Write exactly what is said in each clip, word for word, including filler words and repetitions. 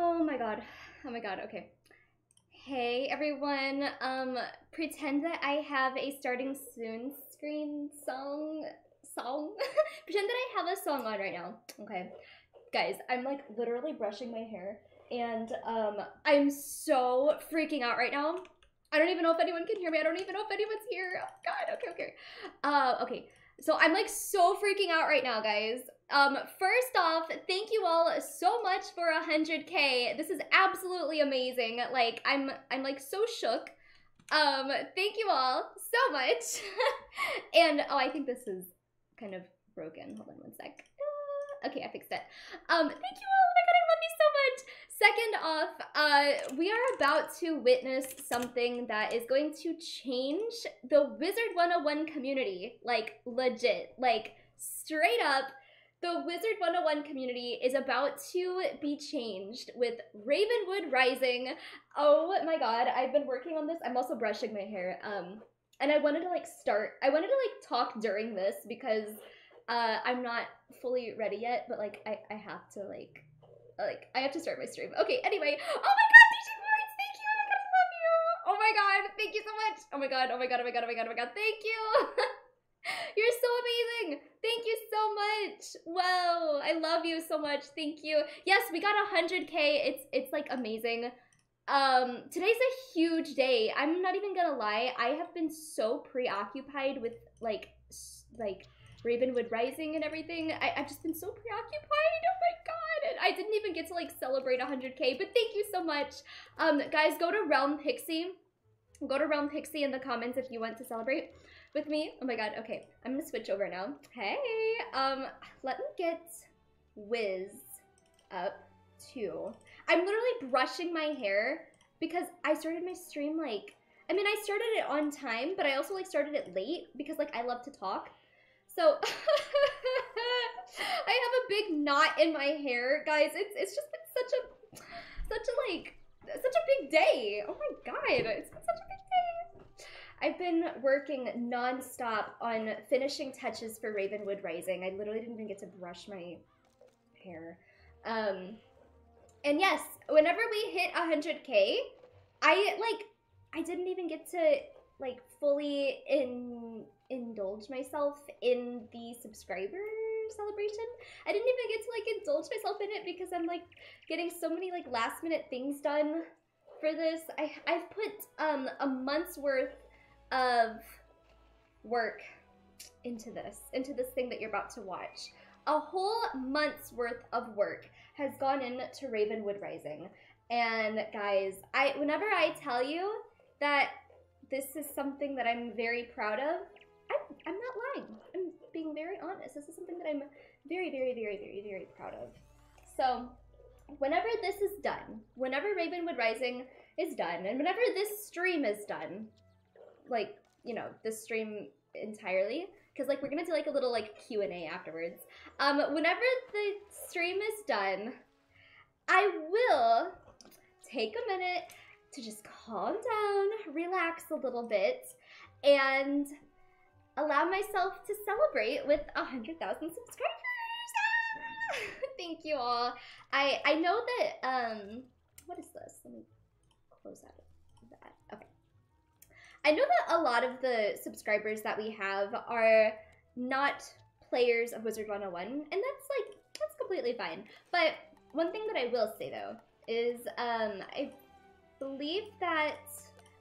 Oh my god. Oh my god, okay. Hey everyone, um, pretend that I have a starting soon screen song, song? Pretend that I have a song on right now, okay? Guys, I'm like literally brushing my hair and um, I'm so freaking out right now. I don't even know if anyone can hear me. I don't even know if anyone's here. Oh god, okay, okay. Uh, okay, so I'm like so freaking out right now, guys. Um, first off, thank you all so much for one hundred K. This is absolutely amazing. Like, I'm, I'm like so shook. Um, thank you all so much. And, oh, I think this is kind of broken. Hold on one sec. Okay, I fixed it. Um, thank you all. Oh my god, I love you so much. Second off, uh, we are about to witness something that is going to change the Wizard one oh one community. Like, legit. Like, straight up. The Wizard one oh one community is about to be changed with Ravenwood Rising. Oh my god, I've been working on this. I'm also brushing my hair. Um, and I wanted to like start, I wanted to like talk during this because uh, I'm not fully ready yet, but like I, I have to like, like I have to start my stream. Okay, anyway. Oh my god, D J Lawrence, thank you. Oh my god, I love you. Oh my god, thank you so much. Oh my god, oh my god, oh my god, oh my god, oh my god, thank you. You're so amazing. Thank you so much. Wow, I love you so much. Thank you. Yes, we got one hundred K. It's it's like amazing. Um, today's a huge day. I'm not even gonna lie. I have been so preoccupied with like like Ravenwood Rising and everything. I, I've just been so preoccupied. Oh my god. And I didn't even get to like celebrate one hundred K. But thank you so much. Um, guys, go to Realm Pixie. Go to Realm Pixie in the comments if you want to celebrate with me. Oh my god, okay, I'm gonna switch over now. Hey, um, let me get Wiz up too. I'm literally brushing my hair because I started my stream like, I mean, I started it on time, but I also like started it late because like I love to talk. So I have a big knot in my hair, guys. It's, it's just been such a, such a like, such a big day. Oh my god, it's been such a big day. I've been working non-stop on finishing touches for Ravenwood Rising. I literally didn't even get to brush my hair. Um, and yes, whenever we hit one hundred K, I, like, I didn't even get to, like, fully in, indulge myself in the subscriber celebration. I didn't even get to, like, indulge myself in it because I'm, like, getting so many, like, last-minute things done for this. I, I've put um, a month's worth of work into this, into this thing that you're about to watch. A whole month's worth of work has gone into Ravenwood Rising. And guys, I whenever I tell you that this is something that I'm very proud of, I'm, I'm not lying. I'm being very honest. This is something that I'm very, very, very, very, very proud of. So whenever this is done, whenever Ravenwood Rising is done, and whenever this stream is done, like, you know, the stream entirely, because, like, we're gonna do, like, a little, like, Q and A afterwards. Um, whenever the stream is done, I will take a minute to just calm down, relax a little bit, and allow myself to celebrate with one hundred thousand subscribers! Ah! Thank you all. I, I know that, um, what is this? Let me close out of that. Okay. I know that a lot of the subscribers that we have are not players of Wizard one oh one, and that's like, that's completely fine. But one thing that I will say though is um, I believe that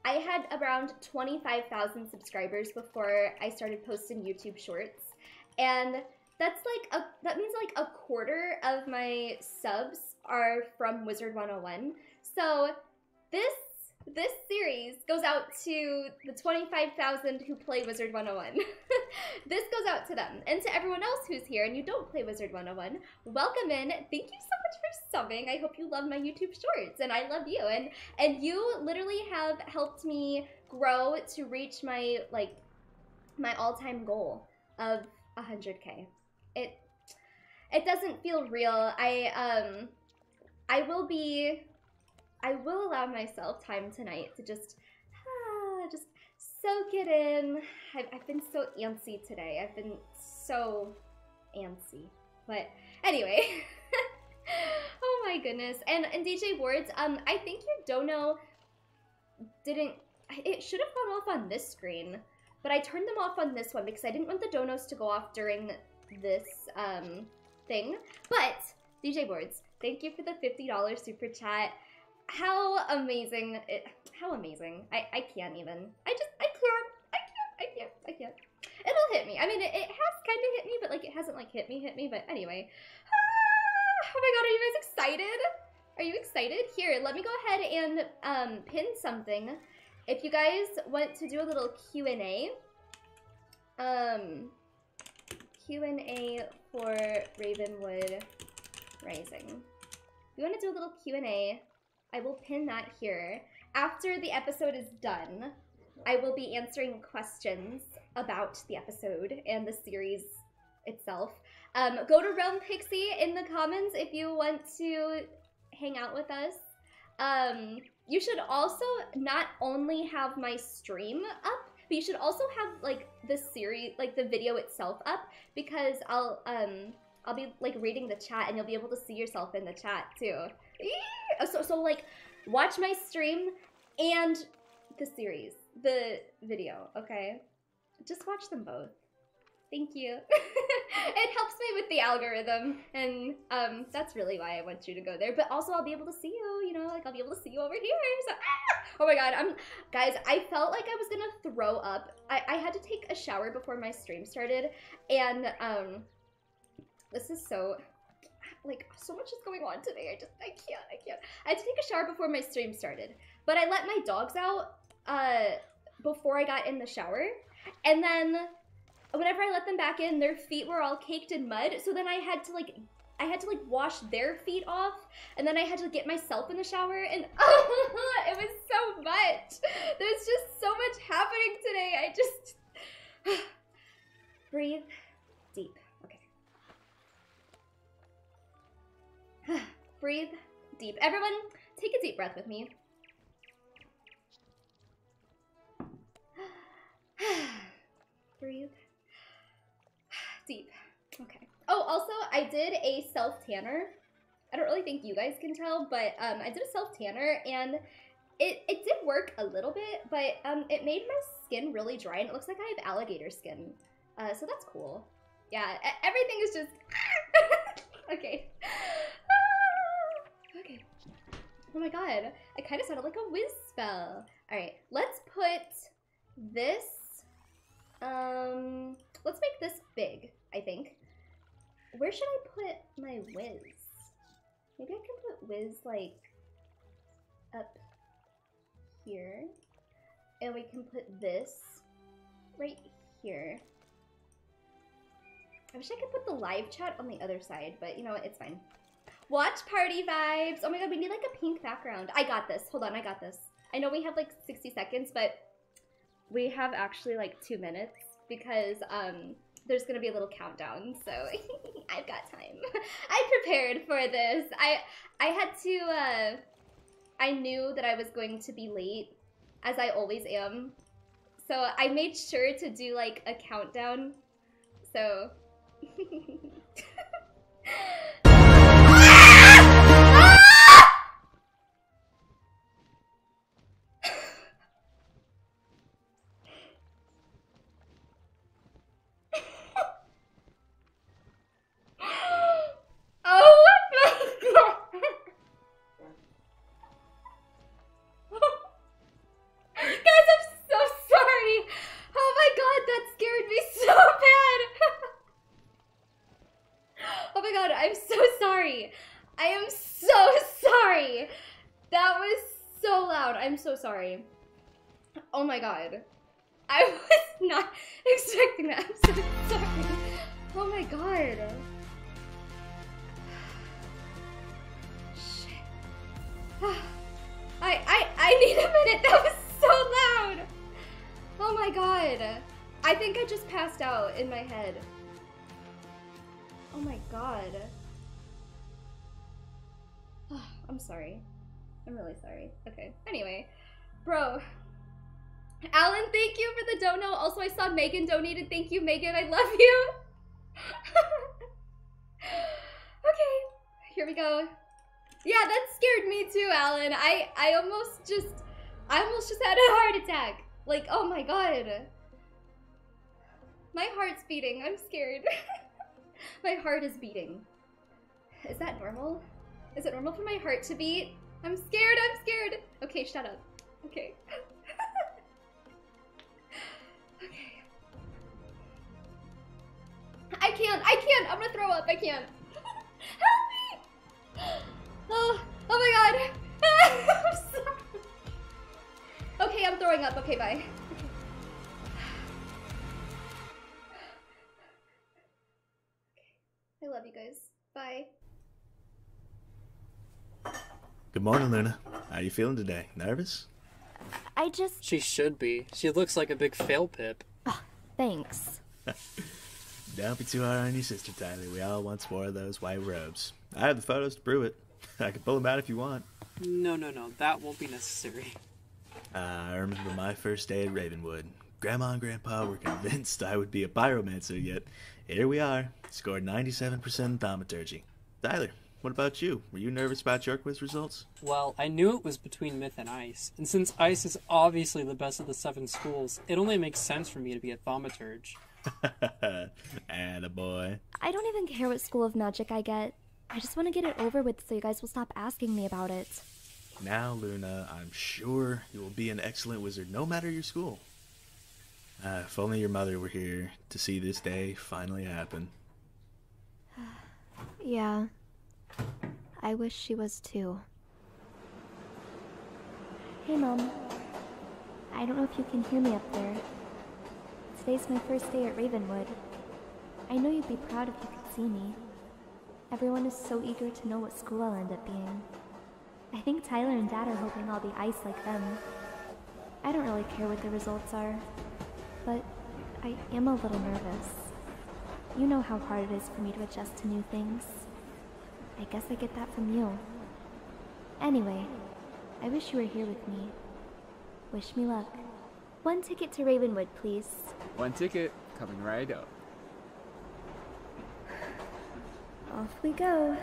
I had around twenty-five thousand subscribers before I started posting YouTube shorts. And that's like, a, that means like a quarter of my subs are from Wizard one oh one. So this This series goes out to the twenty-five thousand who play Wizard one oh one. This goes out to them. And to everyone else who's here and you don't play Wizard one oh one, welcome in. Thank you so much for subbing. I hope you love my YouTube shorts, and I love you. And and you literally have helped me grow to reach my, like, my all-time goal of one hundred K. It, it doesn't feel real. I, um, I will be... I will allow myself time tonight to just, ah, just soak it in. I've, I've been so antsy today. I've been so antsy. But anyway, oh my my goodness. And and D J Words, um, I think your dono didn't, it should have gone off on this screen, but I turned them off on this one because I didn't want the donos to go off during this um thing. But D J Words, thank you for the fifty dollar super chat. How amazing, it, how amazing. I, I can't even, I just, I can't, I can't, I can't, I can't. It'll hit me. I mean, it, it has kind of hit me, but like it hasn't like hit me, hit me, but anyway. Ah, oh my god, are you guys excited? Are you excited? Here, let me go ahead and um, pin something. If you guys want to do a little Q and A, um, Q and A for Ravenwood Rising. If you want to do a little Q and A, I will pin that here. After the episode is done, I will be answering questions about the episode and the series itself. Um, go to Realm Pixie in the comments if you want to hang out with us. Um, you should also not only have my stream up, but you should also have like the series, like the video itself up, because I'll um I'll be like reading the chat and you'll be able to see yourself in the chat too. So so like watch my stream and the series, the video, okay? Just watch them both. Thank you. It helps me with the algorithm, and um, that's really why I want you to go there. But also, I'll be able to see you, you know, like I'll be able to see you over here. So, ah! Oh my god, I'm, guys, I felt like I was gonna throw up. I, I had to take a shower before my stream started, and um, this is so, like, so much is going on today. I just, I can't, I can't. I had to take a shower before my stream started, but I let my dogs out uh, before I got in the shower, and then whenever I let them back in, their feet were all caked in mud, so then I had to like, I had to like wash their feet off, and then I had to get myself in the shower, and oh, it was so much. There's just so much happening today. I just, breathe deep, okay. Breathe deep. Everyone, take a deep breath with me. Breathe. Deep. Okay. Oh, also, I did a self-tanner. I don't really think you guys can tell, but um, I did a self-tanner, and it, it did work a little bit, but um, it made my skin really dry, and it looks like I have alligator skin, uh, so that's cool. Yeah, everything is just... Okay. Okay. Oh my god. I kind of sounded like a whiz spell. All right. Let's put this... Um... Let's make this big, I think. Where should I put my whiz? Maybe I can put whiz, like, up here. And we can put this right here. I wish I could put the live chat on the other side, but you know what? It's fine. Watch party vibes. Oh my god, we need, like, a pink background. I got this. Hold on, I got this. I know we have, like, sixty seconds, but we have actually, like, two minutes. Because um, there's gonna be a little countdown, so I've got time. I prepared for this. I I had to. Uh, I knew that I was going to be late, as I always am. So I made sure to do like a countdown. So. Sorry. Oh my god. I was not expecting that. I'm so sorry. Oh my god. Shit. I I I need a minute. That was so loud. Oh my god. I think I just passed out in my head. Oh my god. Oh, I'm sorry. I'm really sorry. Okay. Anyway. Bro, Alan, thank you for the dono. Also, I saw Megan donated. Thank you, Megan. I love you. Okay, here we go. Yeah, that scared me too, Alan. I, I almost just, I almost just had a heart attack. Like, oh my god. My heart's beating. I'm scared. My heart is beating. Is that normal? Is it normal for my heart to beat? I'm scared, I'm scared. Okay, shut up. Okay. Okay. I can't, I can't. I'm gonna throw up, I can't. Help me! Oh, oh my god. I'm sorry. Okay, I'm throwing up. Okay, bye. I love you guys. Bye. Good morning, Luna. How are you feeling today? Nervous? I just... She should be. She looks like a big fail pip. Oh, thanks. Don't be too hard on your sister, Tyler. We all once wore those white robes. I have the photos to prove it. I can pull them out if you want. No, no, no. That won't be necessary. Uh, I remember my first day at Ravenwood. Grandma and Grandpa were convinced I would be a pyromancer, yet here we are. Scored ninety-seven percent in thaumaturgy. Tyler, what about you? Were you nervous about your quiz results? Well, I knew it was between myth and ice, and since ice is obviously the best of the seven schools, it only makes sense for me to be a thaumaturge. Attaboy. I don't even care what school of magic I get. I just want to get it over with so you guys will stop asking me about it. Now, Luna, I'm sure you will be an excellent wizard no matter your school. Uh, if only your mother were here to see this day finally happen. Yeah. I wish she was too. Hey, Mom. I don't know if you can hear me up there. Today's my first day at Ravenwood. I know you'd be proud if you could see me. Everyone is so eager to know what school I'll end up being. I think Tyler and Dad are hoping I'll be ice like them. I don't really care what the results are, but I am a little nervous. You know how hard it is for me to adjust to new things. I guess I get that from you. Anyway, I wish you were here with me. Wish me luck. One ticket to Ravenwood, please. One ticket, coming right up. Off we go.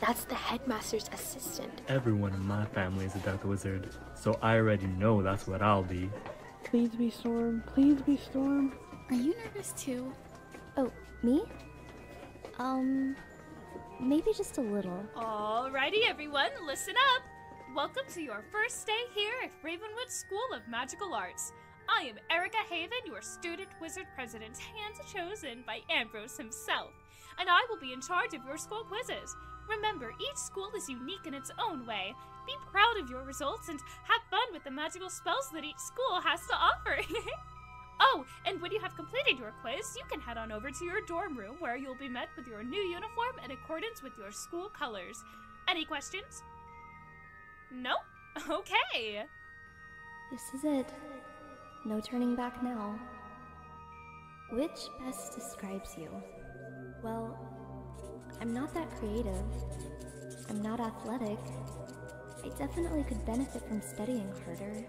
That's the headmaster's assistant. Everyone in my family is a dark wizard, so I already know that's what I'll be. Please be Storm. Please be Storm. Are you nervous too? Oh, me? Um, maybe just a little. Alrighty, everyone, listen up. Welcome to your first day here at Ravenwood School of Magical Arts. I am Erica Haven, your student wizard president, hand-chosen by Ambrose himself, and I will be in charge of your school quizzes. Remember, each school is unique in its own way. Be proud of your results and have fun with the magical spells that each school has to offer. Oh, and when you have completed your quiz, you can head on over to your dorm room where you'll be met with your new uniform in accordance with your school colors. Any questions? No? Okay. This is it. No turning back now. Which best describes you? Well... I'm not that creative. I'm not athletic. I definitely could benefit from studying harder.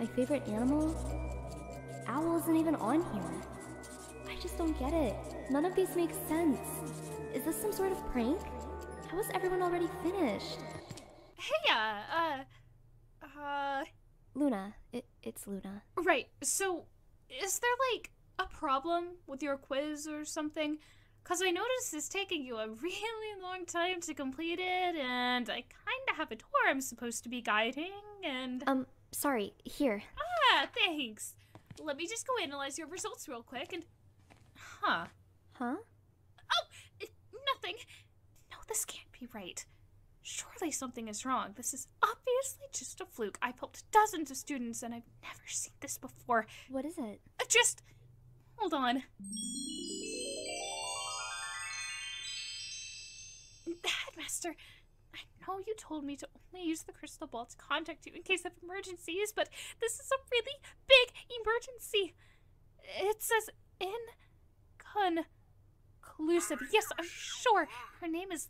My favorite animal? Owl isn't even on here. I just don't get it. None of these make sense. Is this some sort of prank? How is everyone already finished? Heya, uh, uh... Luna. It, it's Luna. Right, so is there like a problem with your quiz or something? Because I noticed it's taking you a really long time to complete it, and I kind of have a tour I'm supposed to be guiding, and... Um, sorry, here. Ah, thanks. Let me just go analyze your results real quick, and... Huh. Huh? Oh, it, nothing. No, this can't be right. Surely something is wrong. This is obviously just a fluke. I've helped dozens of students, and I've never seen this before. What is it? Uh, just... Hold on. Headmaster, I know you told me to only use the crystal ball to contact you in case of emergencies, but this is a really big emergency. It says inconclusive. Yes, I'm sure. Her name is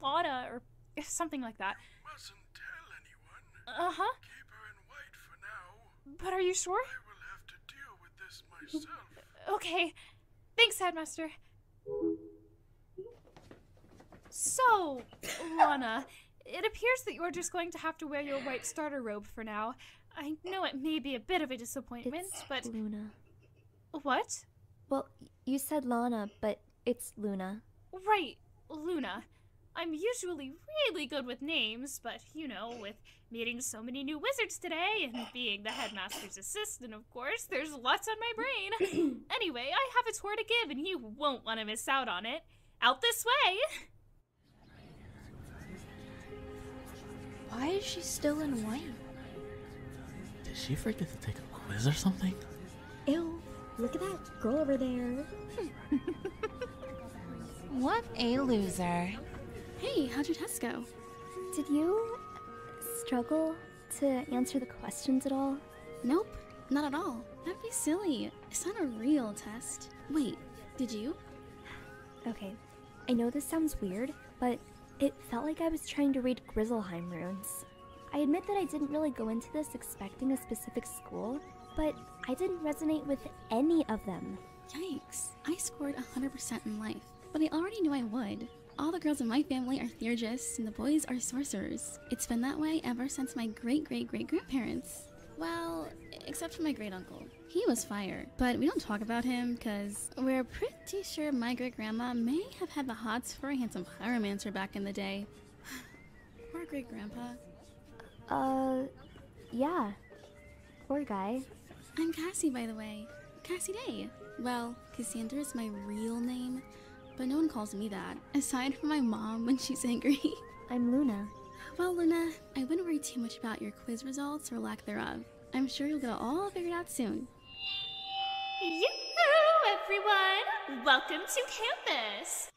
Lotta or something like that. You mustn't tell anyone. Uh-huh. Keep her in white for now. But are you sure? I will have to deal with this myself. Okay. Thanks, Headmaster. So, Lana, it appears that you're just going to have to wear your white starter robe for now. I know it may be a bit of a disappointment, it's but... Luna. What? Well, you said Lana, but it's Luna. Right, Luna. I'm usually really good with names, but, you know, with meeting so many new wizards today, and being the headmaster's assistant, of course, there's lots on my brain. Anyway, I have a tour to give, and you won't want to miss out on it. Out this way! Why is she still in white? Did she forget to take a quiz or something? Ew, look at that girl over there. What a loser. Hey, how'd your test go? Did you struggle to answer the questions at all? Nope, not at all. That'd be silly. It's not a real test. Wait, did you? Okay, I know this sounds weird, but it felt like I was trying to read Grizzleheim runes. I admit that I didn't really go into this expecting a specific school, but I didn't resonate with any of them. Yikes, I scored one hundred percent in life, but I already knew I would. All the girls in my family are theurgists, and the boys are sorcerers. It's been that way ever since my great-great-great-grandparents. Well, except for my great-uncle. He was fire, but we don't talk about him because we're pretty sure my great-grandma may have had the hots for a handsome pyromancer back in the day. Poor great-grandpa. Uh, yeah. Poor guy. I'm Cassie, by the way. Cassie Day. Well, Cassandra is my real name. But no one calls me that, aside from my mom when she's angry. I'm Luna. Well, Luna, I wouldn't worry too much about your quiz results or lack thereof. I'm sure you'll get it all figured out soon. Yoo-hoo, everyone! Welcome to campus!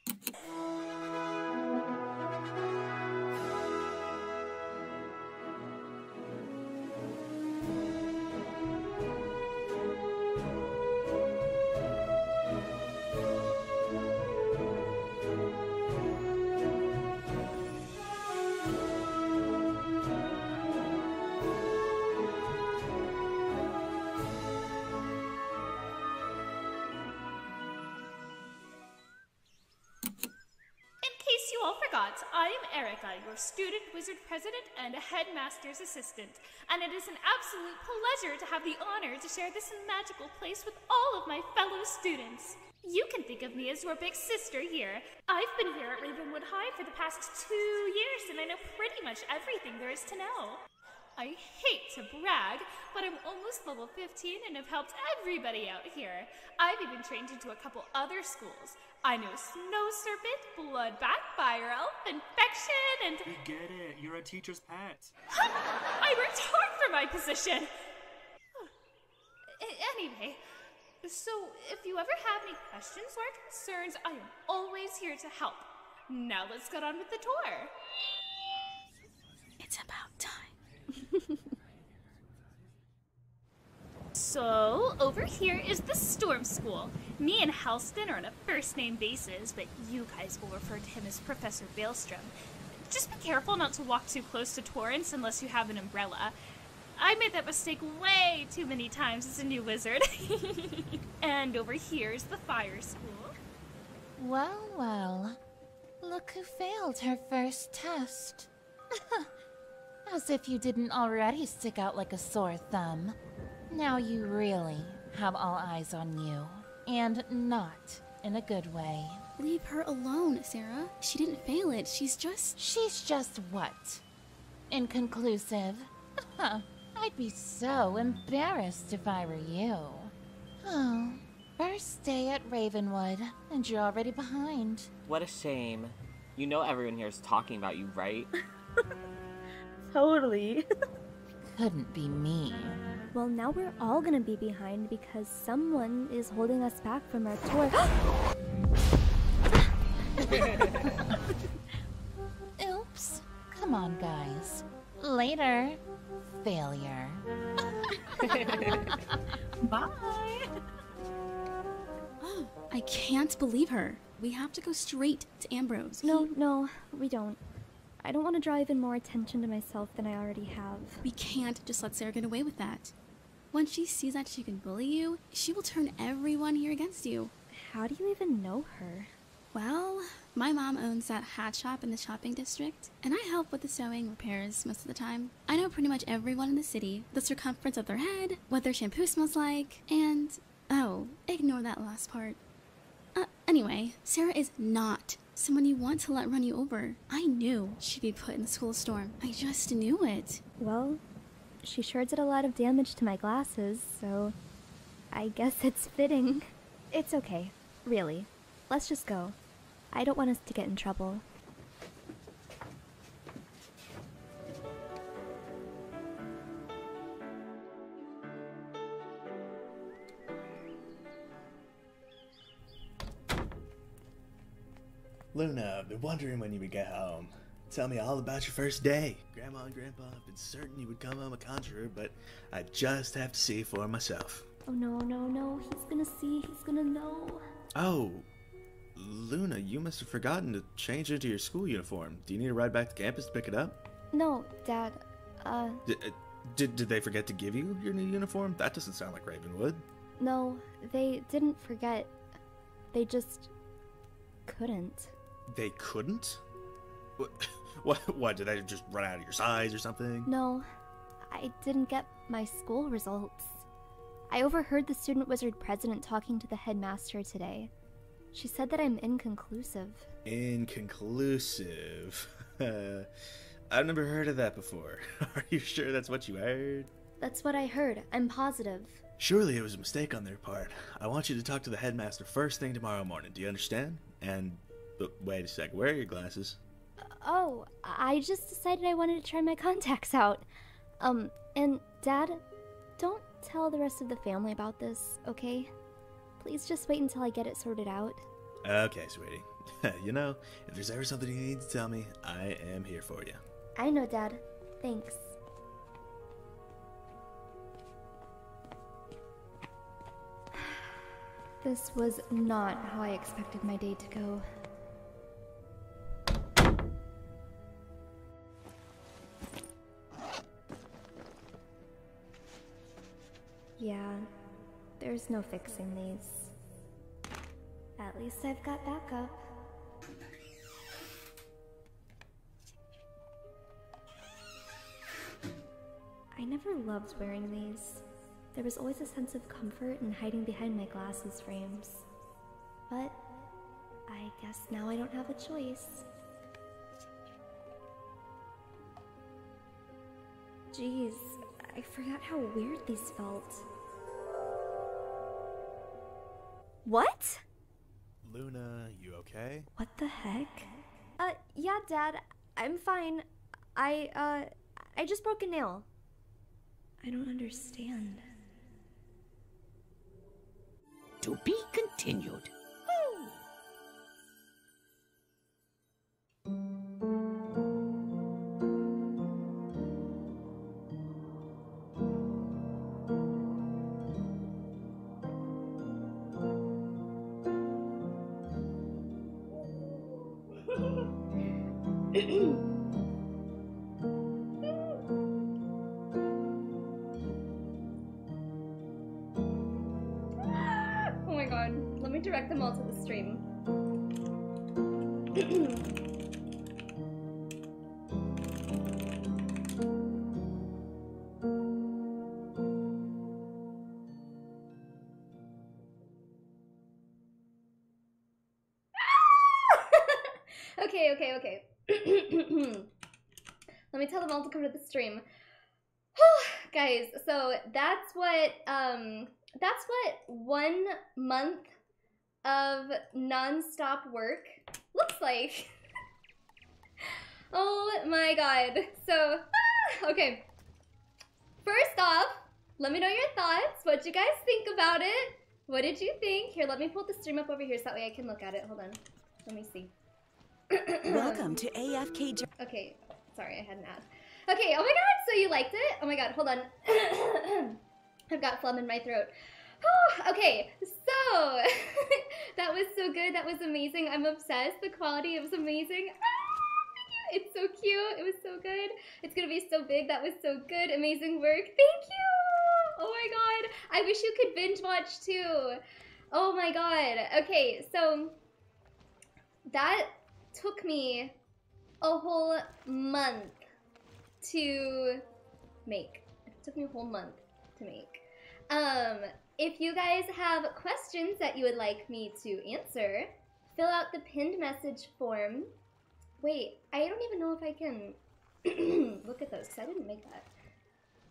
I am Erica, your student wizard president and headmaster's assistant, and it is an absolute pleasure to have the honor to share this magical place with all of my fellow students. You can think of me as your big sister here. I've been here at Ravenwood High for the past two years, and I know pretty much everything there is to know. I hate to brag, but I'm almost level fifteen and have helped everybody out here. I've even trained into a couple other schools. I know Snow Serpent, Blood Bat, Fire Elf, Infection, and... You get it, you're a teacher's pet. I worked hard for my position! Anyway, so if you ever have any questions or concerns, I am always here to help. Now let's get on with the tour. It's about time. So, over here is the Storm School. Me and Halston are on a first-name basis, but you guys will refer to him as Professor Baelstrom. Just be careful not to walk too close to Torrance unless you have an umbrella. I made that mistake way too many times as a new wizard. And over here is the Fire School. Well, well. Look who failed her first test. As if you didn't already stick out like a sore thumb. Now you really have all eyes on you, and not in a good way. Leave her alone, Sarah. She didn't fail it, she's just... She's just what? Inconclusive? I'd be so embarrassed if I were you. Oh, first day at Ravenwood, and you're already behind. What a shame. You know everyone here is talking about you, right? Totally. Couldn't be me. Well, now we're all gonna be behind because someone is holding us back from our tour. Oops. Come on, guys. Later. Failure. Bye. Oh, I can't believe her. We have to go straight to Ambrose. No, he... no, we don't. I don't want to draw even more attention to myself than I already have. We can't just let Sarah get away with that. Once she sees that she can bully you, she will turn everyone here against you. How do you even know her? Well, my mom owns that hat shop in the shopping district, and I help with the sewing repairs most of the time. I know pretty much everyone in the city, the circumference of their head, what their shampoo smells like, and... oh, ignore that last part. Uh, anyway, Sarah is not someone you want to let run you over. I knew she'd be put in the school storm. I just knew it. Well, she sure did a lot of damage to my glasses, so... I guess it's fitting. It's okay, really. Let's just go. I don't want us to get in trouble. Luna, I've been wondering when you would get home. Tell me all about your first day. Grandma and Grandpa have been certain you would come home a conjurer, but I just have to see for myself. Oh no, no, no. He's gonna see. He's gonna know. Oh. Luna, you must have forgotten to change into your school uniform. Do you need a ride back to campus to pick it up? No, Dad, uh... D uh did, did they forget to give you your new uniform? That doesn't sound like Ravenwood. No, they didn't forget. They just... couldn't. They couldn't? What, what, what, did they just run out of your size or something? No, I didn't get my school results. I overheard the student wizard president talking to the headmaster today. She said that I'm inconclusive. Inconclusive. Uh, I've never heard of that before. Are you sure that's what you heard? That's what I heard. I'm positive. Surely it was a mistake on their part. I want you to talk to the headmaster first thing tomorrow morning. Do you understand? And but wait a sec. Where are your glasses? Oh, I just decided I wanted to try my contacts out. Um, and Dad, don't tell the rest of the family about this, okay? Please just wait until I get it sorted out. Okay, sweetie. You know, if there's ever something you need to tell me, I am here for you. I know, Dad. Thanks. This was not how I expected my day to go. Yeah. There's no fixing these. At least I've got backup. I never loved wearing these. There was always a sense of comfort in hiding behind my glasses frames. But I guess now I don't have a choice. Jeez, I forgot how weird these felt. What? Luna, you okay? What the heck? Uh, yeah, Dad, I'm fine. I, uh, I just broke a nail. I don't understand. To be continued. Okay, okay, okay. Let me tell them all to come to the stream. Guys, so that's what, um, that's what one month of non-stop work looks like. Oh my god. So, ah, okay. First off, let me know your thoughts, what you guys think about it. What did you think? Here, let me pull the stream up over here so that way I can look at it. Hold on. Let me see. Welcome to A F K. Okay, Sorry, I had an ad. Okay, oh my god, so you liked it? Oh my god, hold on. I've got phlegm in my throat. Oh, okay, so that was so good. That was amazing. I'm obsessed. The quality was amazing. Ah, it's so cute. It was so good. It's going to be so big. That was so good. Amazing work. Thank you. Oh my god. I wish you could binge watch too. Oh my god. Okay, so that took me a whole month to make. It took me a whole month to make. Um, if you guys have questions that you would like me to answer, fill out the pinned message form. Wait, I don't even know if I can look at those because I didn't make that.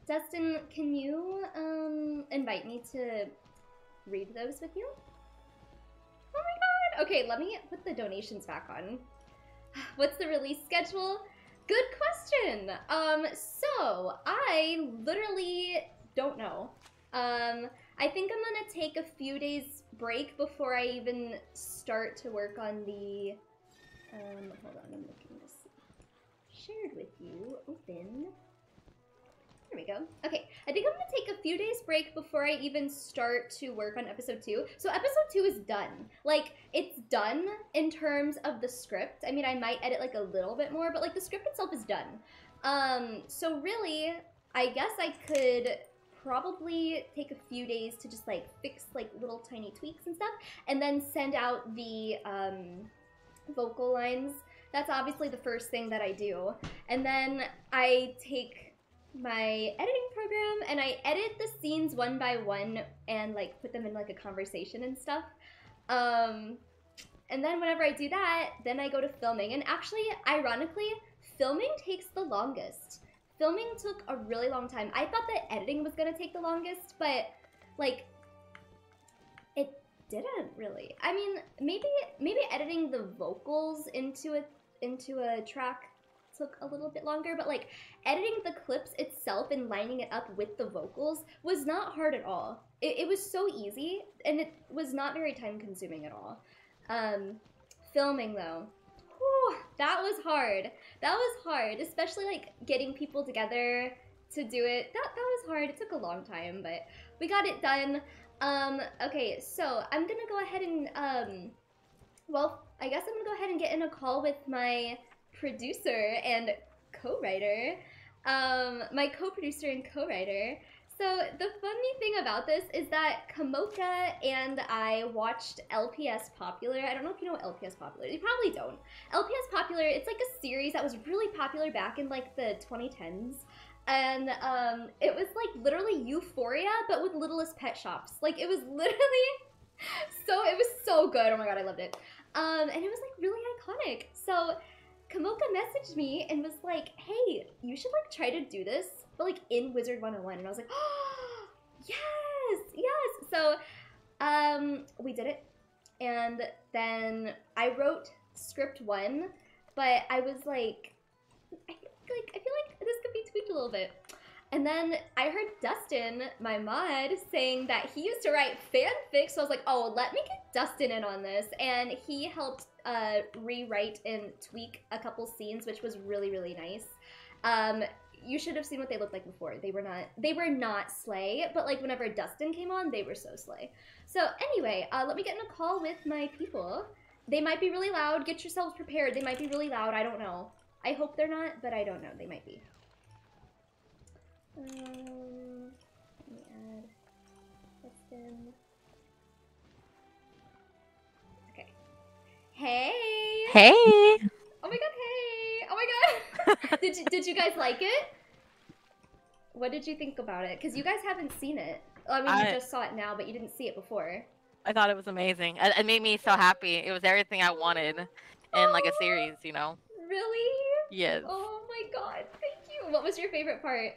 Dustin, can you um, invite me to read those with you? Oh my god! Okay, let me put the donations back on. What's the release schedule? Good question! Um, so, I literally don't know. Um, I think I'm gonna take a few days break before I even start to work on the, um, hold on, I'm looking this up. Shared with you, open. There we go. Okay, I think I'm gonna take a few days break before I even start to work on episode two. So episode two is done. Like, it's done in terms of the script. I mean, I might edit like a little bit more, but like the script itself is done. Um, so really, I guess I could probably take a few days to just like fix like little tiny tweaks and stuff, and then send out the um, vocal lines. That's obviously the first thing that I do. And then I take my editing program and I edit the scenes one by one and like put them in like a conversation and stuff, um, and then whenever I do that, then I go to filming. And actually, ironically, filming takes the longest. Filming took a really long time. I thought that editing was gonna take the longest, but like it didn't really. I mean, maybe maybe editing the vocals into a into a track took a little bit longer, but like editing the clips itself and lining it up with the vocals was not hard at all. It, it was so easy and it was not very time consuming at all. Um, filming though, whew, that was hard. That was hard, especially like getting people together to do it. That, that was hard. It took a long time, but we got it done. Um, okay, so I'm gonna go ahead and, um, well, I guess I'm gonna go ahead and get in a call with my producer and co-writer, um, my co-producer and co-writer. So the funny thing about this is that Kamoka and I watched L P S Popular. I don't know if you know L P S Popular. You probably don't. L P S Popular, it's like a series that was really popular back in like the twenty tens. And um, it was like literally Euphoria, but with Littlest Pet Shops. Like it was literally so, it was so good. Oh my God, I loved it. Um, and it was like really iconic. So Kamoka messaged me and was like, hey, you should like try to do this, but like in Wizard one oh one. And I was like, oh, yes, yes. So um, we did it. And then I wrote script one, but I was like, I feel like, I feel like this could be tweaked a little bit. And then I heard Dustin, my mod, saying that he used to write fanfic. So I was like, oh, let me get Dustin in on this. And he helped uh, rewrite and tweak a couple scenes, which was really, really nice. Um, you should have seen what they looked like before. They were not, they were not slay, but like whenever Dustin came on, they were so slay. So anyway, uh, let me get in a call with my people. They might be really loud. Get yourselves prepared. They might be really loud. I don't know. I hope they're not, but I don't know. They might be. Um, let me add Dustin. Okay. Hey. Hey. Oh my god. Hey. Oh my god. did you, did you guys like it? What did you think about it? Because you guys haven't seen it. I mean, I, you just saw it now, but you didn't see it before. I thought it was amazing. It, it made me so happy. It was everything I wanted in oh, like a series, you know. Really? Yes. Oh my god. Thank you. What was your favorite part?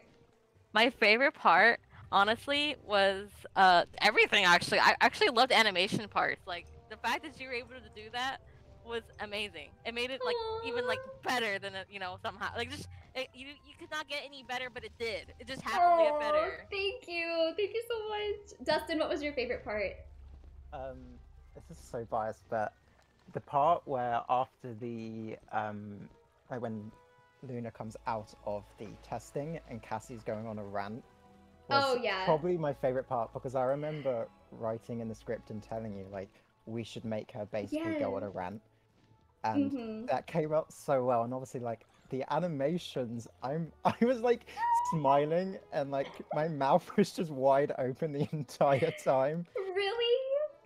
My favorite part, honestly, was uh, everything, actually. I actually loved animation parts. Like, the fact that you were able to do that was amazing. It made it, like, aww, even, like, better than, you know, somehow. Like, just, it, you, you could not get any better, but it did. It just happened aww, to get better. Thank you. Thank you so much. Dustin, what was your favorite part? Um, this is so biased, but the part where after the, um, like, when Luna comes out of the testing and Cassie's going on a rant. Oh yeah. Probably my favorite part, because I remember writing in the script and telling you, like, we should make her basically yeah. go on a rant. And mm-hmm. that came out so well. And obviously, like, the animations, I'm I was like smiling and like my mouth was just wide open the entire time. Really?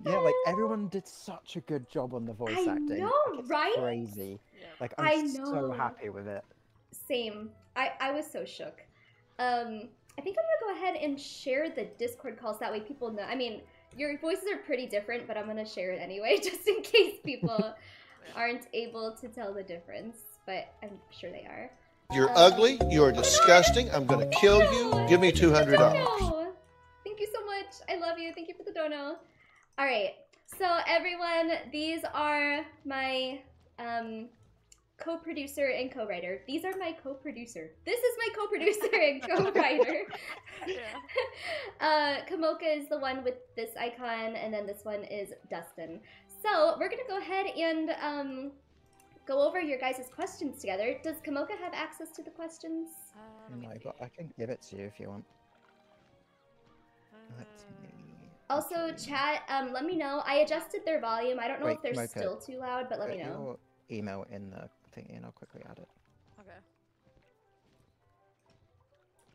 Yeah, like everyone did such a good job on the voice I acting. I know, like, it's right? Crazy. Yeah. Like I'm I know. so happy with it. Same. I I was so shook. Um, I think I'm gonna go ahead and share the Discord calls that way people know. I mean, your voices are pretty different, but I'm gonna share it anyway, just in case people aren't able to tell the difference. But I'm sure they are. You're um, ugly. You're disgusting. I'm going to kill you. Give me two hundred dollars. Thank you so much. I love you. Thank you for the dono. All right. So everyone, these are my um, co-producer and co-writer. These are my co-producer. This is my co-producer and co-writer. Yeah. uh, Kamoka is the one with this icon, and then this one is Dustin. So we're going to go ahead and... Um, go over your guys' questions together. Does Kamoka have access to the questions? Uh, no, but I can give it to you if you want. Let me... Also, chat, um, let me know. I adjusted their volume. I don't know Wait, if they're Mocha, still too loud, but let me know. Your email in the thing and I'll quickly add it. Okay.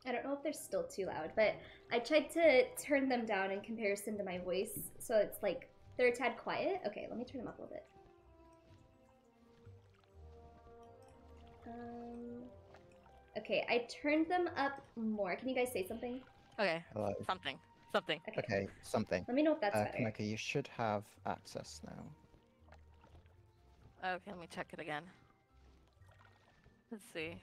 I don't know if they're still too loud, but I tried to turn them down in comparison to my voice. So it's like, they're a tad quiet. Okay, let me turn them up a little bit. Um, okay, I turned them up more. Can you guys say something? Okay. Hello. Something. Something. Okay. okay, something. Let me know if that's uh, better. Kamoka, you should have access now. Okay, let me check it again. Let's see.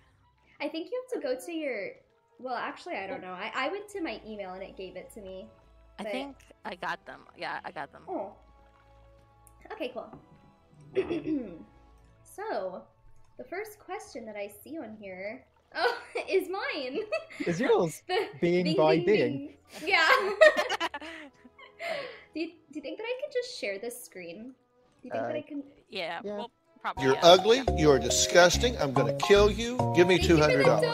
I think you have to go to your... Well, actually, I don't know. I, I went to my email and it gave it to me. But... I think I got them. Yeah, I got them. Oh. Okay, cool. So... The first question that I see on here, oh, is mine. Is yours? the, being ding, by ding, being. Ding. Yeah. do, you, do you think that I can just share this screen? Do you think uh, that I can? Yeah. yeah. Well, probably. You're yeah. ugly. Yeah. You're disgusting. I'm gonna kill you. Give me two hundred dollars.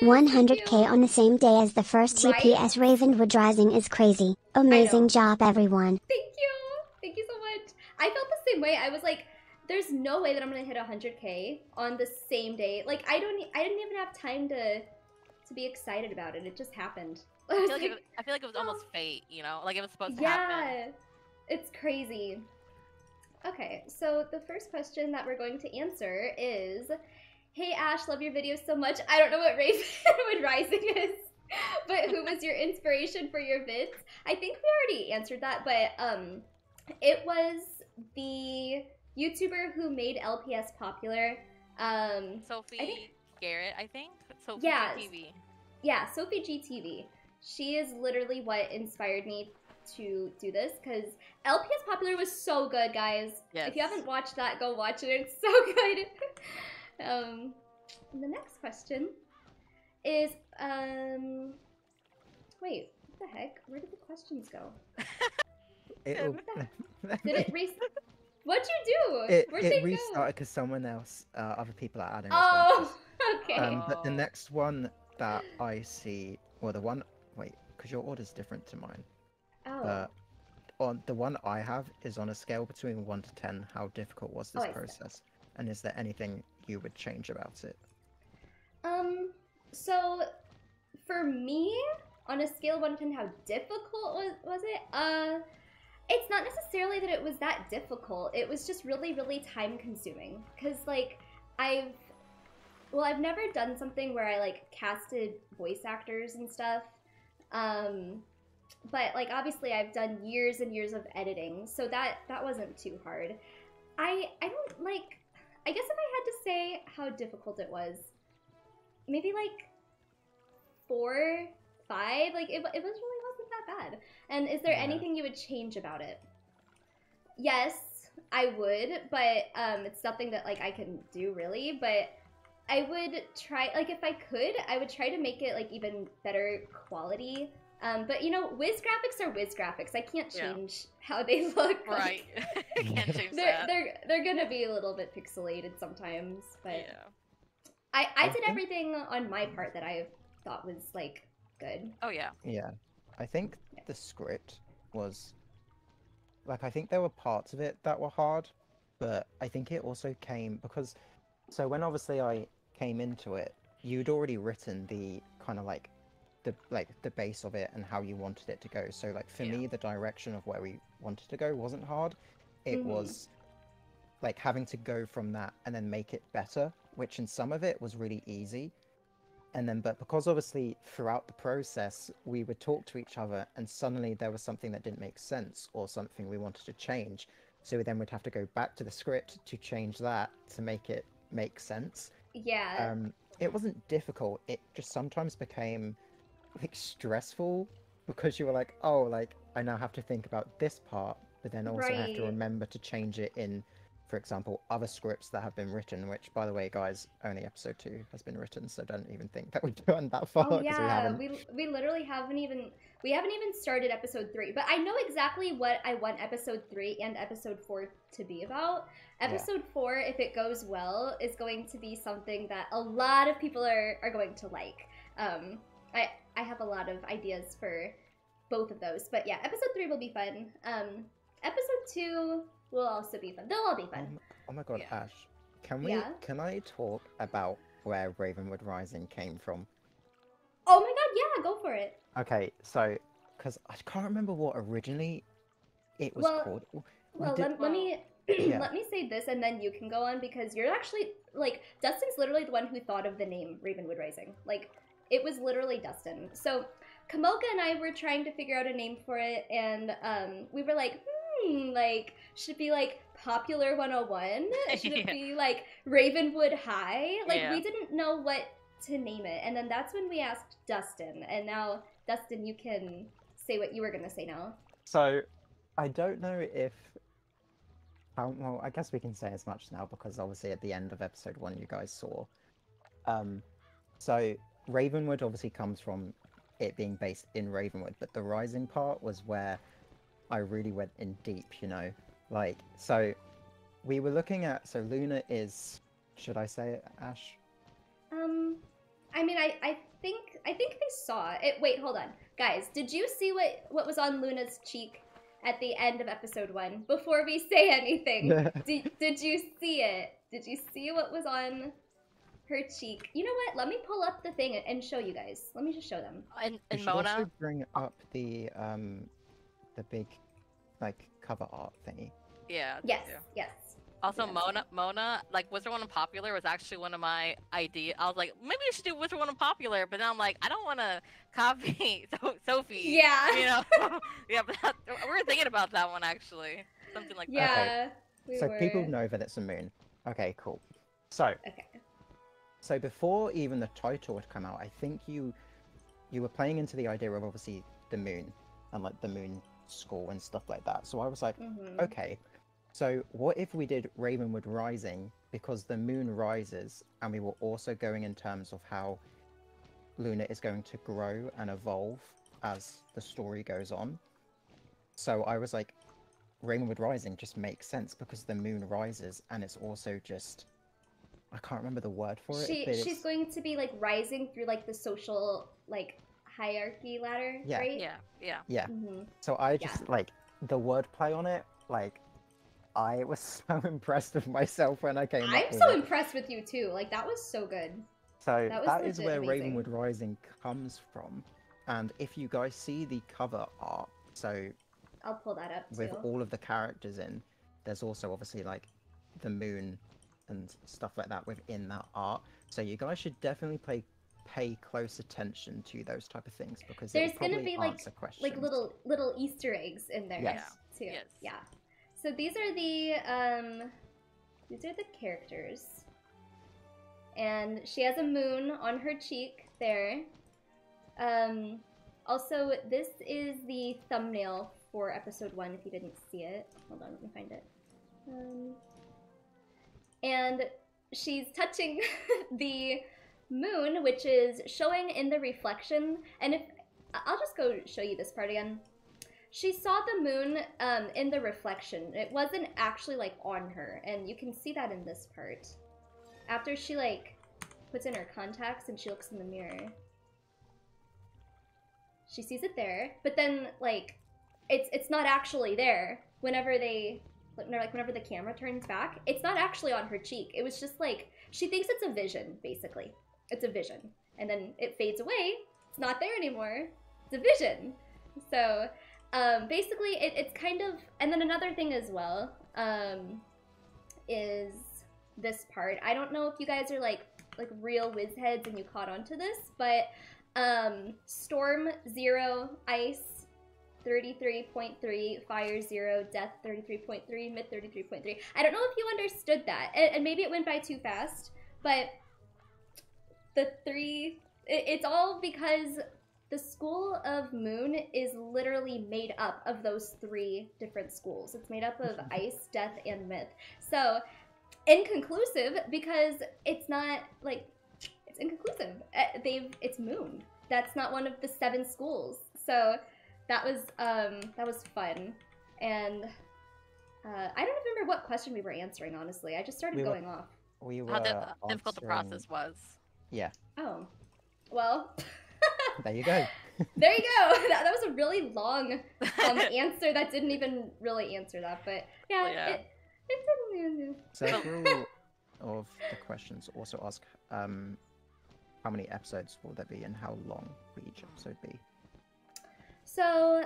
one hundred K on the same day as the first right? T P S Ravenwood Rising is crazy. Amazing job, everyone. Thank you. Thank you so much. I felt the same way. I was like. There's no way that I'm gonna hit one hundred K on the same day. Like I don't, I didn't even have time to, to be excited about it. It just happened. I, I, feel, like, like, it was, I feel like it was oh. almost fate, you know? Like it was supposed to yeah, happen. Yeah, it's crazy. Okay, so the first question that we're going to answer is, "Hey Ash, love your videos so much. I don't know what Ravenwood Rising is, but who was your inspiration for your vids?" I think we already answered that, but um, it was the YouTuber who made L P S popular. Um, Sophie I think, Garrett, I think? Sophie yeah, G T V. Yeah, Sophie G T V. She is literally what inspired me to do this, because L P S Popular was so good, guys. Yes. If you haven't watched that, go watch it. It's so good. um, the next question is... Um, wait, what the heck? Where did the questions go? Did it race... What'd you do? It, it restarted because someone else, uh, other people are adding. Oh, okay. Um, but the next one that I see, well, the one, wait, because your order's different to mine. Oh. But on the one I have is on a scale between one to ten. How difficult was this oh, process? And is there anything you would change about it? Um. So, for me, on a scale of one to ten, how difficult was was it? Uh. It's not necessarily that it was that difficult. It was just really, really time consuming. Cause like I've, well, I've never done something where I like casted voice actors and stuff. Um, but like, obviously I've done years and years of editing. So that, that wasn't too hard. I, I don't like, I guess if I had to say how difficult it was, maybe like four, five, like it, it was really bad. And is there yeah. anything you would change about it? Yes, I would, but um, it's nothing that like I can do really, but I would try, like if I could, I would try to make it like even better quality. Um, but you know, Wiz graphics are Wiz graphics. I can't change yeah. how they look. Right. Like, can't change they're, that. They're, they're gonna be a little bit pixelated sometimes, but yeah. I, I, I did think... everything on my part that I thought was, like, good. Oh, yeah. Yeah. I think yeah. the script was... Like, I think there were parts of it that were hard, but I think it also came because... So when, obviously, I came into it, you'd already written the kind of, like, the like the base of it and how you wanted it to go. So, like, for yeah. me, the direction of where we wanted to go wasn't hard. It mm-hmm. was, like, having to go from that and then make it better, which in some of it was really easy. And then, but because obviously throughout the process, we would talk to each other and suddenly there was something that didn't make sense or something we wanted to change. So we then would have to go back to the script to change that to make it make sense. Yeah. Um, it wasn't difficult. It just sometimes became, like, stressful because you were like, oh, like, I now have to think about this part, but then also right. have to remember to change it in, for example, other scripts that have been written, which, by the way, guys, only episode two has been written, so don't even think that we've gone that far. Oh, yeah, we, we, we literally haven't even, we haven't even started episode three, but I know exactly what I want episode three and episode four to be about. Episode yeah. four, if it goes well, is going to be something that a lot of people are, are going to like. Um, I, I have a lot of ideas for both of those, but yeah, episode three will be fun. Um, episode two... will also be fun. They'll all be fun. Um, oh my god, yeah. Ash. Can we? Yeah. Can I talk about where Ravenwood Rising came from? Oh my god, yeah, go for it. Okay, so, because I can't remember what originally it was well, called. We well, did... let, let me yeah. let me say this, and then you can go on, because you're actually, like, Dustin's literally the one who thought of the name Ravenwood Rising. Like, it was literally Dustin. So, Kamoka and I were trying to figure out a name for it, and um, we were like, like, should it be like Popular one oh one? Should it yeah. be like Ravenwood High? Like, yeah. we didn't know what to name it. And then that's when we asked Dustin. And now, Dustin, you can say what you were going to say now. So, I don't know if... Um, well, I guess we can say as much now, because obviously at the end of episode one, you guys saw. Um, so, Ravenwood obviously comes from it being based in Ravenwood, but the Rising part was where I really went in deep, you know, like, so we were looking at, so Luna is, should I say it, Ash? Um, I mean, I, I think, I think they saw it. Wait, hold on. Guys, did you see what, what was on Luna's cheek at the end of episode one? Before we say anything, did, did you see it? Did you see what was on her cheek? You know what? Let me pull up the thing and show you guys. Let me just show them. And, and Mona? Also bring up the, um, the big, like, cover art thingy. Yeah. Yes. Too. Yes. Also, yes. Mona, Mona, like, Wizard one oh one Popular was actually one of my ideas. I was like, maybe I should do Wizard one oh one Popular, but then I'm like, I don't want to copy so Sophie. Yeah. You know. yeah, but that, we were thinking about that one actually, something like yeah, that. Yeah. Okay. We so were... people know that it's a moon. Okay, cool. So. Okay. So before even the title had come out, I think you, you were playing into the idea of obviously the moon and like the moon school and stuff like that. So I was like, mm-hmm. okay, so what if we did Ravenwood Rising because the moon rises, and we were also going in terms of how Luna is going to grow and evolve as the story goes on. So I was like, Ravenwood Rising just makes sense because the moon rises, and it's also just, I can't remember the word for it. She, she's it's... going to be like rising through like the social, like, hierarchy ladder, yeah. right? Yeah, yeah, yeah. Mm-hmm. So I just, yeah. like, the wordplay on it, like, I was so impressed with myself when I came I'm up so with impressed it. with you, too. Like, that was so good. So that, that is where amazing. Ravenwood Rising comes from. And if you guys see the cover art, so... I'll pull that up, with too. all of the characters in, there's also, obviously, like, the moon and stuff like that within that art. So you guys should definitely play... pay close attention to those type of things, because there's going to be like like little little Easter eggs in there yes. too. Yes. Yeah. So these are the um, these are the characters, and she has a moon on her cheek there. Um, also, this is the thumbnail for episode one. If you didn't see it, hold on, let me find it. Um, and she's touching the moon, which is showing in the reflection, and if I'll just go show you this part again. She saw the moon um, in the reflection. It wasn't actually like on her, and you can see that in this part. After she like puts in her contacts and she looks in the mirror. She sees it there, but then like it's it's not actually there. Whenever they like whenever the camera turns back, it's not actually on her cheek. It was just like she thinks it's a vision, basically. It's a vision. And then it fades away. It's not there anymore. It's a vision. So um, basically it, it's kind of, and then another thing as well um, is this part. I don't know if you guys are like like real whiz heads and you caught on to this, but um, Storm zero, Ice thirty-three point three, Fire zero, Death thirty-three point three, Myth thirty-three point three. I don't know if you understood that, and, and maybe it went by too fast, but the three, it, it's all because the School of Moon is literally made up of those three different schools. It's made up of Ice, Death, and Myth. So inconclusive because it's not like, it's inconclusive. They've, it's Moon. That's not one of the seven schools. So that was, um, that was fun. And uh, I don't remember what question we were answering, honestly. I just started we going were, off. We were How diff answering... difficult the process was. Yeah. Oh, well. There you go. There you go. That, that was a really long um, answer that didn't even really answer that, but yeah. Well, yeah. It, it Several of the questions also ask um, how many episodes will there be and how long will each episode be? So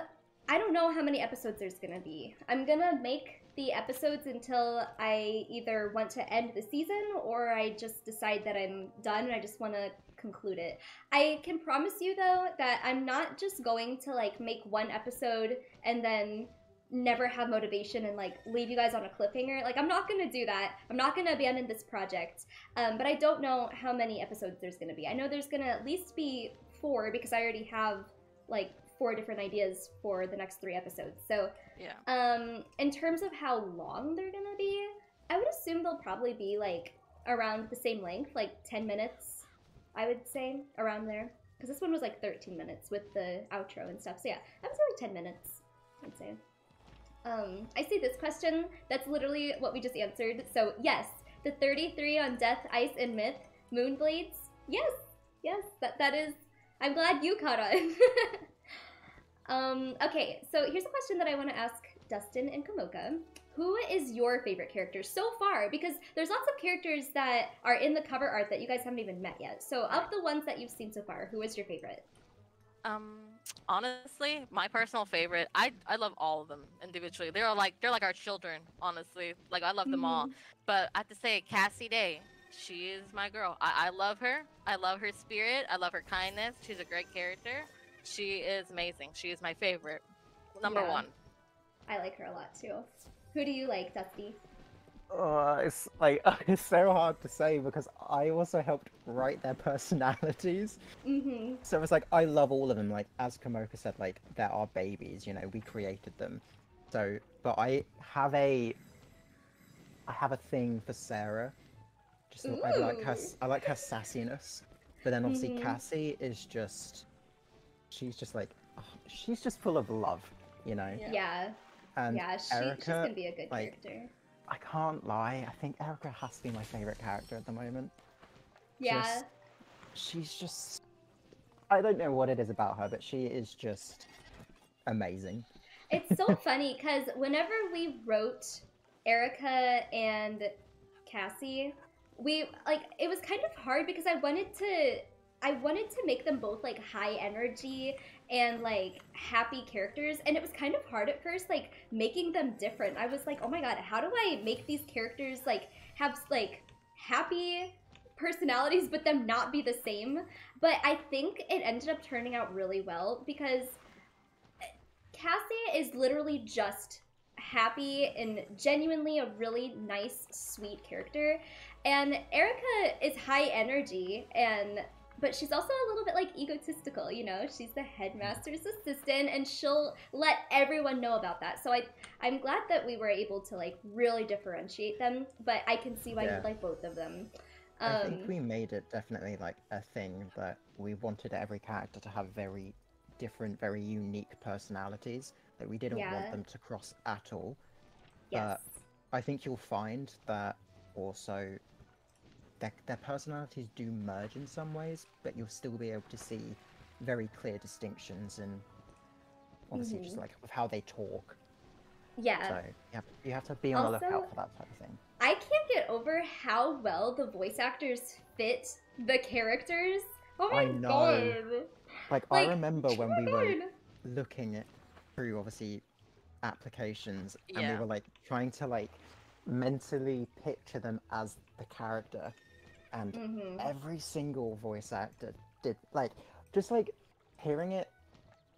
I don't know how many episodes there's going to be. I'm going to make the episodes until I either want to end the season or I just decide that I'm done and I just want to conclude it. I can promise you though that I'm not just going to like make one episode and then never have motivation and like leave you guys on a cliffhanger. Like I'm not going to do that. I'm not going to abandon this project. Um, but I don't know how many episodes there's going to be. I know there's going to at least be four because I already have like four different ideas for the next three episodes. So yeah. Um, in terms of how long they're going to be, I would assume they'll probably be like around the same length, like ten minutes, I would say, around there. Because this one was like thirteen minutes with the outro and stuff. So yeah, I was only ten minutes, I'd say. Um, I see this question. That's literally what we just answered. So yes, the thirty-three on Death, Ice, and Myth. Moonblades. Yes. Yes. That that is. I'm glad you caught on. um, okay. So here's a question that I want to ask Dustin and Kamoka. Who is your favorite character so far? Because there's lots of characters that are in the cover art that you guys haven't even met yet. So of the ones that you've seen so far, who is your favorite? Um. Honestly, my personal favorite, I I love all of them individually. They're like they're like our children, honestly. Like I love them all. But I have to say, Cassie Day, she is my girl. I, I love her. I love her spirit. I love her kindness. She's a great character. She is amazing. She is my favorite. Number yeah. one. I like her a lot too. Who do you like, Dusty? Uh, it's like it's so hard to say because I also helped write their personalities. Mm-hmm. So it's like I love all of them. Like as Kamoka said, like they're our babies. You know, we created them. So, but I have a, I have a thing for Sarah. Just Ooh. I like her. I like her sassiness. But then obviously mm-hmm. Cassie is just, she's just like, oh, she's just full of love. You know. Yeah. Yeah. And yeah, she, Erica, she's gonna be a good like, character. I can't lie, I think Erica has to be my favorite character at the moment. Yeah. Just, she's just... I don't know what it is about her, but she is just amazing. It's so funny, because whenever we wrote Erica and Cassie, we, like, it was kind of hard because I wanted to... I wanted to make them both, like, high energy and, like, happy characters, and it was kind of hard at first, like, making them different. I was like, oh my god, how do I make these characters, like, have, like, happy personalities but them not be the same? But I think it ended up turning out really well because Cassie is literally just happy and genuinely a really nice, sweet character, and Erica is high energy and... But she's also a little bit, like, egotistical, you know? She's the headmaster's assistant, and she'll let everyone know about that. So I, I'm glad that we were able to, like, really differentiate them, but I can see why yeah. you like both of them. Um, I think we made it definitely, like, a thing that we wanted every character to have very different, very unique personalities. Like, we didn't yeah. want them to cross at all. Yes. But I think you'll find that also their, their personalities do merge in some ways, but you'll still be able to see very clear distinctions and obviously mm-hmm. just like with how they talk. Yeah. So you have, you have to be on also, the lookout for that type of thing. I can't get over how well the voice actors fit the characters. Oh my I know. God. Like, like I remember when we were looking at through obviously applications yeah. and we were like trying to like mentally picture them as the character, and mm-hmm. every single voice actor did like just like hearing it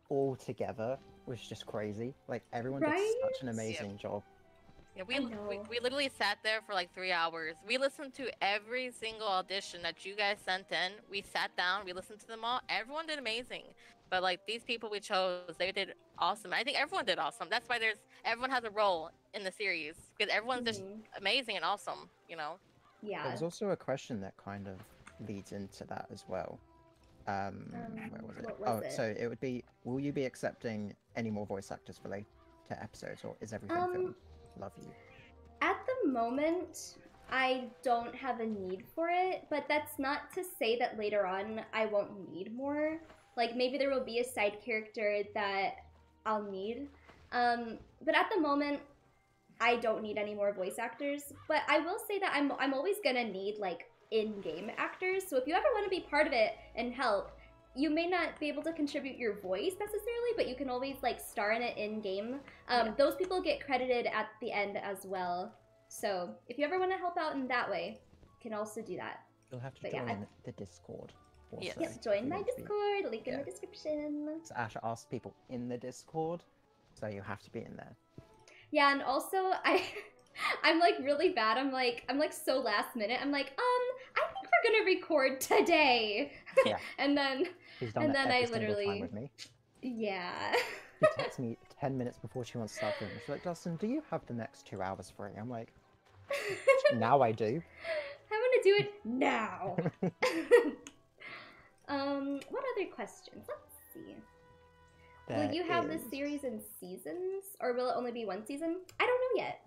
all together was just crazy. Like everyone right? did such an amazing yep. job. Yeah, we, we we literally sat there for like three hours. We listened to every single audition that you guys sent in. We sat down, we listened to them all. Everyone did amazing. But like these people we chose, they did awesome. I think everyone did awesome. That's why there's everyone has a role in the series, because everyone's mm-hmm. just amazing and awesome, you know? Yeah. There's also a question that kind of leads into that as well. Um, um where was it? What was oh, it? So it would be, will you be accepting any more voice actors for later episodes, or is everything um, filmed? Love you. At the moment, I don't have a need for it, but that's not to say that later on I won't need more. Like, maybe there will be a side character that I'll need. Um, but at the moment, I don't need any more voice actors. But I will say that I'm, I'm always gonna need, like, in-game actors. So if you ever want to be part of it and help, you may not be able to contribute your voice necessarily, but you can always like star in it in game. Um, yeah. Those people get credited at the end as well. So if you ever want to help out in that way, you can also do that. You'll have to but join yeah, I... the Discord. Also, yes. Yes, join my Discord. Be... Link yeah. in the description. So Asha asks people in the Discord, so you have to be in there. Yeah, and also I, I'm like really bad. I'm like I'm like so last minute. I'm like um I think we're gonna record today. Yeah. and then. She's done and that then every I literally time with me. Yeah. She texts me ten minutes before she wants to start filming. She's like, Dustin, do you have the next two hours free? I'm like, now I do. I want to do it now. um, what other questions? Let's see. There will you have is... this series in seasons, or will it only be one season? I don't know yet.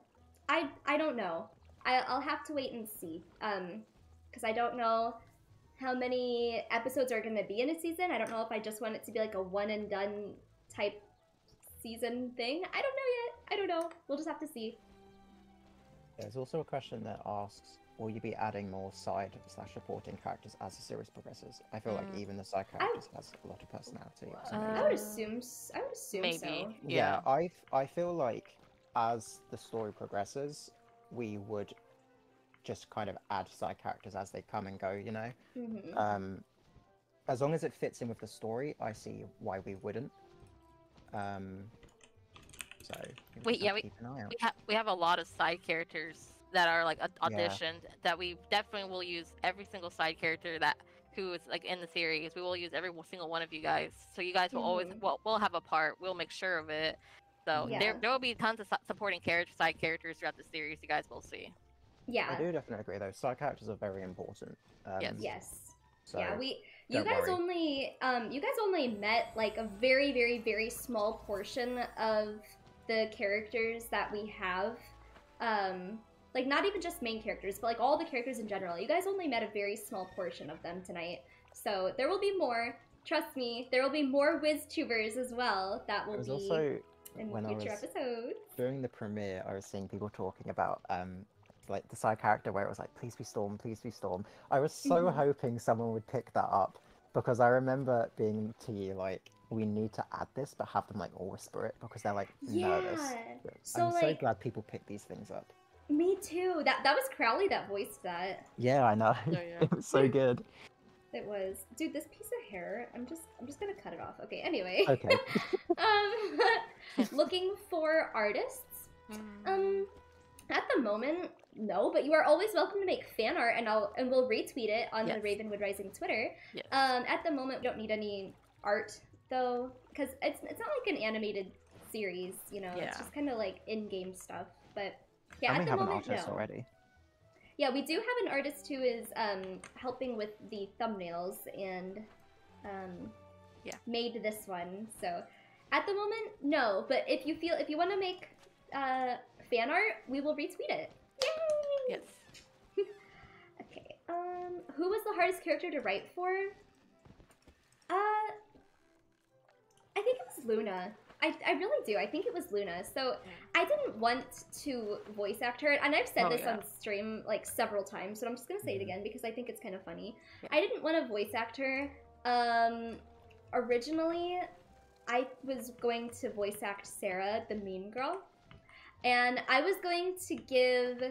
I I don't know. I I'll have to wait and see. Um, because I don't know how many episodes are going to be in a season. I don't know if I just want it to be like a one and done type season thing. I don't know yet. I don't know. We'll just have to see. There's also a question that asks, will you be adding more side slash reporting characters as the series progresses? I feel mm. like even the side characters I, has a lot of personality. Uh, I would assume, I would assume maybe. So. Yeah, yeah I, I feel like as the story progresses, we would just kind of add side characters as they come and go, you know? Mm-hmm. Um, as long as it fits in with the story, I see why we wouldn't. Um, so... Wait, yeah, we, we, ha we have a lot of side characters that are, like, auditioned, yeah. that we definitely will use every single side character that who is, like, in the series. We will use every single one of you guys. So you guys will mm-hmm. always... Well, we'll have a part. We'll make sure of it. So yeah. there, there will be tons of supporting character, side characters throughout the series. You guys will see. Yeah, I do definitely agree though. Side characters are very important. Um, yes. Yes. So yeah, we. You guys worry. only. Um, you guys only met like a very, very, very small portion of the characters that we have. Um, like not even just main characters, but like all the characters in general. You guys only met a very small portion of them tonight. So there will be more. Trust me, there will be more WizTubers as well. That will be also in when future I was, episodes. During the premiere, I was seeing people talking about. Um, like the side character where it was like, please be Storm, please be Storm. I was so mm-hmm. hoping someone would pick that up, because I remember being to you like, we need to add this, but have them like all whisper it because they're like yeah. nervous. So, I'm like, so glad people pick these things up. Me too. That that was Crowley that voiced that. Yeah, I know. Oh, yeah. It was so good. It was. Dude, this piece of hair, I'm just I'm just gonna cut it off. Okay, anyway. Okay. um looking for artists. Um At the moment, no, but you are always welcome to make fan art, and I'll and we'll retweet it on yes. the Ravenwood Rising Twitter. Yes. Um, at the moment, we don't need any art though, because it's it's not like an animated series, you know. Yeah. It's just kind of like in-game stuff. But yeah, and at we the have moment, an artist no. already. Yeah, we do have an artist who is um helping with the thumbnails and um yeah made this one. So at the moment, no. But if you feel if you want to make uh. fan art, we will retweet it. Yay! Yes. Okay. Um, who was the hardest character to write for? Uh, I think it was Luna. I, I really do. I think it was Luna. So I didn't want to voice act her. And I've said oh, this yeah. on stream like several times, but I'm just going to say it again because I think it's kind of funny. Yeah. I didn't want to voice act her. Um, originally, I was going to voice act Sarah, the mean girl. And I was going to give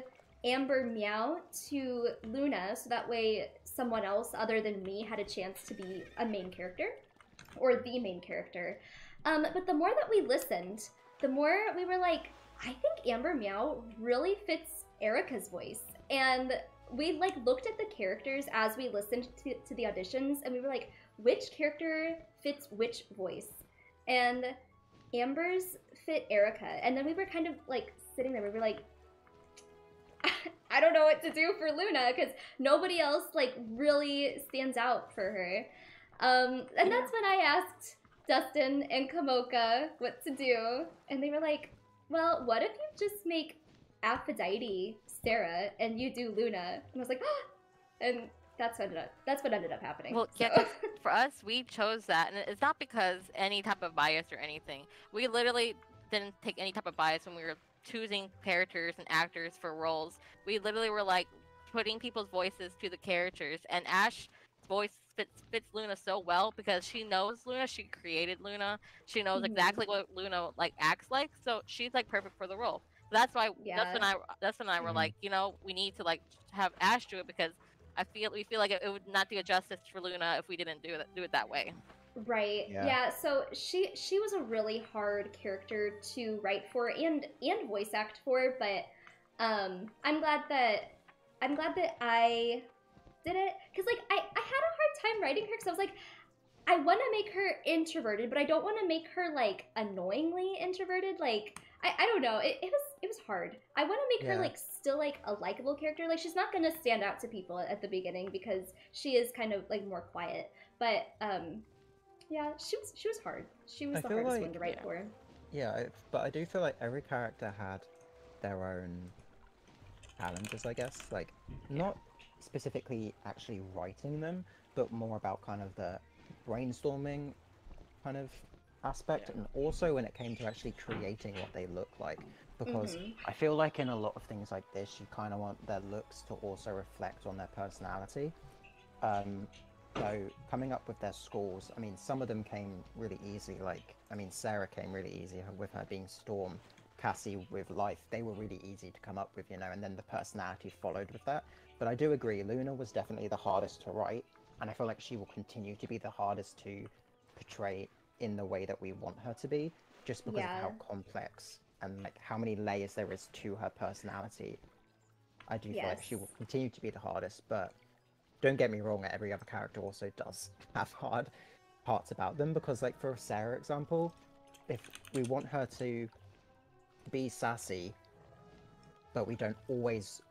Amber Meow to Luna so that way someone else other than me had a chance to be a main character or the main character. Um, but the more that we listened, the more we were like, I think Amber Meow really fits Erica's voice. And we like looked at the characters as we listened to, to the auditions, and we were like, which character fits which voice? And Amber's fit Erica. And then we were kind of like sitting there, we were like, I don't know what to do for Luna because nobody else like really stands out for her. Um, and yeah. that's when I asked Dustin and Kamoka what to do, and they were like, well, what if you just make Aphrodite Sarah and you do Luna? And I was like, ah! And that's what ended up, that's what ended up happening. Well, so. Yeah, for us, we chose that, and it's not because any type of bias or anything. We literally didn't take any type of bias when we were choosing characters and actors for roles. We literally were like putting people's voices to the characters, and Ash's voice Fits, fits Luna so well because she knows Luna, she created Luna, she knows mm-hmm. exactly what Luna like acts like, so she's like perfect for the role. So that's why yeah. that's when I that's when I mm-hmm. were like, you know, we need to like have Ash do it because I feel we feel like it, it would not do a justice for Luna if we didn't do it do it that way. Right. Yeah. yeah. So she she was a really hard character to write for and and voice act for, but um, I'm glad that I'm glad that I. did it because like I, I had a hard time writing her because I was like, I want to make her introverted, but I don't want to make her like annoyingly introverted. Like I, I don't know, it, it was it was hard. I want to make yeah. her like still like a likable character. Like she's not gonna stand out to people at the beginning because she is kind of like more quiet, but um yeah, she was she was hard. She was I the hardest like, one to write yeah. for. Yeah, but I do feel like every character had their own challenges, I guess. Like not specifically actually writing them, but more about kind of the brainstorming kind of aspect, yeah. and also when it came to actually creating what they look like, because mm-hmm. I feel like in a lot of things like this you kind of want their looks to also reflect on their personality. Um, so coming up with their scores, I mean some of them came really easy, like I mean Sarah came really easy with her being Storm, Cassie with Life, they were really easy to come up with, you know, and then the personality followed with that. But I do agree, Luna was definitely the hardest to write, and I feel like she will continue to be the hardest to portray in the way that we want her to be, just because yeah. of how complex and like how many layers there is to her personality. I do yes. feel like she will continue to be the hardest, but don't get me wrong, every other character also does have hard parts about them, because like for Sarah example, if we want her to be sassy, but we don't always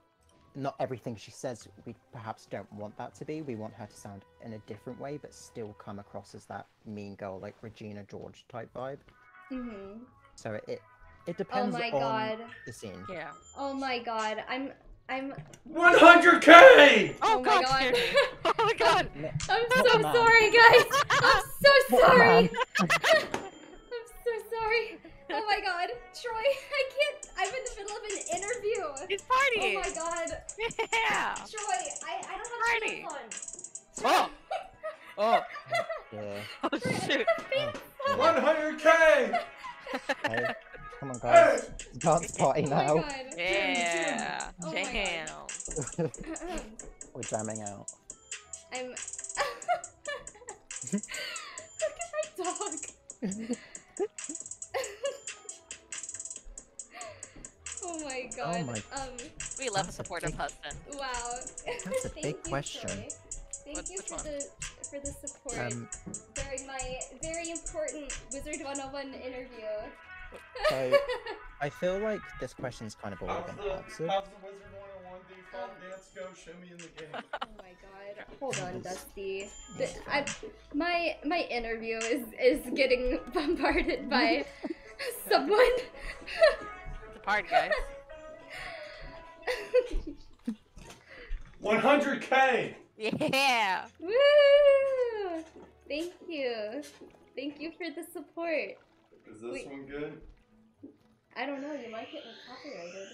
not everything she says, we perhaps don't want that to be. We want her to sound in a different way, but still come across as that mean girl, like Regina George type vibe. Mm-hmm. So it it depends oh my on god. the scene. Yeah. Oh my god, I'm I'm. one hundred K! Oh, oh my god. god. Oh my god. I'm what so sorry, guys. I'm so sorry. I'm so sorry. Oh my god, Troy, I can't, I'm in the middle of an interview. It's party. Oh my god. Yeah. Troy, I, I don't have pants on. Oh. Oh. Yeah. Oh shoot. Oh, one hundred K. Hey, come on guys. Hey. Dance party now. Oh my god. Yeah. Oh jam. God. We're jamming out. I'm. Look at my dog. Oh my god. Oh my. Um, we love the support of husband. Wow. That's a Thank big you, question. Troy. Thank What's you for one? the for the support um, during my very important Wizard one oh one interview. So I feel like this question's kind of already been answered. How's the Wizard one oh one default um, dance go? Show me in the game. Oh my god. Hold on, Dusty. This, I, my my interview is is getting bombarded by someone. Hard guys. one hundred K! Yeah! Woo! Thank you. Thank you for the support. Is this Wait. one good? I don't know. You might get me copyrighted.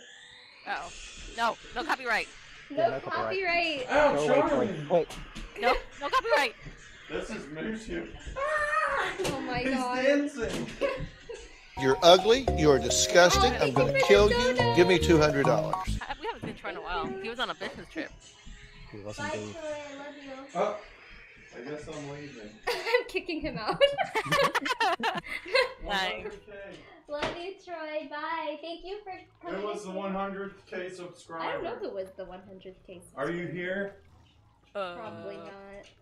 Uh oh. No. No copyright. No, yeah, no copyright. copyright. Oh, Charlie. Wait, wait. No. No copyright. This is music. Oh my He's god. He's dancing. You're ugly. You're disgusting. Oh, I'm going to kill you. Give me two hundred dollars. We haven't been trying in a while. He was on a business trip. He wasn't Bye, Troy. I love you. Oh. I guess I'm leaving. I'm kicking him out. Nice. Love you, Troy. Bye. Thank you for coming. It was the one hundred K subscriber. I don't know who was the one hundred K subscriber. Are you here? Uh, probably not.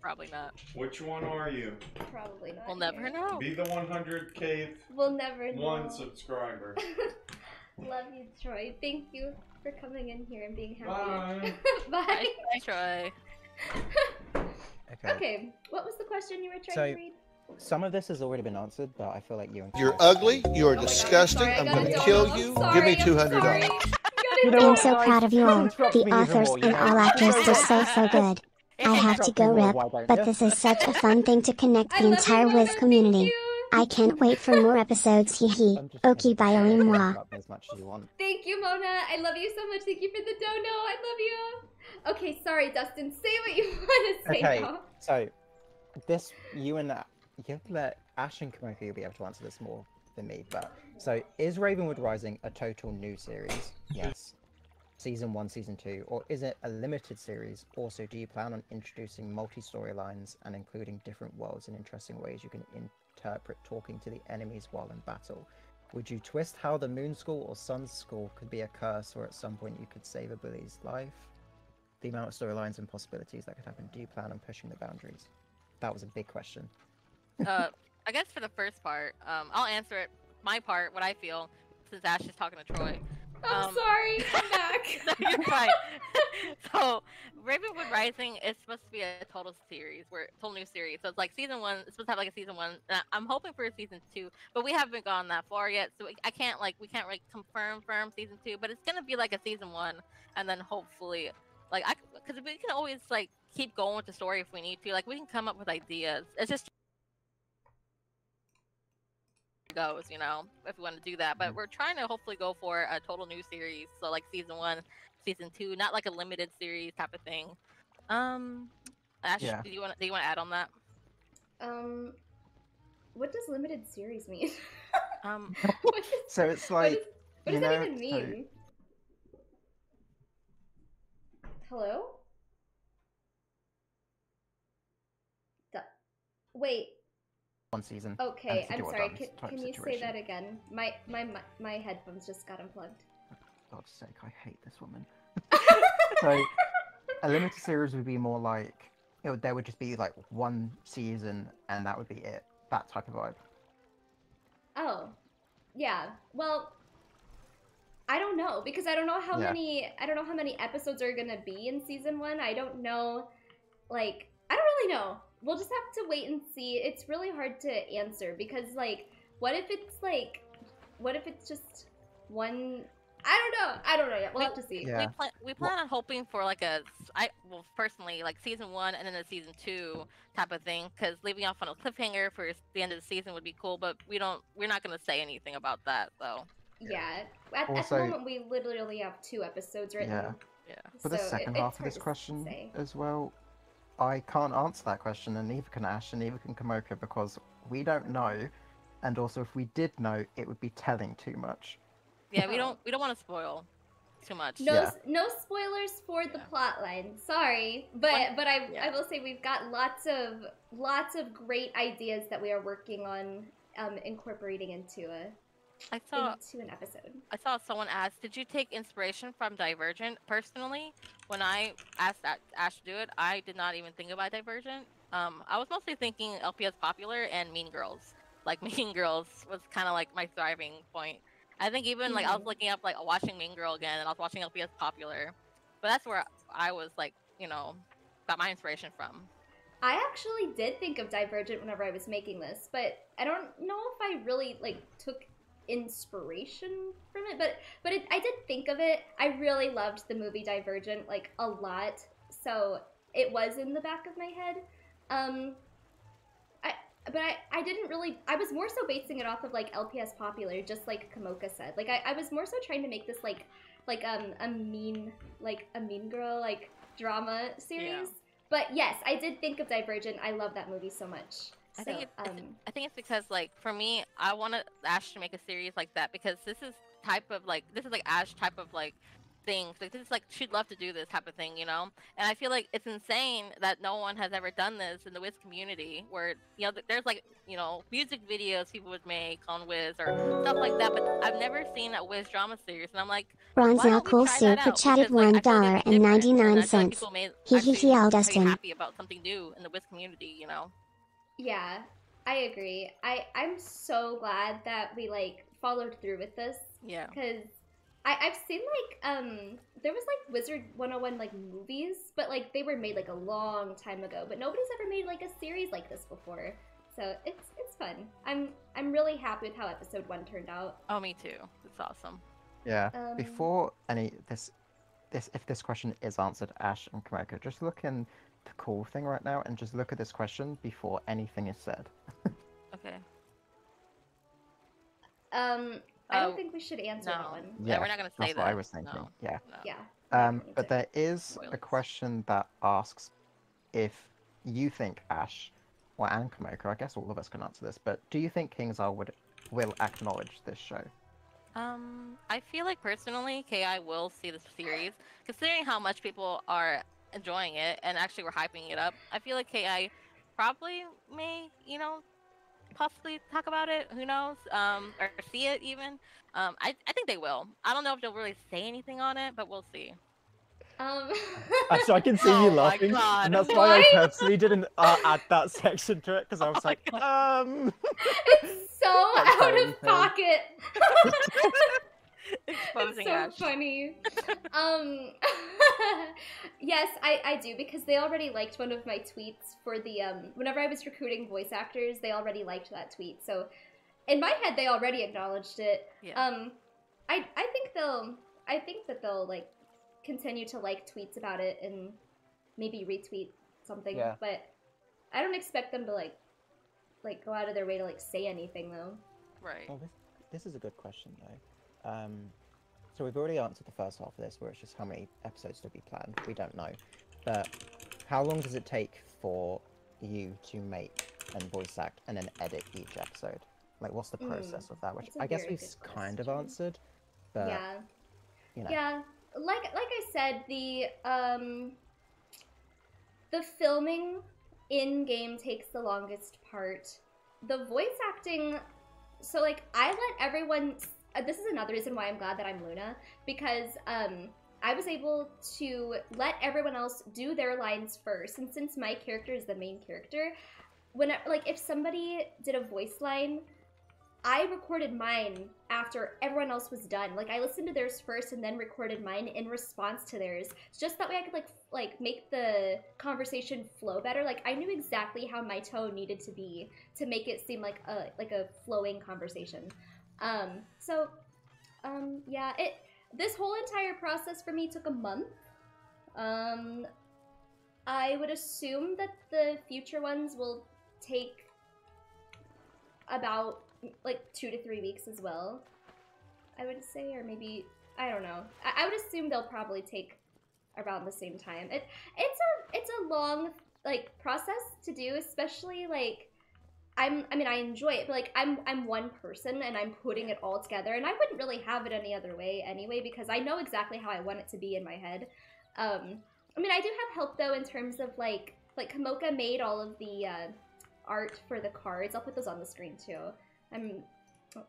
Probably not. Which one are you? Probably not. We'll never here. know. Be the one hundred K We'll never know. One subscriber. Love you, Troy. Thank you for coming in here and being happy. Bye. Bye. Bye, Troy. Okay. Okay, what was the question you were trying so, to read? Some of this has already been answered, but I feel like you and You're ugly, you're oh disgusting, God, I'm, I'm going to kill you, sorry, give me two hundred dollars. I'm so proud of you all, the authors and all actors did so, so good. I have to go rip, but this is such a fun thing to connect the entire Wiz community. I can't wait for more episodes, hee hee. Okay, bye, au revoir. Thank you, Mona. I love you so much. Thank you for the dono. I love you. Okay, sorry, Dustin. Say what you want to say okay, now. So, this, you and you let Ash and Kamoka, you'll be able to answer this more than me, but. So, is Ravenwood Rising a total new series? Yes. Season one, season two, or is it a limited series? Also, do you plan on introducing multi-storylines and including different worlds in interesting ways you can in interpret talking to the enemies while in battle? Would you twist how the Moon School or Sun School could be a curse, or at some point you could save a bully's life? The amount of storylines and possibilities that could happen. Do you plan on pushing the boundaries? That was a big question. uh, I guess for the first part, um, I'll answer it. My part, what I feel, since Ash is talking to Troy. I'm um, sorry, I'm back. No, you're fine. So, Ravenwood Rising is supposed to be a total series, where total new series. So it's like season one. It's supposed to have like a season one. I'm hoping for a season two, but we haven't gone that far yet. So I can't like we can't like confirm firm season two, but it's gonna be like a season one, and then hopefully like I because we can always like keep going with the story if we need to. Like we can come up with ideas. It's just goes, you know, if we want to do that, but we're trying to hopefully go for a total new series, so like season one, season two, not like a limited series type of thing. Um, Ash, yeah. do you want do you want to add on that? Um, what does limited series mean? um, is, so it's like, what, is, what does know, that even mean? So... Hello? The... Wait. One season. Okay, I'm sorry. Can, can you situation. say that again? My my my headphones just got unplugged. For God's sake, I hate this woman. So, a limited series would be more like it would, there would just be like one season, and that would be it. That type of vibe. Oh, yeah. Well, I don't know because I don't know how yeah. many I don't know how many episodes are gonna be in season one. I don't know. Like, I don't really know. We'll just have to wait and see. It's really hard to answer because, like, what if it's, like, what if it's just one... I don't know. I don't know yet. We'll we, have to see. Yeah. We, pl we plan on hoping for, like, a... I, well, personally, like, season one and then a season two type of thing, because leaving off on a cliffhanger for the end of the season would be cool, but we don't... We're not going to say anything about that, though. Yeah. yeah. At, also, at the moment, we literally have two episodes written. Yeah. yeah. For the so second it, half of this question say. as well... I can't answer that question, and neither can Ash, and neither can Kamoka, because we don't know, and also if we did know, it would be telling too much. Yeah, we don't we don't want to spoil too much. No, yeah. no spoilers for the yeah. plot line. Sorry, but what? but I yeah. I will say we've got lots of lots of great ideas that we are working on um, incorporating into a. I saw into an episode. I saw someone ask, "Did you take inspiration from Divergent?" Personally, when I asked Ash to do it, I did not even think about Divergent. Um, I was mostly thinking L P S Popular and Mean Girls. Like Mean Girls was kind of like my thriving point. I think even mm-hmm. like I was looking up like watching Mean Girl again, and I was watching L P S Popular. But that's where I was like, you know, got my inspiration from. I actually did think of Divergent whenever I was making this, but I don't know if I really like took inspiration from it, but but it, I did think of it. I really loved the movie Divergent like a lot, so it was in the back of my head. Um, I but I, I didn't really, I was more so basing it off of like L P S Popular, just like Kamoka said. Like I, I was more so trying to make this like like um a mean like a mean girl like drama series. Yeah. But yes, I did think of Divergent. I love that movie so much. I so, think it's, um, I think it's because like for me, I want to Ash to make a series like that because this is type of like this is like Ash type of like things like this is like she'd love to do this type of thing, you know. And I feel like it's insane that no one has ever done this in the Wiz community, where you know there's like you know music videos people would make on Wiz or stuff like that, but I've never seen a Wiz drama series, and I'm like, Bronzel Cool Super chatted one dollar and ninety nine cents. He he he, Al Dustin. Happy about something new in the Wiz community, you know. Yeah, I agree. I I'm so glad that we like followed through with this. Yeah. Because I've seen, like, um, there was, like, Wizard one oh one, like, movies, but, like, they were made, like, a long time ago. But nobody's ever made, like, a series like this before. So it's it's fun. I'm I'm really happy with how episode one turned out. Oh, me too. It's awesome. Yeah. Um, Before any, this, this, if this question is answered, Ash and Kamoka, just look in the cool thing right now and just look at this question before anything is said. Okay. Um... I don't uh, think we should answer no. that one. Yeah, yeah, we're not going to say that's that. That's what I was thinking. No. Yeah. No. Yeah. Um, but there is Spoilers. a question that asks if you think Ash, or well, and Kamoka, I guess all of us can answer this, but do you think Kingzar would will acknowledge this show? Um, I feel like personally, K I will see this series, considering how much people are enjoying it and actually we're hyping it up. I feel like K I probably may, you know, possibly talk about it, who knows, um, or see it even. Um, I, I think they will. I don't know if they'll really say anything on it, but we'll see. Um. Actually, I can see oh you laughing, and that's why what? I purposely didn't uh, add that section to it, because I was oh like, um... It's so out of anything. pocket! Exposing it's so Ash. funny. um, yes, I, I do, because they already liked one of my tweets for the, um, whenever I was recruiting voice actors, they already liked that tweet. So in my head, they already acknowledged it. Yeah. Um, I, I think they'll, I think that they'll like continue to like tweets about it and maybe retweet something, yeah. but I don't expect them to like, like go out of their way to like say anything though. Right. Well, this, this is a good question though. Um, so we've already answered the first half of this, where it's just how many episodes to be planned. We don't know. But how long does it take for you to make and voice act and then edit each episode? Like, what's the process mm, of that? Which I guess we've kind of answered. But, yeah. You know. Yeah. Like, like I said, the, um, the filming in-game takes the longest part. The voice acting... So, like, I let everyone... This is another reason why I'm glad that I'm Luna, because um, I was able to let everyone else do their lines first. And since my character is the main character, when I, like if somebody did a voice line, I recorded mine after everyone else was done. Like I listened to theirs first and then recorded mine in response to theirs. Just that way I could like like make the conversation flow better. Like I knew exactly how my tone needed to be to make it seem like a like a flowing conversation. Um, so, um, yeah, it, this whole entire process for me took a month. Um, I would assume that the future ones will take about, like, two to three weeks as well, I would say, or maybe, I don't know. I, I would assume they'll probably take around the same time. It, it's a, it's a long, like, process to do, especially, like, I'm, I mean, I enjoy it, but, like, I'm I'm one person, and I'm putting it all together, and I wouldn't really have it any other way anyway, because I know exactly how I want it to be in my head. Um, I mean, I do have help, though, in terms of, like, like, Kamoka made all of the uh, art for the cards. I'll put those on the screen, too. I'm,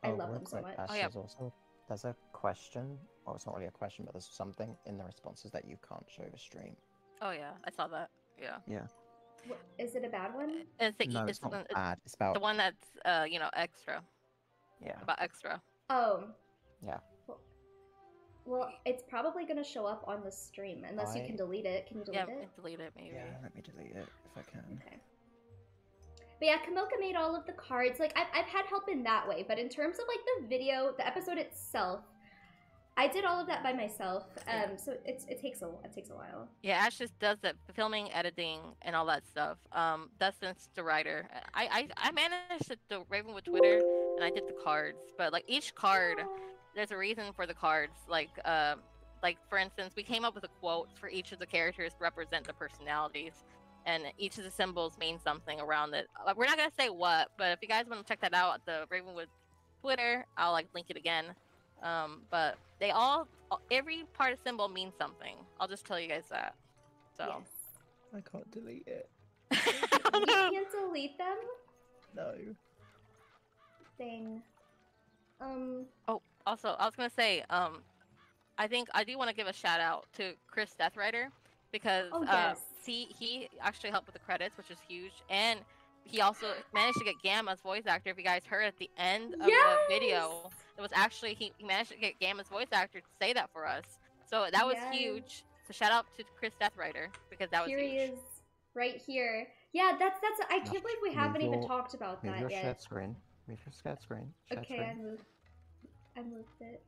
I oh, love them so much. Ash, oh, yeah. There's also, there's a question, or it's not really a question, but there's something in the responses that you can't show the stream. Oh, yeah. I saw that. Yeah. Yeah. Is it a bad one? It's, the, no, it's, it's not the, bad. It's about... the one that's, uh, you know, extra. Yeah. About extra. Oh. Yeah. Well, well it's probably going to show up on the stream, unless I... you can delete it. Can you delete yeah, it? Yeah, delete it, maybe. Yeah, let me delete it, if I can. Okay. But yeah, Kamoka made all of the cards. Like, I've, I've had help in that way, but in terms of, like, the video, the episode itself, I did all of that by myself, um, so it's, it takes a it takes a while. Yeah, Ash just does that filming, editing, and all that stuff. Um, Dustin's the writer. I I, I managed the Ravenwood Twitter, and I did the cards. But like each card, there's a reason for the cards. Like uh, like for instance, we came up with a quote for each of the characters to represent the personalities, and each of the symbols means something around it. Like, we're not gonna say what, but if you guys want to check that out at the Ravenwood Twitter, I'll like link it again. Um, but they all, every part of symbol means something. I'll just tell you guys that. So yes. I can't delete it. You can't delete them? No. Thing. Um. Oh, also, I was gonna say, um, I think I do want to give a shout out to Chris Deathrider because oh, yes. uh, he he actually helped with the credits, which is huge, and he also managed to get Gamma's voice actor. If you guys heard at the end of yes! the video. It was actually, he managed to get Gamma's voice actor to say that for us. So that was yes. huge. So shout out to Chris Deathrider, because that was here huge. Here he is, right here. Yeah, that's, that's, I can't no, believe we haven't your, even talked about that your yet. Move screen. Move your stat screen. Stat okay, screen. I moved, I moved it.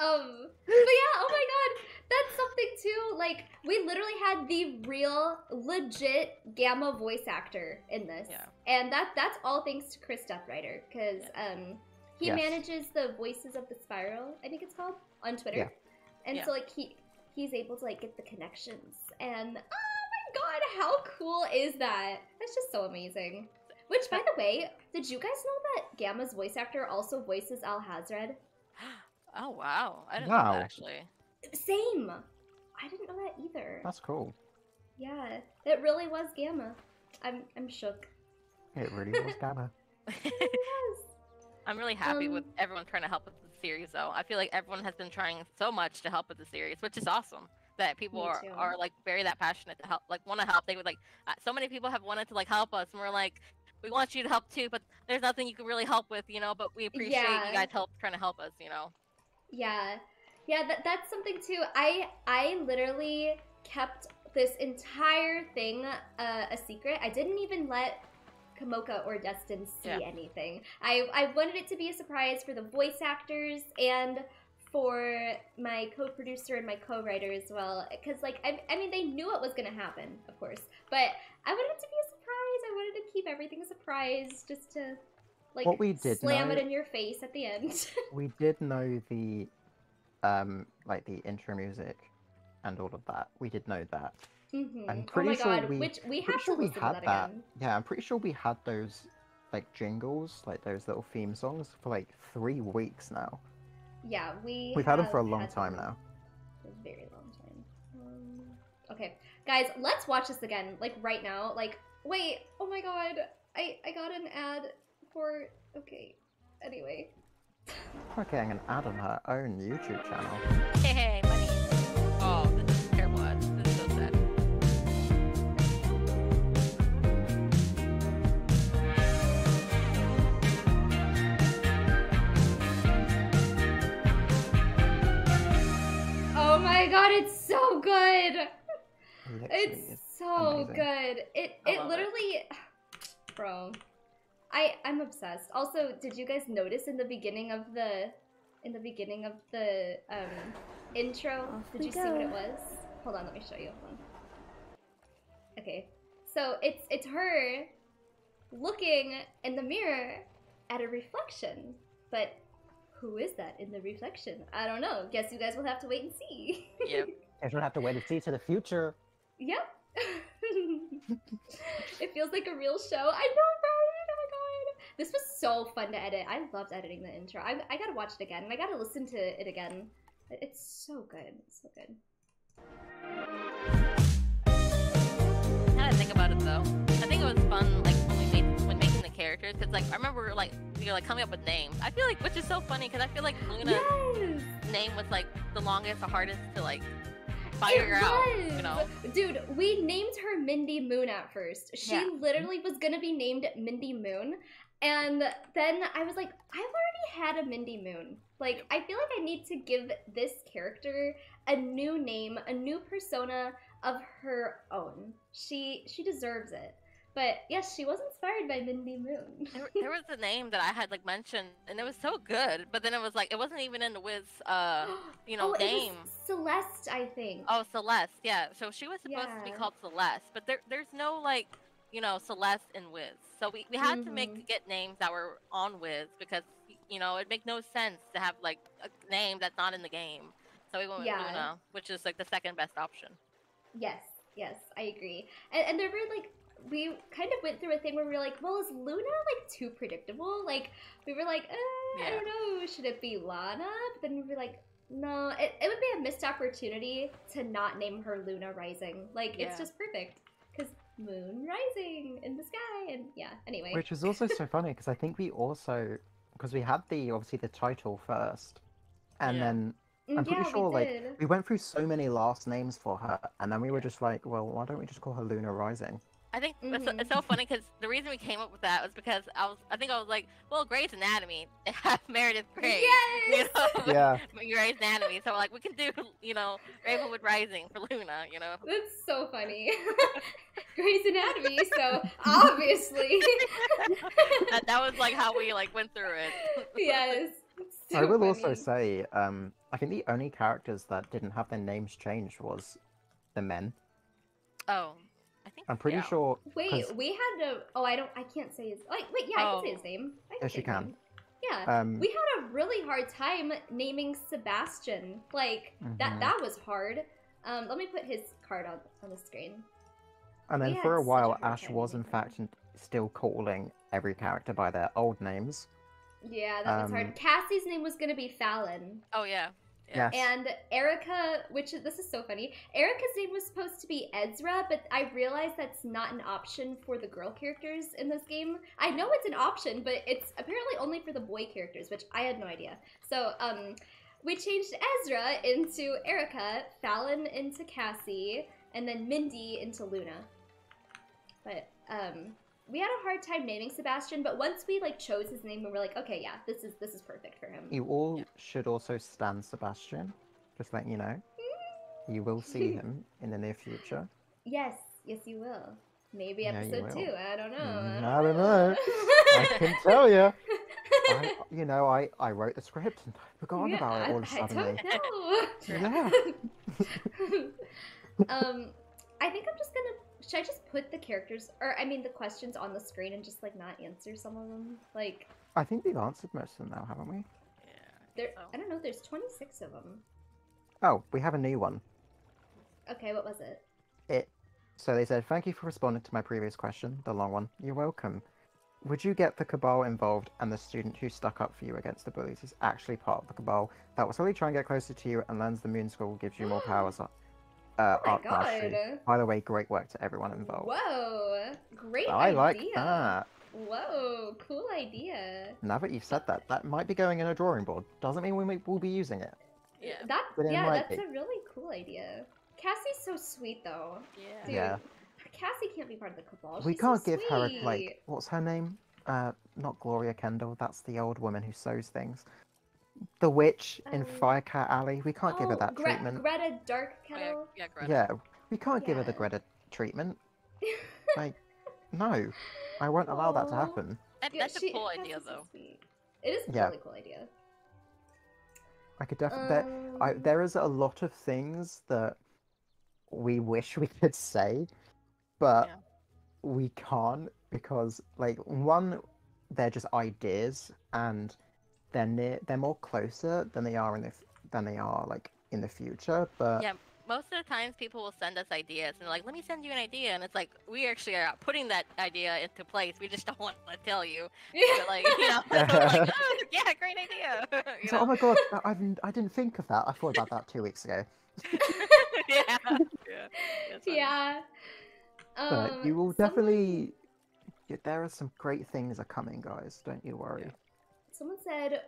um, but yeah, oh my god, that's something too. Like, we literally had the real, legit Gamma voice actor in this. Yeah. And that that's all thanks to Chris Deathrider, because um, he yes. manages the Voices of the Spiral, I think it's called, on Twitter. Yeah. And yeah. so, like, he he's able to, like, get the connections. And, oh my god, how cool is that? That's just so amazing. Which, by the way, did you guys know that Gamma's voice actor also voices Al Hazred? Oh, wow. I didn't wow. know that, actually. Same! I didn't know that either. That's cool. Yeah, it really was Gamma. I'm, I'm shook. It really was Gamma. It was. I'm really happy um, with everyone trying to help with the series, though. I feel like everyone has been trying so much to help with the series, which is awesome. That people are, are like very that passionate to help, like want to help. They would like so many people have wanted to like help us, and we're like, we want you to help too, but there's nothing you can really help with, you know. But we appreciate yeah. you guys help trying to help us, you know. Yeah, yeah, that that's something too. I I literally kept this entire thing uh, a secret. I didn't even let Kamoka or Dustin see yeah. anything. I, I wanted it to be a surprise for the voice actors and for my co-producer and my co-writer as well. Because, like, I, I mean, they knew it was going to happen, of course. But I wanted it to be a surprise. I wanted to keep everything a surprise just to, like, what we did slam know, it in your face at the end. We did know the, um, like, the intro music and all of that. We did know that. Mm-hmm. I'm pretty oh my sure god, we, which we have sure to we had to that, that. Again. Yeah, I'm pretty sure we had those like jingles, like those little theme songs for like three weeks now. Yeah, we We've had them for a long time now. A very long time. Um, okay. Guys, let's watch this again, like right now. Like, wait, oh my god. I, I got an ad for okay. Anyway. We're getting an ad on her own YouTube channel. Hey hey, money. Oh, this is terrible ads. Oh my god, it's so good! Literally, it's, it's so amazing. Good. It it literally, it. Bro, I I'm obsessed. Also, did you guys notice in the beginning of the, in the beginning of the um intro? Off did you go. See what it was? Hold on, let me show you. Hold on. Okay, so it's it's her looking in the mirror at a reflection, but. Who is that in the reflection? I don't know. Guess you guys will have to wait and see. Yep. Guess we'll have to wait and see to the future. Yep. It feels like a real show. I know, bro. Oh my god. This was so fun to edit. I loved editing the intro. I, I gotta watch it again. I gotta listen to it again. It's so good. It's so good. Now that I think about it, though, I think it was fun, like, when we made, when making the characters, because, like, I remember, like, you're like coming up with names. I feel like, which is so funny because I feel like Luna's yes. name was like the longest, the hardest to like figure out. You know, dude, we named her Mindy Moon at first. She yeah. literally was gonna be named Mindy Moon, and then I was like, I've already had a Mindy Moon. Like, I feel like I need to give this character a new name, a new persona of her own. She she deserves it. But yes, she was inspired by Mindy Moon. there, there was a name that I had like mentioned, and it was so good. But then it was like it wasn't even in the Wiz, uh, you know, oh, name. It was Celeste, I think. Oh, Celeste, yeah. So she was supposed yeah. to be called Celeste, but there, there's no like, you know, Celeste in Wiz. So we, we had mm-hmm. to make get names that were on Wiz because you know it make no sense to have like a name that's not in the game. So we went with yeah. Luna, which is like the second best option. Yes, yes, I agree. And, and there were like. We kind of went through a thing where we were like, well, is Luna, like, too predictable? Like, we were like, uh, yeah. I don't know, should it be Lana? But then we were like, no, it, it would be a missed opportunity to not name her Luna Rising. Like, yeah. it's just perfect, because moon rising in the sky, and yeah, anyway. Which is also so funny, because I think we also, because we had the, obviously, the title first, and yeah. then... I'm pretty yeah, sure, we like, we went through so many last names for her, and then we were just like, well, why don't we just call her Luna Rising? I think mm-hmm. it's, so, it's so funny because the reason we came up with that was because I was, I think I was like, well, Grey's Anatomy, it has Meredith Grey, yes! you know, yeah. Grey's Anatomy, so like we can do, you know, Ravenwood Rising for Luna, you know. That's so funny. Grey's Anatomy, so obviously. that, that was like how we like went through it. Yes. So I will funny. also say, um, I think the only characters that didn't have their names changed was the men. Oh. I think I'm pretty yeah. sure. Wait, we had a. Oh, I don't. I can't say his. Like, wait, yeah, oh. I can say his name. I can yes, you can. Name. Yeah, um, we had a really hard time naming Sebastian. Like mm-hmm. that. That was hard. Um, let me put his card on on the screen. And then we for a while, a Ash was in fact him. still calling every character by their old names. Yeah, that um, was hard. Cassie's name was gonna be Fallon. Oh yeah. Yes. And Erica, which is, this is so funny, Erica's name was supposed to be Ezra, but I realized that's not an option for the girl characters in this game. I know it's an option, but it's apparently only for the boy characters, which I had no idea. So um, we changed Ezra into Erica, Fallon into Cassie, and then Mindy into Luna. But um, we had a hard time naming Sebastian, but once we like chose his name, we were like, okay, yeah, this is this is perfect for him. You all yeah. should also stan Sebastian, just letting you know. You will see him in the near future. Yes, yes, you will. Maybe episode yeah, two. I don't know. I don't, I don't know. know. I can tell you. I, you know, I I wrote the script and I forgot yeah, about it all of a sudden. I don't know. yeah. um, I think I'm just gonna. Should I just put the characters, or I mean the questions on the screen and just like not answer some of them? Like, I think we've answered most of them now, haven't we? Yeah. There, so. I don't know, there's twenty-six of them. Oh, we have a new one. Okay, what was it? It. So they said, thank you for responding to my previous question, the long one. You're welcome. Would you get the Cabal involved and the student who stuck up for you against the bullies is actually part of the Cabal that will slowly try and get closer to you and learns the Moon School gives you more powers up? Uh, oh my God. By the way, great work to everyone involved. Whoa, great I idea. I like that. Whoa, cool idea. Now that you've said that, that might be going in a drawing board. Doesn't mean we may, we'll be using it. Yeah, that, it yeah that's be. a really cool idea. Cassie's so sweet, though. Yeah. Dude, yeah. Cassie can't be part of the Cabal. She's we can't so give sweet. her, a, like, what's her name? Uh, Not Gloria Kendall, that's the old woman who sews things. The witch um, in Firecat Alley. We can't oh, give her that Gre treatment. Greta Darkkettle. Oh, yeah, yeah, Greta. yeah, we can't yeah. give her the Greta treatment. Like, no, I won't allow Aww. that to happen. That, that's she, a cool idea, though. Sweet. It is a yeah. really cool idea. I could definitely. Um... There, there is a lot of things that we wish we could say, but yeah. we can't because, like, one, they're just ideas and. They're near, they're more closer than they are in the than they are like in the future. But yeah, most of the times people will send us ideas and they're like, let me send you an idea, and it's like we actually are putting that idea into place. We just don't want to tell you. But, like, you know, yeah. So like, oh, yeah, great idea. You so, know? Oh my God, I've I didn't think of that. I thought about that two weeks ago. yeah, yeah, yeah. But um, you will definitely. Some... There are some great things are coming, guys. Don't you worry. Yeah. Someone said,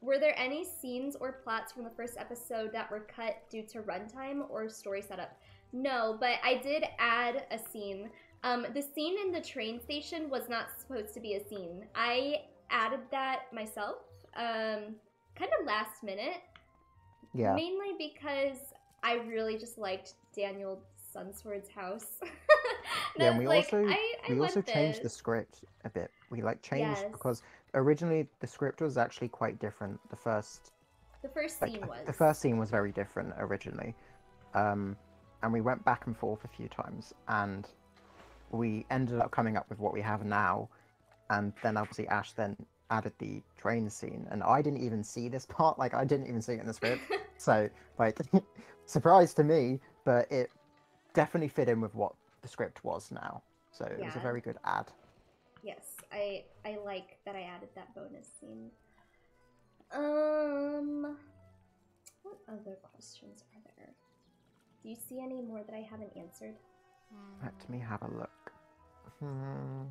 were there any scenes or plots from the first episode that were cut due to runtime or story setup? No, but I did add a scene. Um, the scene in the train station was not supposed to be a scene. I added that myself, um, kind of last minute. Yeah. Mainly because I really just liked Daniel Sunsword's house. Yeah, and we like, also I, I we also this. changed the script a bit. We like changed yes. because originally the script was actually quite different. The first the first like, scene was the first scene was very different originally, um, and we went back and forth a few times, and we ended up coming up with what we have now. And then obviously Ash then added the train scene, and I didn't even see this part. Like I didn't even see it in the script. So like, surprise to me, but it definitely fit in with what the script was now. So yeah. It was a very good ad. Yes, I I like that I added that bonus scene. Um, what other questions are there? Do you see any more that I haven't answered? Let me have a look. Hmm.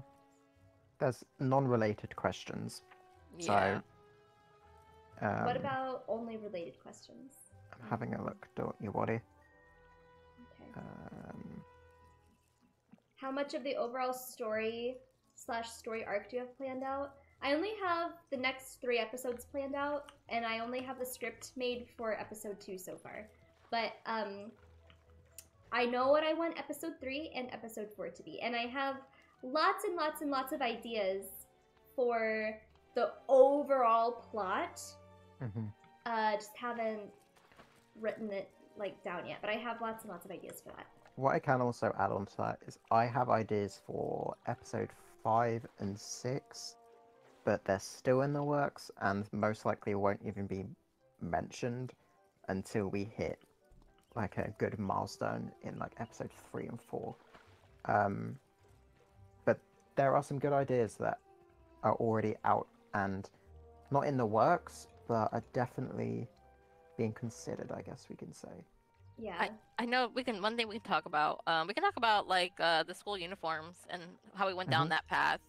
There's non-related questions. Yeah. So, um, what about only related questions? I'm having a look, don't you worry. Okay. Um, How much of the overall story slash story arc do you have planned out? I only have the next three episodes planned out, and I only have the script made for episode two so far. But um, I know what I want episode three and episode four to be, and I have lots and lots and lots of ideas for the overall plot. Mm-hmm. Uh, just haven't written it like down yet, but I have lots and lots of ideas for that. What I can also add on to that is I have ideas for episode five and six, but they're still in the works and most likely won't even be mentioned until we hit like a good milestone in like episode three and four. Um, but there are some good ideas that are already out and not in the works, but are definitely being considered, I guess we can say. Yeah, I, I know we can one thing we can talk about um we can talk about like uh the school uniforms and how we went mm-hmm. down that path.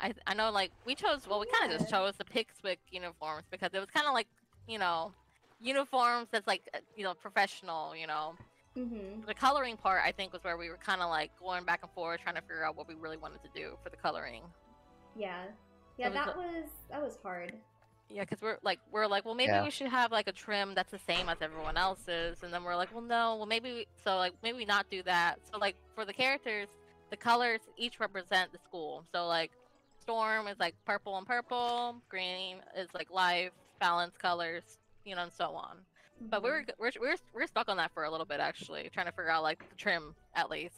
I I know like we chose well we yeah. kind of just chose the Pixwick uniforms because it was kind of like, you know, uniforms that's like, you know, professional, you know. Mm-hmm. The coloring part I think was where we were kind of like going back and forth trying to figure out what we really wanted to do for the coloring. Yeah, yeah, was, that was that was hard. Yeah, because we're like, we're like, well, maybe yeah. we should have like a trim that's the same as everyone else's, and then we're like, well, no, well, maybe we, so like maybe we not do that. So like for the characters, the colors each represent the school. So like, Storm is like purple and purple, green is like life, balance colors, you know, and so on. Mm-hmm. But we were we're we're we're stuck on that for a little bit actually, trying to figure out like the trim at least.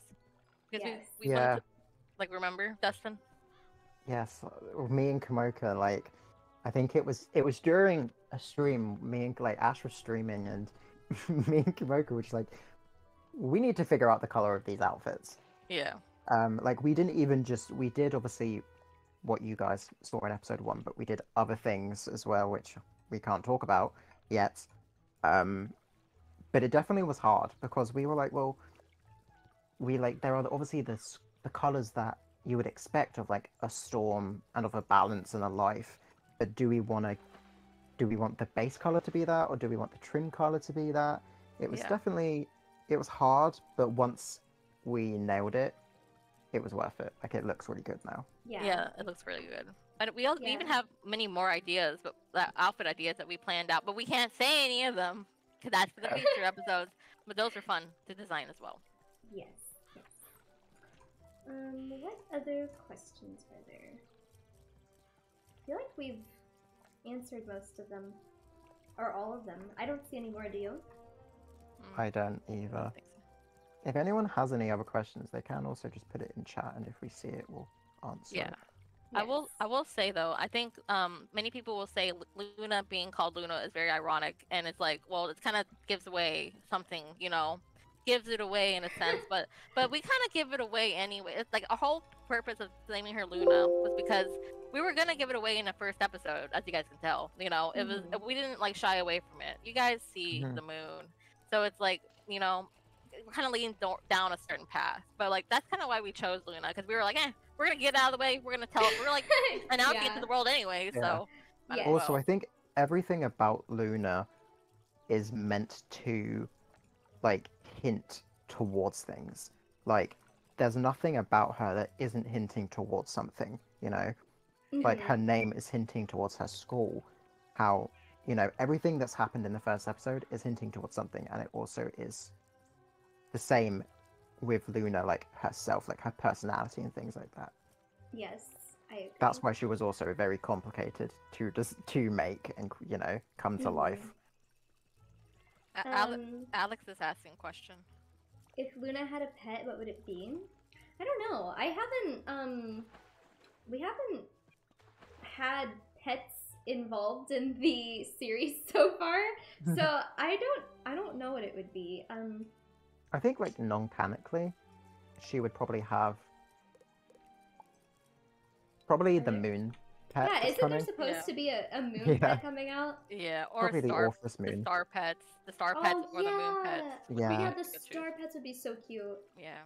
Because yes. we, we yeah. wanted to, like, remember Dustin? Yes, me and Kamoka, like, I think it was it was during a stream, me and like Ash was streaming, and me and Kamoka were just like, we need to figure out the color of these outfits. Yeah. Um, like we didn't even just we did obviously what you guys saw in episode one, but we did other things as well, which we can't talk about yet. Um, but it definitely was hard because we were like, well, we like there are obviously the the colors that you would expect of like a storm and of a balance and a life, but do we want to do we want the base color to be that, or do we want the trim color to be that? It was yeah. definitely it was hard, but once we nailed it, it was worth it. Like, it looks really good now. Yeah, yeah, it looks really good. And we also yeah. we even have many more ideas, but uh, outfit ideas that we planned out, but we can't say any of them because that's for the future episodes. But those are fun to design as well. Yes. Um, what other questions are there? I feel like we've answered most of them, or all of them. I don't see any more, do you? I don't either. I don't think so. If anyone has any other questions, they can also just put it in chat, and if we see it, we'll answer. Yeah. Yes. I will I will say, though, I think um, many people will say Luna being called Luna is very ironic, and it's like, well, it kind of gives away something, you know? Gives it away in a sense, but but we kind of give it away anyway. It's like a whole purpose of naming her Luna was because we were gonna give it away in the first episode, as you guys can tell. You know, it was mm-hmm. we didn't like shy away from it. You guys see mm-hmm. the moon, so it's like, you know, we're kind of leading down a certain path. But like that's kind of why we chose Luna, because we were like, eh, we're gonna get out of the way. We're gonna tell. We're like announcing yeah. it to the world anyway. Yeah. So yeah. I also, I think everything about Luna is meant to like hint towards things. Like, there's nothing about her that isn't hinting towards something, you know? Mm-hmm. Like, her name is hinting towards her school. How, you know, everything that's happened in the first episode is hinting towards something, and it also is the same with Luna, like herself, like her personality and things like that. Yes, I agree. That's why she was also very complicated to just to make and, you know, come to mm-hmm. life. Um, Alex, Alex is asking a question. If Luna had a pet, what would it be? I don't know. I haven't, um, we haven't had pets involved in the series so far, so I don't, I don't know what it would be. Um, I think, like, non-canically, she would probably have probably the moon pet. Yeah, isn't coming. there supposed yeah. to be a, a moon yeah. pet coming out? Yeah, or probably star, the, moon. the star pets, the star oh, pets or yeah. the moon pets. Yeah, yeah, the star pets would be so cute. Yeah.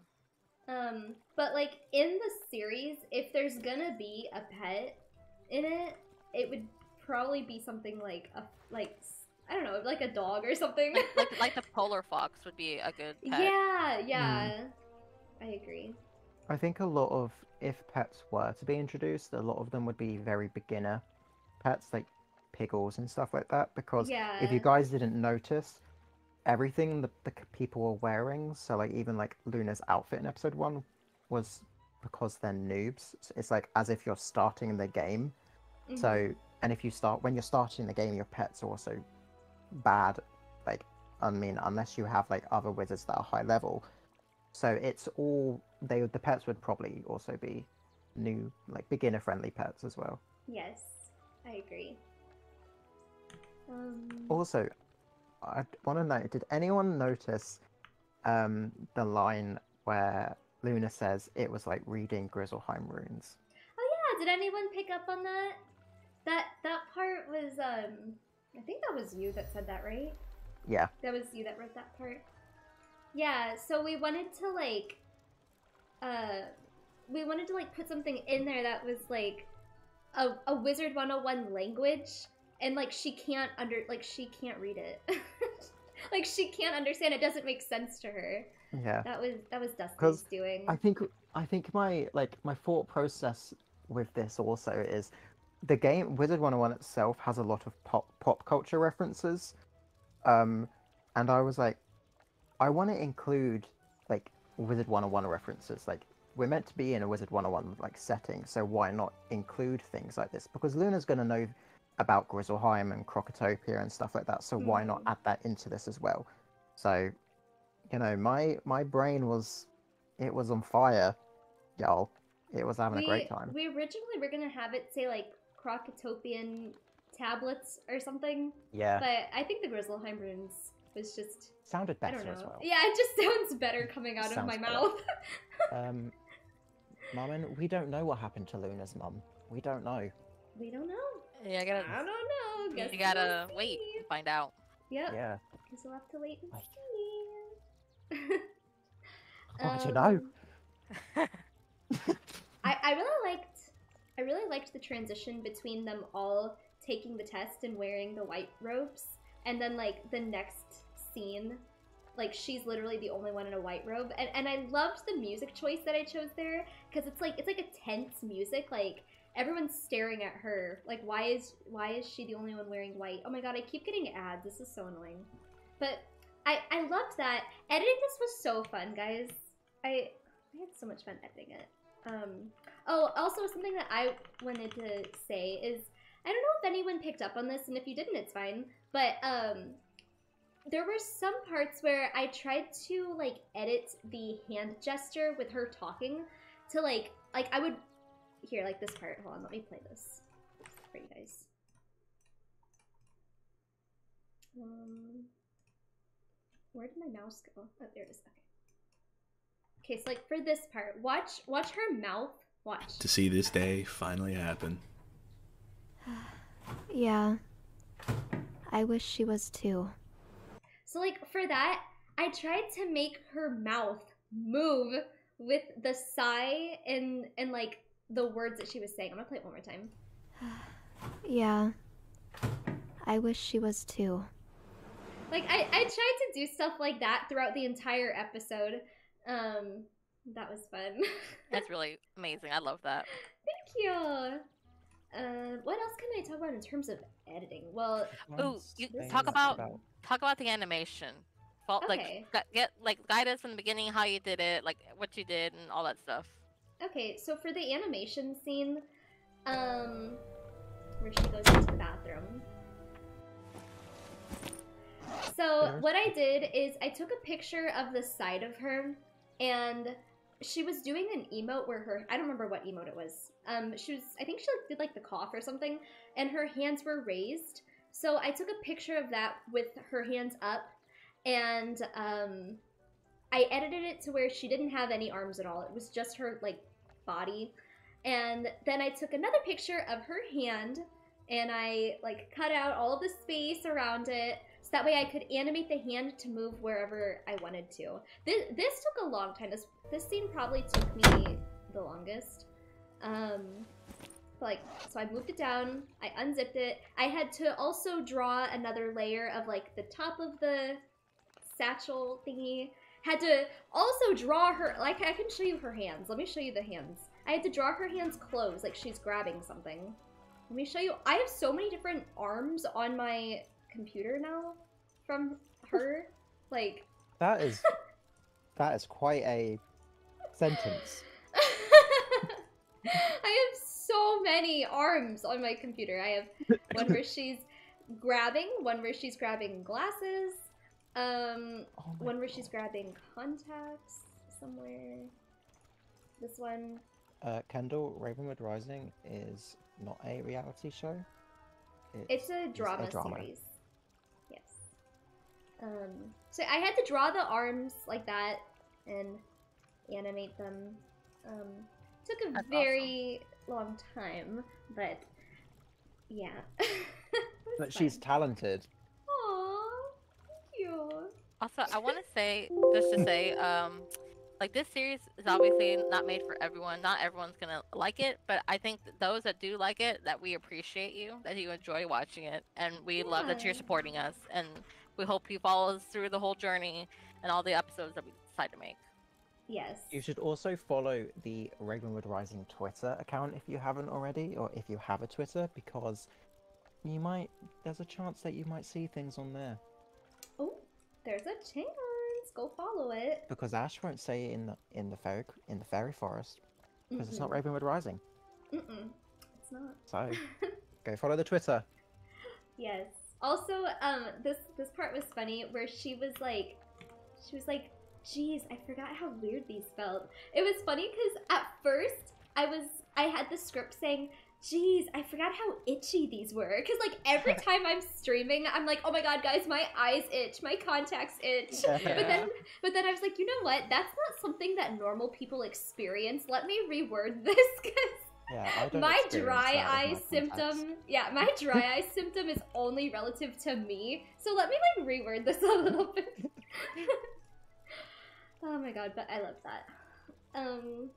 Um, but like in the series, if there's gonna be a pet in it, it would probably be something like a like I don't know, like a dog or something. Like like, like the polar fox would be a good pet. Yeah, yeah, mm. I agree. I think a lot of, if pets were to be introduced, a lot of them would be very beginner pets, like piggles and stuff like that, because yeah. if you guys didn't notice, everything the, the people were wearing, so like even like Luna's outfit in episode one was because they're noobs. So it's like as if you're starting the game. Mm-hmm. So, and if you start, when you're starting the game, your pet's are also bad. Like, I mean, unless you have like other wizards that are high level. So it's all, they the pets would probably also be new, like beginner friendly pets as well. Yes, I agree. Um... Also, I want to know, did anyone notice um, the line where Luna says it was like reading Grizzleheim runes? Oh yeah, did anyone pick up on that? That that part was, um, I think that was you that said that, right? Yeah. That was you that wrote that part? Yeah, so we wanted to like, uh, we wanted to like put something in there that was like a, a Wizard one oh one language. And like she can't under like she can't read it, like she can't understand. It doesn't make sense to her. Yeah, that was that was Dustin's doing. I think I think my like my thought process with this also is, the game Wizard one oh one itself has a lot of pop pop culture references, um, and I was like, I want to include like Wizard one oh one references. Like we're meant to be in a Wizard one oh one like setting, so why not include things like this? Because Luna's gonna know about Grizzleheim and Crocotopia and stuff like that, so mm. why not add that into this as well? So, you know, my my brain was, it was on fire, y'all. It was having we, a great time. We originally were gonna have it say like Crocotopian tablets or something. Yeah. But I think the Grizzleheim runes was just sounded better I don't know. as well. Yeah, it just sounds better coming out of my better. mouth. um, Marmin, we don't know what happened to Luna's mum. We don't know. We don't know. Yeah, I gotta. I don't know. Guess you gotta we'll wait and find out. Yep. Yeah. Guess we'll have to wait and see. I want to know. I I really liked I really liked the transition between them all taking the test and wearing the white robes, and then like the next scene, like she's literally the only one in a white robe, and and I loved the music choice that I chose there, because it's like it's like a tense music like. Everyone's staring at her. Like, why is why is she the only one wearing white? Oh my god, I keep getting ads. This is so annoying. But I I loved that. Editing this was so fun, guys. I I had so much fun editing it. Um. Oh, also something that I wanted to say is, I don't know if anyone picked up on this, and if you didn't, it's fine. But um, there were some parts where I tried to like edit the hand gesture with her talking to like like I would. Here, like this part. Hold on, let me play this for you guys. Um, where did my mouse go? Oh, there it is. Okay. Okay, so like for this part, watch, watch her mouth. Watch. To see this day finally happen. Yeah, I wish she was too. So like for that, I tried to make her mouth move with the sigh and and like. The words that she was saying. I'm gonna play it one more time. Yeah. I wish she was too. Like, I, I tried to do stuff like that throughout the entire episode. Um, that was fun. That's really amazing. I love that. Thank you. Uh, what else can I talk about in terms of editing? Well, ooh, you talk about, about talk about the animation. Fault, okay. Like get like guide us from the beginning how you did it, like what you did, and all that stuff. Okay, so for the animation scene, um, where she goes into the bathroom. So what I did is I took a picture of the side of her, and she was doing an emote where her, I don't remember what emote it was. Um, she was, I think she did like the cough or something, and her hands were raised. So I took a picture of that with her hands up, and um, I edited it to where she didn't have any arms at all. It was just her like body. And then I took another picture of her hand, and I like cut out all the space around it. So that way I could animate the hand to move wherever I wanted to. This, this took a long time. This, this scene probably took me the longest. Um, like, so I moved it down. I unzipped it. I had to also draw another layer of like the top of the satchel thingy. Had to also draw her, like I can show you her hands. Let me show you the hands. I had to draw her hands closed, like she's grabbing something. Let me show you. I have so many different arms on my computer now from her, like that is that is quite a sentence. I have so many arms on my computer. I have one where she's grabbing, one where she's grabbing glasses, um oh one where God. she's grabbing contacts somewhere. This one, uh Kendall, Ravenwood Rising is not a reality show, it's, it's a drama, a drama series. Um, so I had to draw the arms like that and animate them. Um, took a That's very awesome. long time, but yeah. But fun. She's talented. Aww, thank you. Also, I want to say, just to say, um, like this series is obviously not made for everyone. Not everyone's gonna like it, but I think that those that do like it, that we appreciate you, that you enjoy watching it, and we yeah. love that you're supporting us. And we hope you follow us through the whole journey and all the episodes that we decide to make. Yes. You should also follow the Ravenwood Rising Twitter account if you haven't already, or if you have a Twitter, because you might, there's a chance that you might see things on there. Oh, there's a chance. Go follow it. Because Ash won't say it in the in the fairy in the fairy forest, because mm-mm. it's not Ravenwood Rising. Mm-mm. It's not. So go follow the Twitter. Yes. Also, um, this this part was funny where she was like, she was like, "Geez, I forgot how weird these felt." It was funny because at first I was, I had the script saying, "Geez, I forgot how itchy these were," because like every time I'm streaming, I'm like, "Oh my god, guys, my eyes itch, my contacts itch." Yeah. But then, but then I was like, you know what? That's not something that normal people experience. Let me reword this because. Yeah, my dry eye symptom, yeah, my dry eye symptom is only relative to me. So let me like reword this a little bit. Oh my god, but I love that. Um,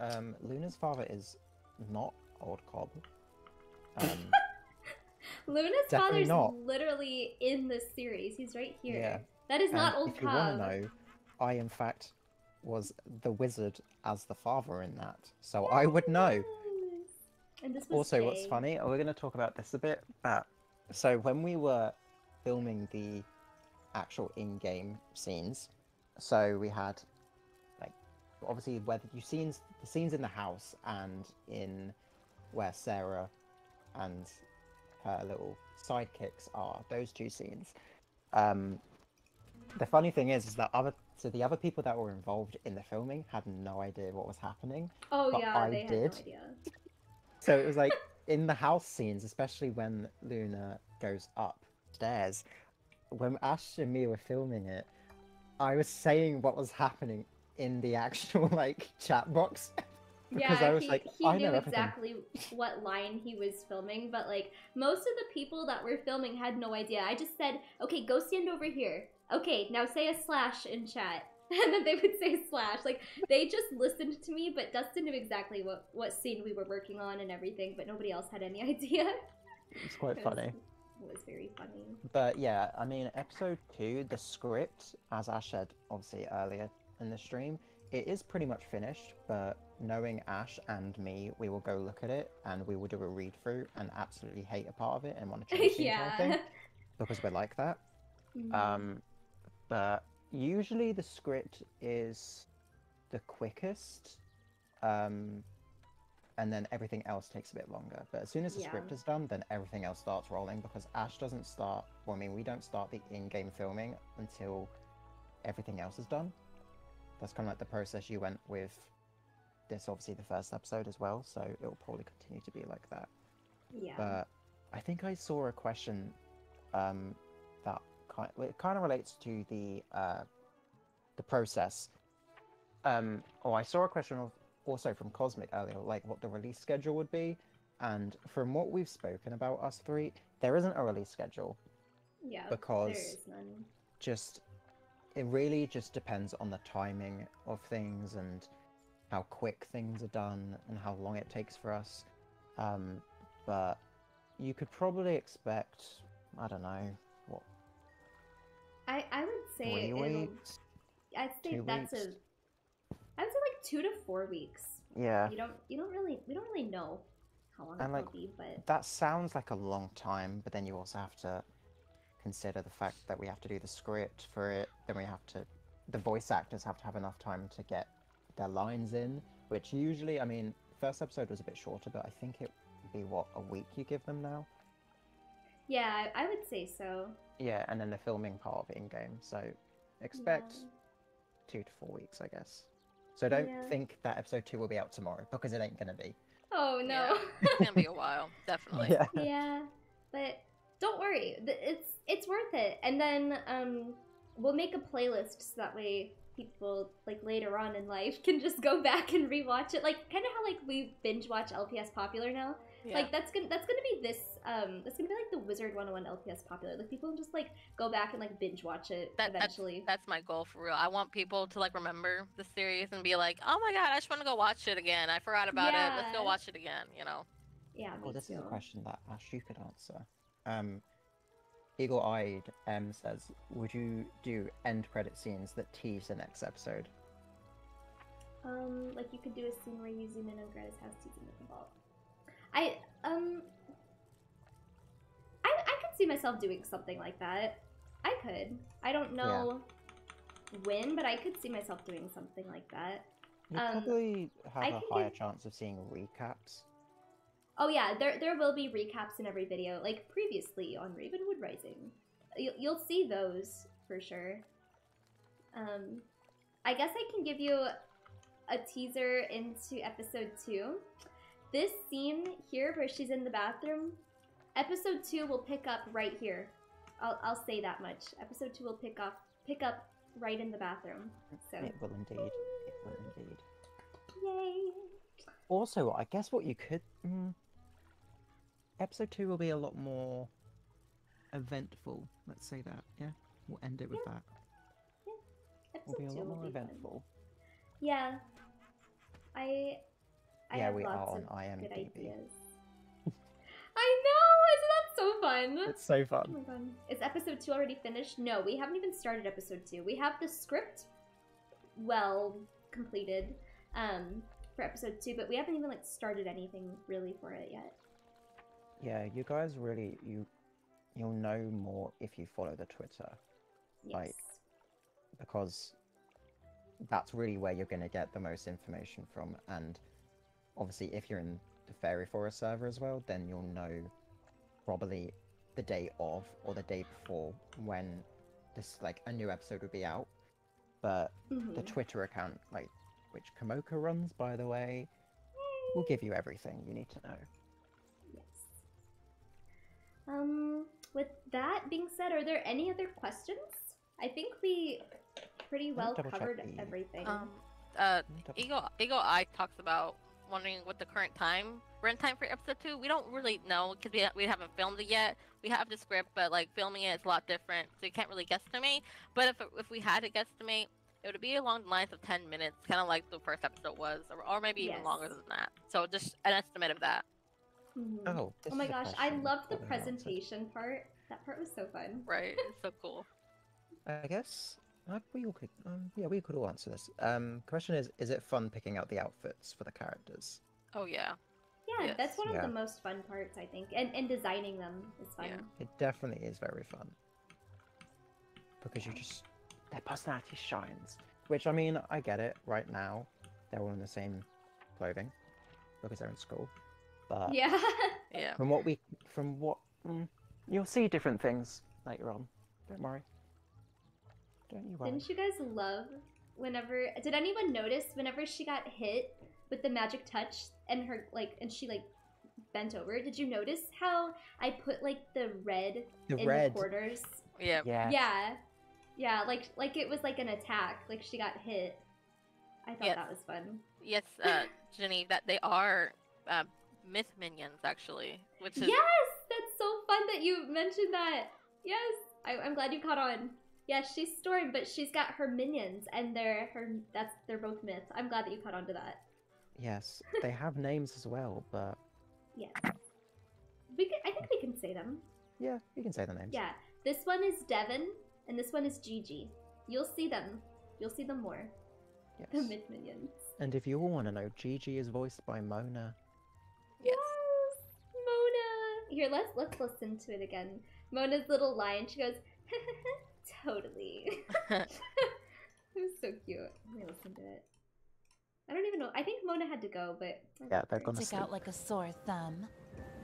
um Luna's father is not Old Cobb. Um, Luna's father's not. literally in this series. He's right here. Yeah. That is and not Old if Cobb. You want to know, I in fact was the wizard as the father in that, so yes. I would know. And this was also, gay. What's funny, we're going to talk about this a bit, but so when we were filming the actual in-game scenes, so we had, like, obviously where the scenes, the scenes in the house and in where Sarah and her little sidekicks are, those two scenes. Um, the funny thing is, is that other, so the other people that were involved in the filming had no idea what was happening. Oh, but yeah, I they did. had no idea. So it was like, in the house scenes, especially when Luna goes upstairs, when Ash and me were filming it, I was saying what was happening in the actual, like, chat box. Because yeah, I was he, like, he I knew know exactly what line he was filming, but, like, most of the people that were filming had no idea. I just said, okay, go stand over here. Okay, now say a slash in chat. And then they would say slash. Like, they just listened to me, but Dustin knew exactly what, what scene we were working on and everything, but nobody else had any idea. It's quite it was, funny. It was very funny. But yeah, I mean, episode two, the script, as Ash said, obviously, earlier in the stream, it is pretty much finished, but knowing Ash and me, we will go look at it, and we will do a read-through and absolutely hate a part of it and want to change the yeah. entire thing, because we're like that. Mm-hmm. Um... but usually the script is the quickest, um, and then everything else takes a bit longer. But as soon as the yeah. script is done, then everything else starts rolling, because Ash doesn't start, well, I mean, we don't start the in-game filming until everything else is done. That's kind of like the process you went with this, obviously, the first episode as well, so it'll probably continue to be like that. Yeah. But I think I saw a question um, that kind of, it kind of relates to the uh, the process. Um, oh, I saw a question of, also from Cosmic earlier, like what the release schedule would be, and from what we've spoken about us three, there isn't a release schedule. Yeah, because there is none. Just it really just depends on the timing of things and how quick things are done and how long it takes for us. Um, but you could probably expect, I don't know, what? I, I would say it'll, weeks, I'd say that's weeks. a, I would say like two to four weeks. Yeah. You don't, you don't really, we don't really know how long and it like, will be, but. That sounds like a long time, but then you also have to consider the fact that we have to do the script for it, then we have to, the voice actors have to have enough time to get their lines in, which usually, I mean, first episode was a bit shorter, but I think it would be, what, a week you give them now? Yeah, I would say so. Yeah, and then the filming part of in-game, so expect yeah. two to four weeks, I guess. So don't yeah. think that episode two will be out tomorrow, because it ain't gonna be. Oh, no. Yeah. It's gonna be a while, definitely. Yeah. yeah, but don't worry, it's it's worth it. And then um, we'll make a playlist so that way people, like, later on in life can just go back and rewatch it. Like, kind of how, like, we binge watch L P S Popular now. Yeah. Like, that's gonna that's gonna be this, um, that's gonna be, like, the Wizard one oh one L P S Popular. Like, people just, like, go back and, like, binge watch it that, eventually. That's, that's my goal, for real. I want people to, like, remember the series and be like, oh my god, I just want to go watch it again. I forgot about yeah. it. Let's go watch it again, you know? Yeah, Well, this too. is a question that Ash, you could answer. Um, Eagle-Eyed M says, would you do end credit scenes that tease the next episode? Um, like, you could do a scene where you zoom in on Greta's house teasing with the ball. I, um, I, I could see myself doing something like that. I could. I don't know yeah. when, but I could see myself doing something like that. You um, probably have I a higher give... chance of seeing recaps. Oh yeah, there, there will be recaps in every video, like previously on Ravenwood Rising. You, you'll see those, for sure. Um, I guess I can give you a teaser into episode two. This scene here where she's in the bathroom, episode two will pick up right here. I'll, I'll say that much. Episode two will pick up, pick up right in the bathroom. So. It will indeed. It will indeed. Yay! Also, I guess what you could... Mm, episode two will be a lot more eventful. Let's say that, yeah? We'll end it with yeah. that. Yeah. Episode will be a lot more eventful. Fun. Yeah. I... I yeah, we are on I M D B. I know! Isn't that so fun? It's so fun. Oh my god. Is episode two already finished? No, we haven't even started episode two. We have the script well completed um, for episode two, but we haven't even like started anything really for it yet. Yeah, you guys really, you, you'll know more if you follow the Twitter. Yes. Like, because that's really where you're going to get the most information from, and obviously, if you're in the Fairy Forest server as well, then you'll know probably the day of or the day before when this, like, a new episode would be out. But mm-hmm. the Twitter account, like, which Kamoka runs, by the way, will give you everything you need to know. Yes. Um, with that being said, are there any other questions? I think we pretty well covered everything. Um, uh, Eagle, Eagle Eye talks about wondering what the current time we're in time for episode two. We don't really know because we, ha we haven't filmed it yet. We have the script, but like filming it is a lot different, so you can't really guesstimate. But if, it, if we had to guesstimate, it would be along the lines of ten minutes, kind of like the first episode was, or, or maybe yes. even longer than that. So just an estimate of that. Mm-hmm. oh, oh my gosh, I loved the presentation part. That part was so fun. Right, it's so cool. I guess we all could, um, yeah, we could all answer this. Um, question is, is it fun picking out the outfits for the characters? Oh, yeah. Yeah, yes. that's one yeah. of the most fun parts, I think. And, and designing them is fun. Yeah. It definitely is very fun. Because you just, their personality shines. Which, I mean, I get it. Right now, they're all in the same clothing because they're in school. But yeah, yeah. From what we, from what, mm, you'll see different things later on. Don't worry. Don't you worry. Didn't you guys love whenever? Did anyone notice whenever she got hit with the magic touch and her like, and she like bent over? Did you notice how I put like the red the in red. the quarters? Yeah. Yeah. Yeah. Yeah, like like it was like an attack. Like she got hit. I thought yes. that was fun. Yes, uh, Jenny, that they are uh, myth minions actually, which is yes, that's so fun that you mentioned that. Yes, I, I'm glad you caught on. Yeah, she's Storm, but she's got her minions, and they're her. That's they're both myths. I'm glad that you caught on to that. Yes, they have names as well, but yeah, we can, I think we can say them. Yeah, you can say the names. Yeah, this one is Devon. And this one is Gigi. You'll see them. You'll see them more. Yes. The myth minions. And if you all want to know, Gigi is voiced by Mona. Yes. yes, Mona. Here, let's let's listen to it again. Mona's little line. She goes, totally. It was so cute. Let me listen to it. I don't even know. I think Mona had to go, but yeah, they're gonna stick out like a sore thumb.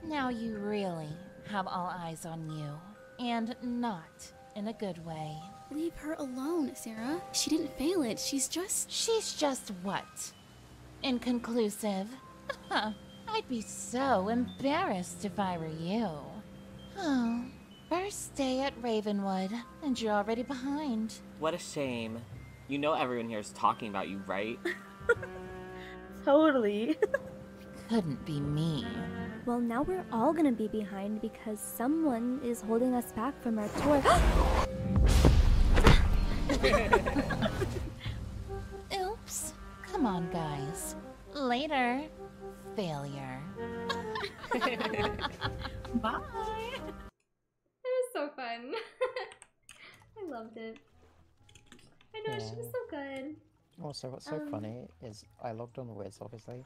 Now you really have all eyes on you, and not. In a good way. Leave her alone, Sarah. She didn't fail it. She's just... She's just what? Inconclusive? I'd be so embarrassed if I were you. Oh, first day at Ravenwood, and you're already behind. What a shame. You know everyone here is talking about you, right? Totally. Couldn't be me. Well, now we're all gonna be behind because someone is holding us back from our tour. Oops. Come on, guys. Later. Failure. Bye. It was so fun. I loved it. I know, yeah. She was so good. Also, what's so um, funny is I logged on the Wiz, obviously,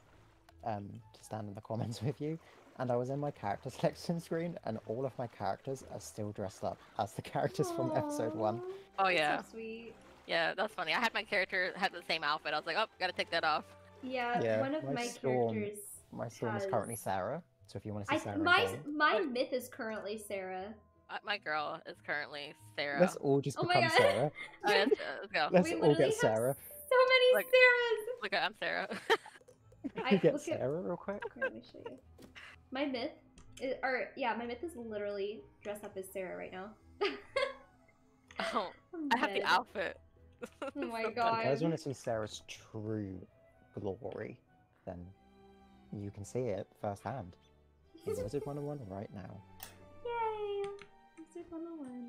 um, to stand in the comments with you. And I was in my character selection screen, and all of my characters are still dressed up as the characters Aww. From episode one. Oh yeah, so sweet. Yeah, that's funny. I had my character had the same outfit. I was like, oh, gotta take that off. Yeah, yeah one of my, my storm, characters. My storm has... is currently Sarah. So if you want to see I, Sarah, my again, my what? myth is currently Sarah. Uh, my girl is currently Sarah. Let's all just oh become Sarah. Oh, yes, uh, let's go. Let's we all get Sarah. So many look, Sarahs. Look, I'm Sarah. I you get look Sarah at... real quick. Okay, let me show you. My myth, is, or yeah, my myth is literally dressed up as Sarah right now. Oh, I have the outfit. Oh my god! If you guys want to see Sarah's true glory, then you can see it firsthand. It's Wizard one oh one right now. Yay! Wizard one oh one.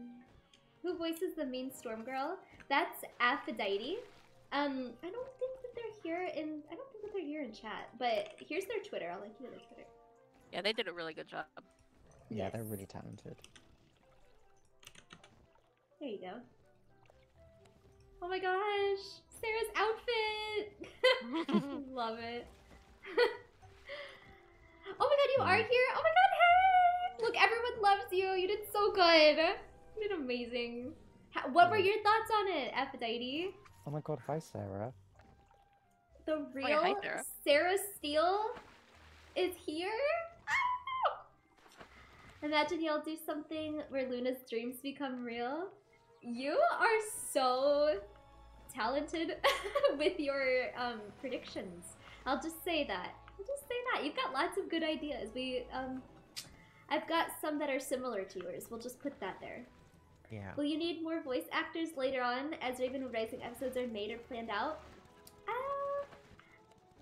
Who voices the main Storm Girl? That's Aphrodite. Um, I don't think that they're here in. I don't think that they're here in chat. But here's their Twitter. I'll link you to their Twitter. Yeah, they did a really good job. Yeah, yes. They're really talented. There you go. Oh my gosh! Sarah's outfit! Love it. Oh my god, you yeah. are here! Oh my god, hey! Look, everyone loves you! You did so good! You did amazing. How, what yeah. were your thoughts on it, Aphrodite? Oh my god, hi Sarah. The real oh, yeah, hi, Sarah. Sarah Steele is here? Imagine y'all do something where Luna's dreams become real. You are so talented with your um, predictions. I'll just say that. I'll just say that. You've got lots of good ideas. We, um, I've got some that are similar to yours. We'll just put that there. Yeah. Will you need more voice actors later on as Ravenwood Rising episodes are made or planned out? Uh,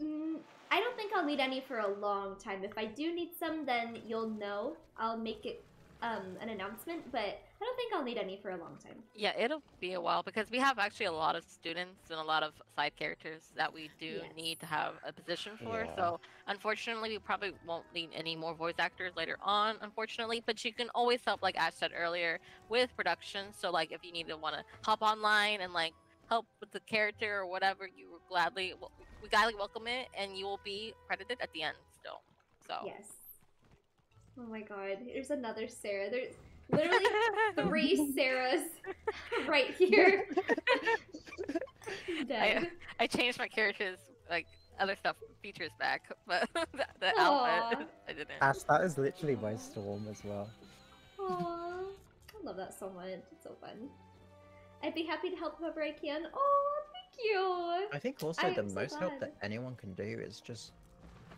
mm, I don't think I'll need any for a long time. If I do need some, then you'll know. I'll make it um, an announcement, but I don't think I'll need any for a long time. Yeah, it'll be a while because we have actually a lot of students and a lot of side characters that we do yes. need to have a position for. Yeah. So unfortunately, we probably won't need any more voice actors later on, unfortunately, but you can always help, like Ash said earlier, with production. So like if you need to want to hop online and like help with the character or whatever, you will gladly... Well, we gladly welcome it, and you will be credited at the end still. So yes. Oh my god, here's another Sarah. There's literally three Sarahs right here. changed my character's like other stuff features back, but the, the outfit I didn't. Ash, that is literally my storm as well. Aww, I love that so much. It's so fun. I'd be happy to help whoever I can. Oh, thank you. I think also I the most so help that anyone can do is just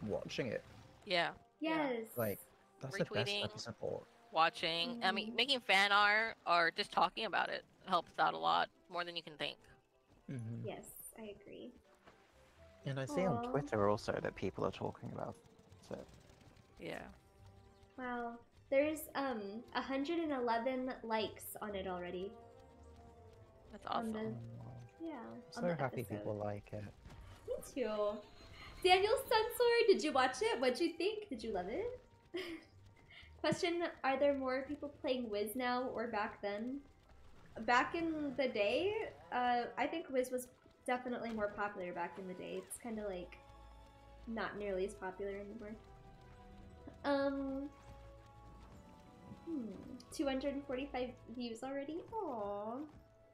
watching it. Yeah. Yes. Like that's retweeting, the best type of support. Watching, mm. I mean, making fan art or just talking about it helps out a lot more than you can think. Mm-hmm. Yes, I agree. And I see Aww. on Twitter also that people are talking about it. Yeah. Wow, there's um one hundred eleven likes on it already. That's awesome. The, yeah. I'm so happy episode. people like it. Me too. Daniel Sunsword, did you watch it? What'd you think? Did you love it? Question, are there more people playing Wiz now or back then? Back in the day, uh, I think Wiz was definitely more popular back in the day. It's kind of like not nearly as popular anymore. Um, hmm, two hundred forty-five views already. Aww,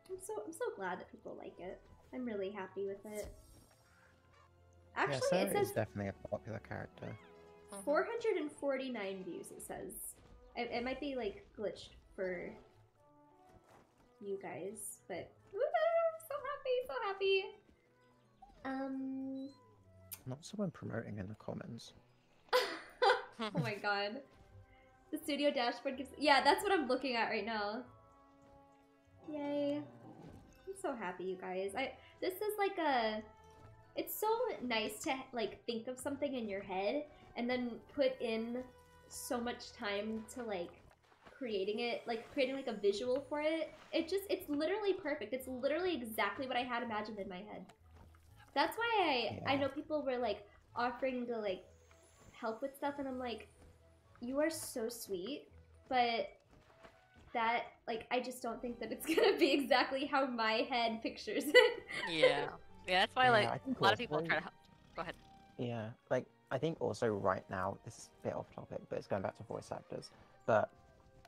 I'm so I'm so glad that people like it. I'm really happy with it. Actually, yeah, it says definitely a popular character. four hundred forty-nine views. It says it, it might be like glitched for you guys, but so happy, so happy. Um, not someone promoting in the comments. Oh my god, the studio dashboard gives. Yeah, that's what I'm looking at right now. Yay! I'm so happy, you guys. I this is like a. It's so nice to like think of something in your head and then put in so much time to like. creating it, like creating like a visual for it. It just, it's literally perfect. It's literally exactly what I had imagined in my head. That's why I, yeah. I know people were like offering to like help with stuff and I'm like, you are so sweet, but that, like, I just don't think that it's gonna be exactly how my head pictures it. Yeah. Yeah, that's why yeah, like a lot of people try to help. Go ahead. Yeah, like I think also right now, this is a bit off topic, but it's going back to voice actors, but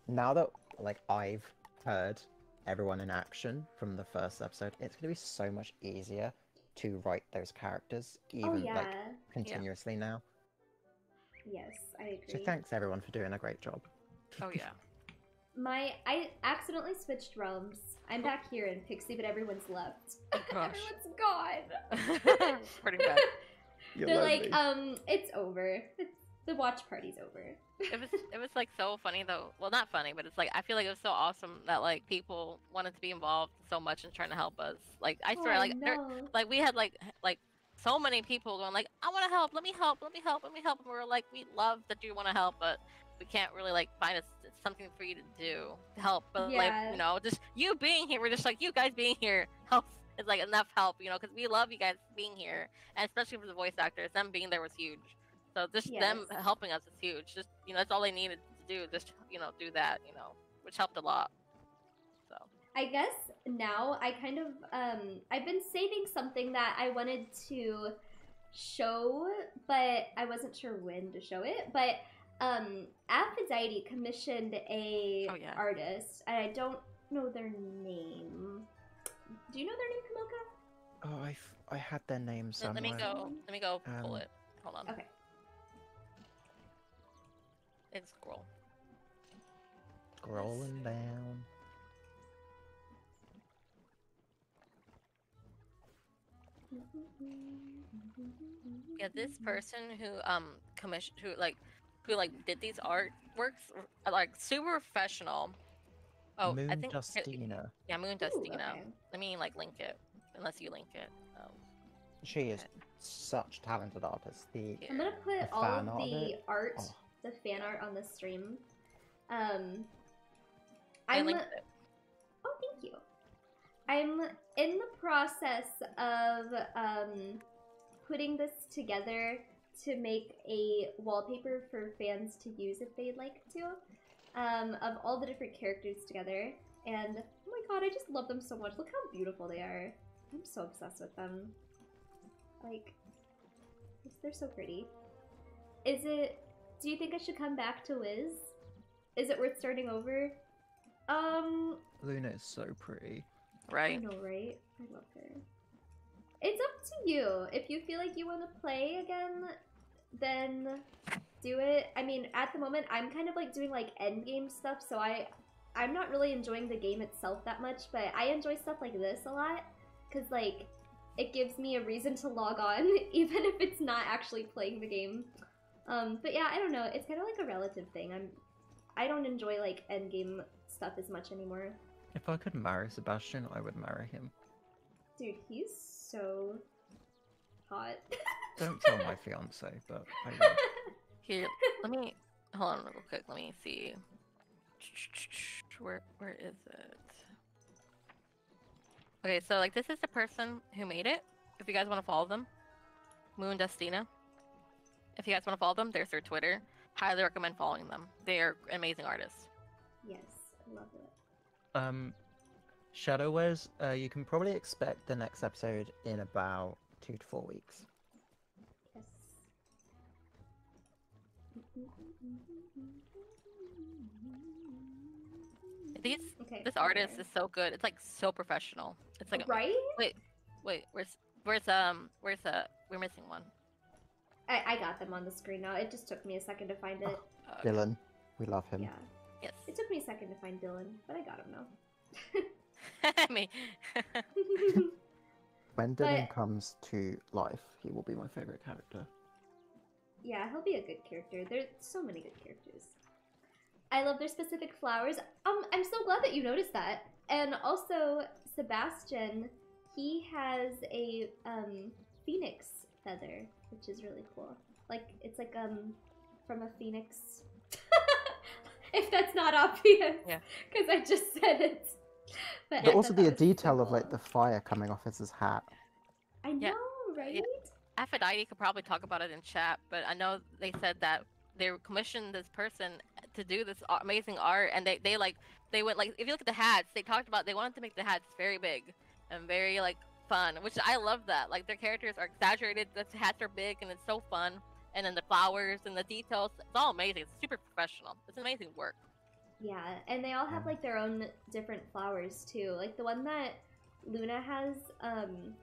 now that, like, I've heard everyone in action from the first episode, it's going to be so much easier to write those characters, even, oh, yeah. like, continuously yeah. now. Yes, I agree. So thanks, everyone, for doing a great job. Oh, yeah. My, I accidentally switched realms. I'm back here in Pixie, but everyone's left. Oh, gosh. Everyone's gone. Pretty bad. You're They're lovely. like, um, it's over. It's The watch party's over. It was it was like so funny though. Well, not funny, but it's like I feel like it was so awesome that like people wanted to be involved so much in trying to help us. Like I swear, oh, like no. there, like we had like like so many people going like I want to help, let me help, let me help, let me help, and we were like we love that you want to help, but we can't really like find us something for you to do to help. But yeah. like you know, just you being here, we're just like you guys being here helps. It's like enough help, you know, because we love you guys being here, and especially for the voice actors, them being there was huge. So just yes. them helping us is huge. Just, you know, that's all they needed to do. Just, you know, do that, you know, which helped a lot. So I guess now I kind of, um, I've been saving something that I wanted to show, but I wasn't sure when to show it. But um, Aphrodite commissioned a oh, yeah. artist, and I don't know their name. Do you know their name, Kamoka? Oh, I, f I had their name somewhere. Let me go, let me go pull um, it. Hold on. Okay. And scroll. Scrolling down. Yeah, this person who um commissioned, who like, who like did these artworks, are, like super professional. Oh, Moon I think. MoonDestina. Yeah, MoonDestina. Okay. Let me like link it, unless you link it. Um, she is okay. such talented artist. The I'm gonna put the all of the art. art oh. The fan art on the stream. Um, I'm. I like it. Oh, thank you. I'm in the process of um, putting this together to make a wallpaper for fans to use if they'd like to, um, of all the different characters together. And oh my god, I just love them so much. Look how beautiful they are. I'm so obsessed with them. Like, they're so pretty. Is it? Do you think I should come back to Wiz? Is it worth starting over? Um... Luna is so pretty. Right? I know, right? I love her. It's up to you. If you feel like you want to play again, then do it. I mean, at the moment, I'm kind of like doing like end game stuff, so I, I'm not really enjoying the game itself that much, but I enjoy stuff like this a lot, because like, it gives me a reason to log on, even if it's not actually playing the game. Um, but yeah, I don't know. It's kind of like a relative thing. I'm, I don't enjoy like end game stuff as much anymore. If I could marry Sebastian, I would marry him. Dude, he's so hot. Don't tell my fiance, but I will. Here, let me hold on real quick. Let me see. Where where is it? Okay, so like this is the person who made it. If you guys want to follow them, MoonDestina. If you guys want to follow them, there's their Twitter. Highly recommend following them. They are amazing artists. Yes, I love it. Um, Shadowwares, uh, you can probably expect the next episode in about two to four weeks. Yes. These, okay, this artist is so good. It's like so professional. It's like right. A, wait, wait. Where's where's um where's uh we're missing one. I I got them on the screen now. It just took me a second to find it. Oh, okay. Dylan, we love him. Yeah. Yes. It took me a second to find Dylan, but I got him now. Me. When Dylan but... comes to life, he will be my favorite character. Yeah, he'll be a good character. There's so many good characters. I love their specific flowers. Um, I'm so glad that you noticed that. And also, Sebastian, he has a um phoenix feather, which is really cool. Like it's like um from a phoenix. If that's not obvious, yeah, because I just said it. But there'll also be a detail cool. of like the fire coming off his hat. I know, yeah. Right? Yeah. Aphrodite could probably talk about it in chat, but I know they said that they commissioned this person to do this amazing art, and they they like they went like if you look at the hats, they talked about they wanted to make the hats very big and very like fun, which I love that. Like their characters are exaggerated, the hats are big, and it's so fun. And then the flowers and the details, it's all amazing. It's super professional. It's amazing work. Yeah, and they all have like their own different flowers too. Like the one that Luna has, um,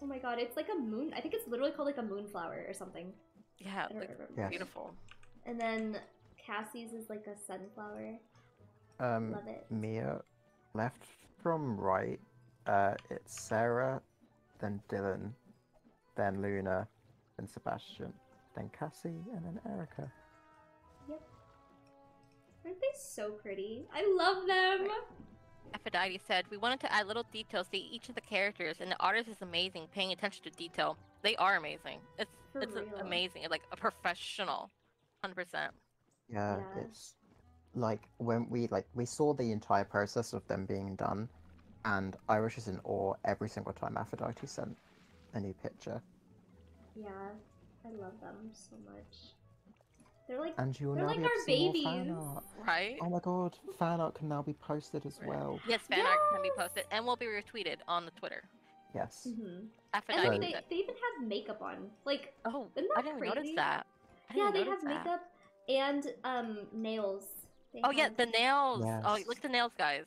oh my god, it's like a moon, I think it's literally called like a moonflower or something. Yeah, it's beautiful. And then Cassie's is like a sunflower. Um, love it. Mia, left from right, uh, it's Sarah, then Dylan, then Luna, then Sebastian. Then Cassie, and then Erica. Yep. Aren't they so pretty? I love them! Aphrodite said, we wanted to add little details to each of the characters, and the artist is amazing, paying attention to detail. They are amazing. It's For it's real. amazing. It's like a professional. one hundred percent. Yeah, yeah, it's like when we like we saw the entire process of them being done, and I was just in awe every single time Aphrodite sent a new picture. Yeah. I love them so much. They're like, and you they're like our babies, right? Oh my god, fan art can now be posted as right. well. Yes, fan yes! art can be posted and will be retweeted on the Twitter. Yes. Mm-hmm. Aphrodite. And like, they, they even have makeup on. Like, oh, isn't that I didn't crazy? notice that. I yeah, they have that. makeup and um nails. They oh have... yeah, the nails. Yes. Oh, look at the nails, guys.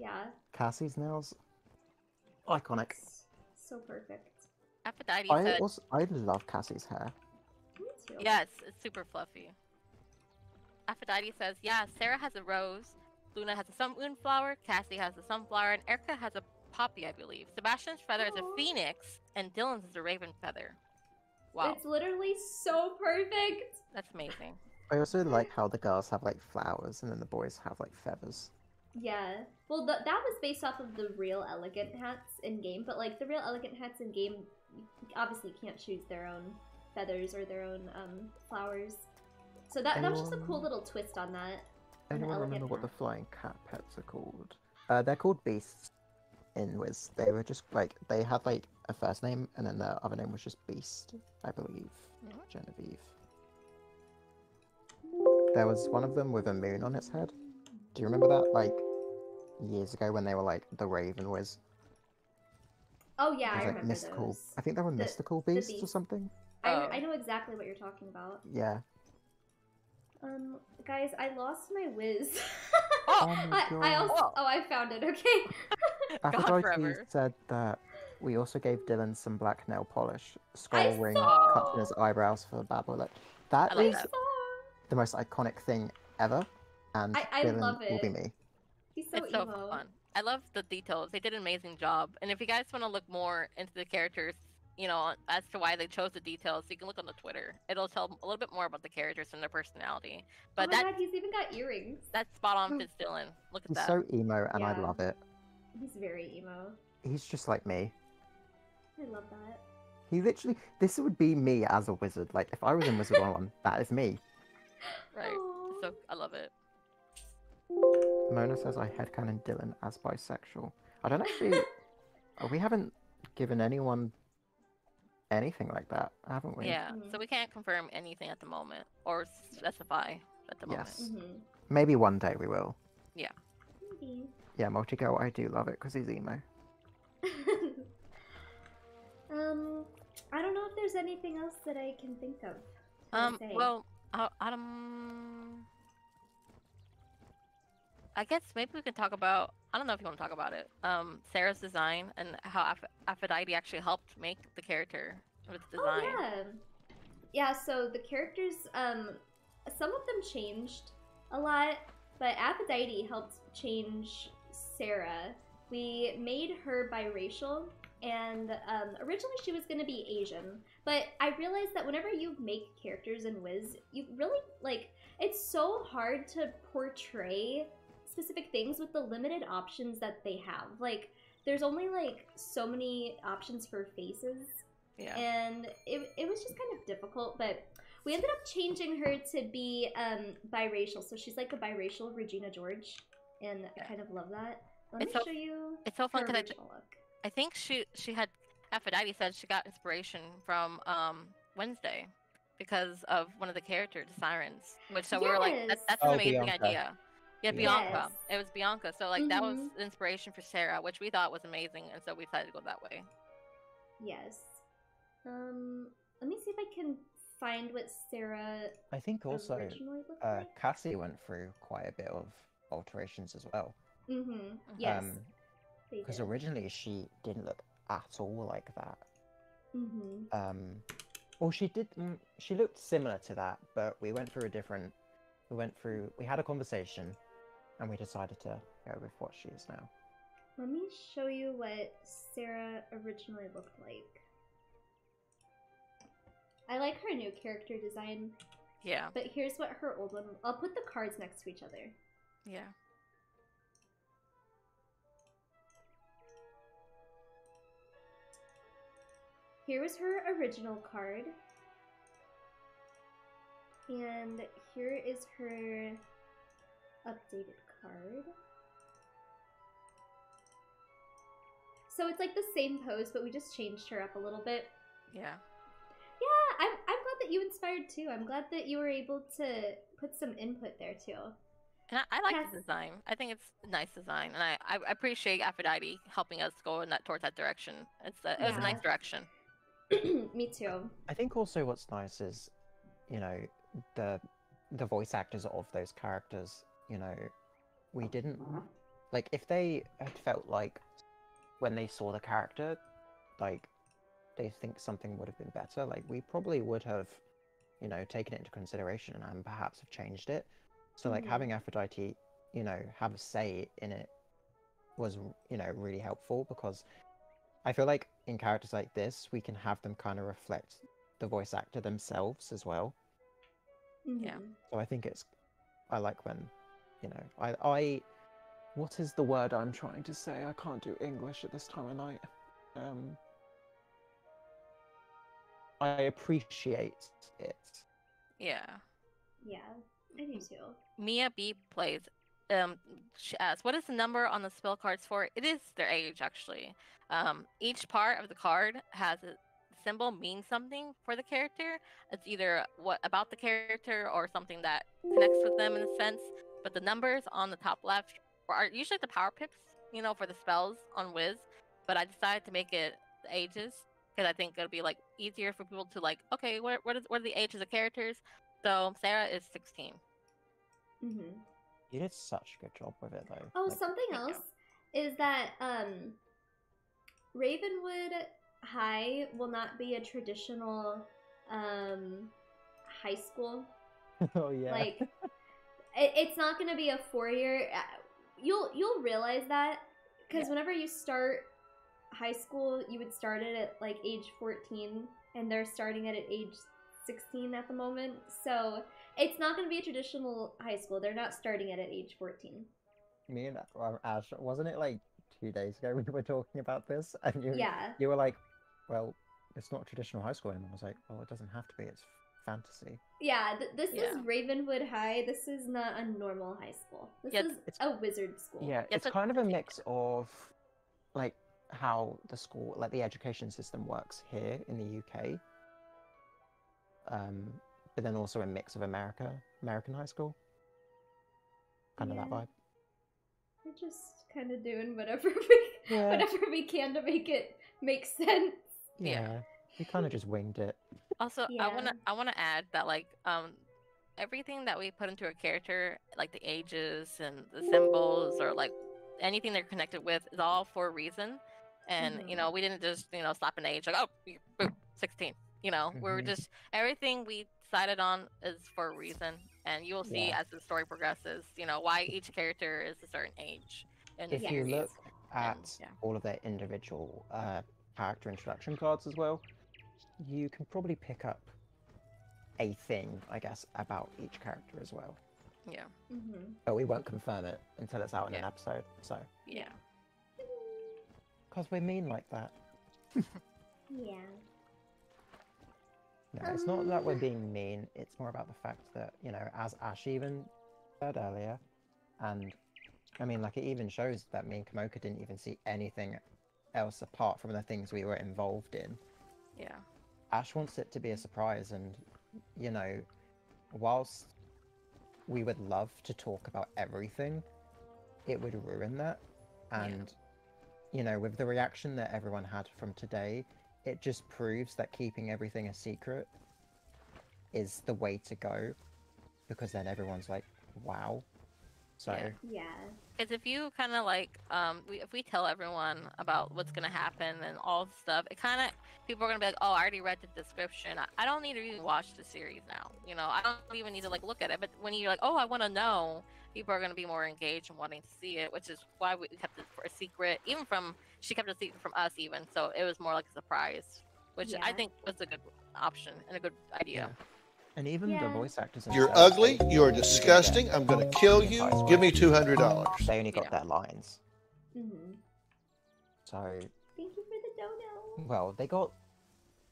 Yeah. Cassie's nails, iconic. It's so perfect. Aphrodite I said, also I love Cassie's hair. Me too. Yes, it's super fluffy. Aphrodite says, yeah, Sarah has a rose, Luna has a sun moonflower, Cassie has a sunflower, and Erica has a poppy, I believe. Sebastian's feather Aww. is a phoenix, and Dylan's is a raven feather. Wow. It's literally so perfect. That's amazing. I also like how the girls have like flowers and then the boys have like feathers. Yeah, well th that was based off of the real elegant hats in game, but like the real elegant hats in game obviously can't choose their own feathers or their own um, flowers. So that, anyone, that was just a cool little twist on that. Anyone remember what the flying cat pets are called? Uh, they're called beasts in Wiz. They were just like, they had like a first name and then their other name was just Beast, I believe. Yeah. Genevieve. There was one of them with a moon on its head. Do you remember that? Like years ago when they were like the Raven Wiz. Oh yeah, I like remember mystical, those. I think they were the, mystical beasts beast. or something. I, oh. I know exactly what you're talking about. Yeah. Um, guys, I lost my whiz. oh, oh my I, I also. Oh, I found it. Okay. Aphrodite said that We also gave Dylan some black nail polish, scoring cut in his eyebrows for Babolet. That is that. the most iconic thing ever, and I, I Dylan love it. will be me. He's so, it's so fun. I love the details. They did an amazing job. And if you guys want to look more into the characters, you know, as to why they chose the details, you can look on the Twitter. It'll tell a little bit more about the characters and their personality. But oh my that, God, he's even got earrings. That's spot on, Fitz Dylan. Look at he's that. He's so emo, and yeah. I love it. He's very emo. He's just like me. I love that. He literally, this would be me as a wizard. Like, if I was in Wizard one oh one, that is me. Right. Aww. So, I love it. Mona says I headcanon Dylan as bisexual. I don't actually... we haven't given anyone anything like that, haven't we? Yeah, mm-hmm. so we can't confirm anything at the moment, or specify at the moment. Yes. Mm-hmm. Maybe one day we will. Yeah. Maybe. Yeah, Multigo, I do love it, because he's emo. um, I don't know if there's anything else that I can think of. Um, say. well, I, um... I guess maybe we can talk about, I don't know if you want to talk about it, um, Sarah's design and how Aphrodite actually helped make the character with its design. Oh, yeah. Yeah, so the characters, um, some of them changed a lot, but Aphrodite helped change Sarah. We made her biracial, and um, originally she was going to be Asian, but I realized that whenever you make characters in Wiz, you really, like, it's so hard to portray specific things with the limited options that they have. Like, there's only like so many options for faces, yeah. and it, it was just kind of difficult, but we ended up changing her to be um, biracial, so she's like a biracial Regina George, and yeah. I kind of love that. Let it's me so, show you It's so fun because I, I think she, she had, Aphrodite said she got inspiration from um, Wednesday because of one of the characters, the Sirens, which so yes. we were like, that, that's an oh, amazing Bianca. idea. Yeah, Bianca. Yes. It was Bianca. So, like, mm-hmm. that was the inspiration for Sarah, which we thought was amazing, and so we decided to go that way. Yes. Um, let me see if I can find what Sarah. I think also uh, like. Cassie went through quite a bit of alterations as well. Mm-hmm. Yes. Because um, originally she didn't look at all like that. Mm-hmm. Um, well, she did. Mm, she looked similar to that, but we went through a different. We went through. We had a conversation. And we decided to go with what she is now. Let me show you what Sarah originally looked like. I like her new character design. Yeah. But here's what her old one... I'll put the cards next to each other. Yeah. Here was her original card. And here is her updated card. So it's like the same pose, but we just changed her up a little bit. Yeah. Yeah, I'm, I'm glad that you inspired too. I'm glad that you were able to put some input there too. And I, I like Cass the design. I think it's a nice design. And I, I appreciate Aphrodite helping us go in that, towards that direction. It's a, It yeah. was a nice direction. Me too. I think also what's nice is, you know, the the voice actors of those characters. You know, we didn't, like, if they had felt like when they saw the character, like, they think something would have been better, like, we probably would have, you know, taken it into consideration and perhaps have changed it. So, like, mm-hmm. having Aphrodite, you know, have a say in it was, you know, really helpful, because I feel like in characters like this, we can have them kind of reflect the voice actor themselves as well. Mm-hmm. Yeah. So I think it's, I like when... You know, I, I, what is the word I'm trying to say? I can't do English at this time of night. Um, I appreciate it. Yeah. Yeah, I do too. Mia B plays, um, she asks, what is the number on the spell cards for? It is their age, actually. Um, each part of the card has a symbol meaning something for the character. It's either what about the character or something that connects with them in a sense. But the numbers on the top left are usually the power pips, you know, for the spells on Wiz. But I decided to make it ages because I think it'll be like easier for people to like, okay, what what, is, what are the ages of characters? So Sarah is sixteen. Mm-hmm. You did such a good job with it, though. Oh, like, something else is that um, Ravenwood High will not be a traditional um, high school. Oh yeah. Like it, it's not going to be a four-year. You'll you'll realize that because yeah. whenever you start high school, you would start it at like age fourteen, and they're starting it at age sixteen at the moment. So it's not going to be a traditional high school. They're not starting it at age fourteen. Me and Ash, wasn't it like two days ago we were talking about this, and you yeah. you were like, well, it's not traditional high school anymore. I was like, well, it doesn't have to be. It's fantasy. Yeah, th this yeah. is Ravenwood High. This is not a normal high school. This yeah, is it's, a wizard school. Yeah, it's, it's kind of a mix of like how the school, like the education system works here in the U K. Um, but then also a mix of America, American high school. Kind yeah. of that vibe. We're just kind of doing whatever we, yeah. whatever we can to make it make sense. Yeah, yeah. We kind of just winged it. Also, yeah. I wanna I wanna add that like um, everything that we put into a character, like the ages and the symbols, or like anything they're connected with, is all for a reason. And mm-hmm. you know, we didn't just you know slap an age like oh, boom, sixteen. You know, mm-hmm. we were just everything we decided on is for a reason. And you will see yeah. as the story progresses, you know, why each character is a certain age. And if you look at and, yeah. all of their individual uh, character introduction cards as well, you can probably pick up a thing, I guess, about each character as well. Yeah. Mm-hmm. But we won't confirm it until it's out in yeah. an episode, so. Yeah. Because we're mean like that. yeah. No, it's not that we're being mean, it's more about the fact that, you know, as Ash even said earlier, and I mean, like, it even shows that me and Kamoka didn't even see anything else apart from the things we were involved in. Yeah. Ash wants it to be a surprise, and, you know, whilst we would love to talk about everything, it would ruin that. And, yeah. you know, with the reaction that everyone had from today, it just proves that keeping everything a secret is the way to go, because then everyone's like, wow. So yeah, because yeah. if you kind of like um we, if we tell everyone about what's gonna happen and all stuff, it kind of, people are gonna be like, oh, I already read the description, I, I don't need to even watch the series now, you know, I don't even need to like look at it. But when you're like, oh, I want to know, people are gonna be more engaged and wanting to see it, which is why we kept it for a secret, even from she kept it a secret from us even, so it was more like a surprise, which yeah. I think was a good option and a good idea. Yeah. And even yeah. the voice actors. You're ugly. You're disgusting. I'm going to kill you. Give me two hundred dollars. They only got yeah. their lines. Mm-hmm. So. Thank you for the dono. Well, they got.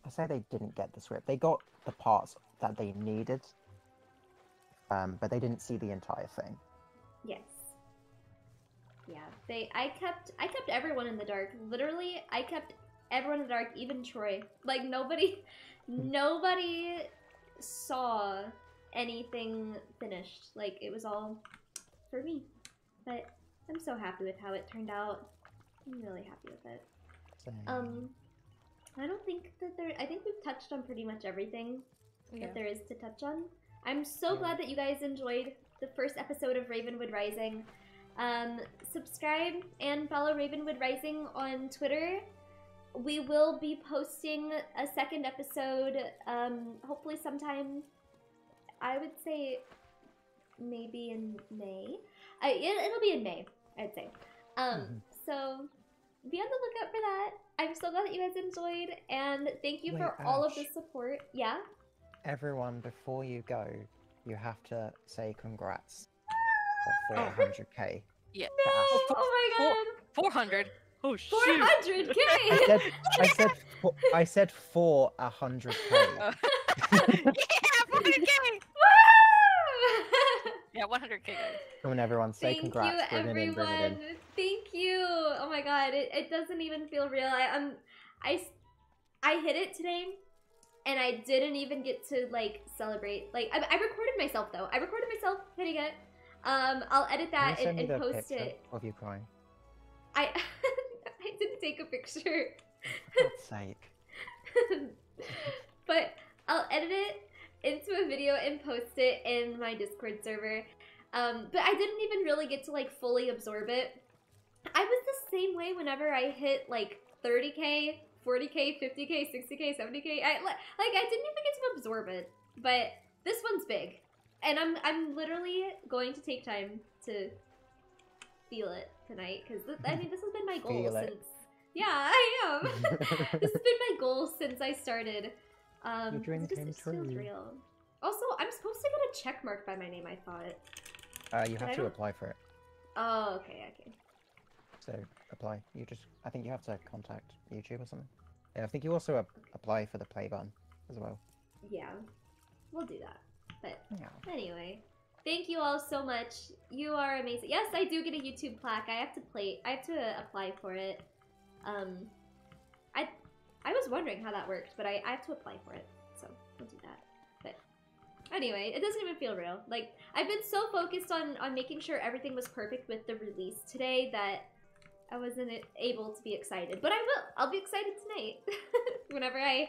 I say they didn't get the script. They got the parts that they needed. Um, but they didn't see the entire thing. Yes. Yeah. They. I kept. I kept everyone in the dark. Literally, I kept everyone in the dark. Even Troy. Like nobody. Nobody. Saw anything finished. Like, it was all for me, but I'm so happy with how it turned out. I'm really happy with it. Same. um I don't think that there I think we've touched on pretty much everything yeah. that there is to touch on. I'm so yeah. glad that you guys enjoyed the first episode of Ravenwood Rising. Um subscribe and follow Ravenwood Rising on Twitter. We will be posting a second episode, um, hopefully sometime, I would say maybe in May. I, it, it'll be in May, I'd say. Um, mm-hmm. So be on the lookout for that. I'm so glad that you guys enjoyed, and thank you Wait, for Ash, all of the support. Yeah? Everyone, before you go, you have to say congrats for four hundred K. Yeah. No! Oh my god! four hundred? Oh, shoot. four hundred K! I said, I said, for, I said for one hundred K. Yeah, four hundred K! Woo! Yeah, one hundred K, guys. Come on, everyone, say Thank congrats. Thank you, bring everyone. It in, bring it in. Thank you. Oh my god, it, it doesn't even feel real. I, I'm, I, I hit it today, and I didn't even get to, like, celebrate. Like, I, I recorded myself, though. I recorded myself hitting it. Um, I'll edit that and, and post it. Of you crying. I... I didn't take a picture. For God's sake. But I'll edit it into a video and post it in my Discord server. Um, but I didn't even really get to like fully absorb it. I was same way whenever I hit like thirty K, forty K, fifty K, sixty K, seventy K. I, like, I didn't even get to absorb it, but this one's big. And I'm, I'm literally going to take time to feel it tonight, because, I mean, this has been my goal feel since... It. Yeah, I am! This has been my goal since I started. Um, You're doing it just, it just feels real. Also, I'm supposed to get a check mark by my name, I thought. Uh, you but have I to don't... apply for it. Oh, okay, okay. So, apply. You just... I think you have to contact YouTube or something. Yeah, I think you also ap apply for the play button as well. Yeah, we'll do that. But yeah. Anyway, thank you all so much. You are amazing. Yes, I do get a YouTube plaque. I have to play. I have to apply for it. Um, I I was wondering how that worked, but I, I have to apply for it, so we'll do that. But anyway, it doesn't even feel real. Like, I've been so focused on on making sure everything was perfect with the release today that I wasn't able to be excited. But I will. I'll be excited tonight whenever I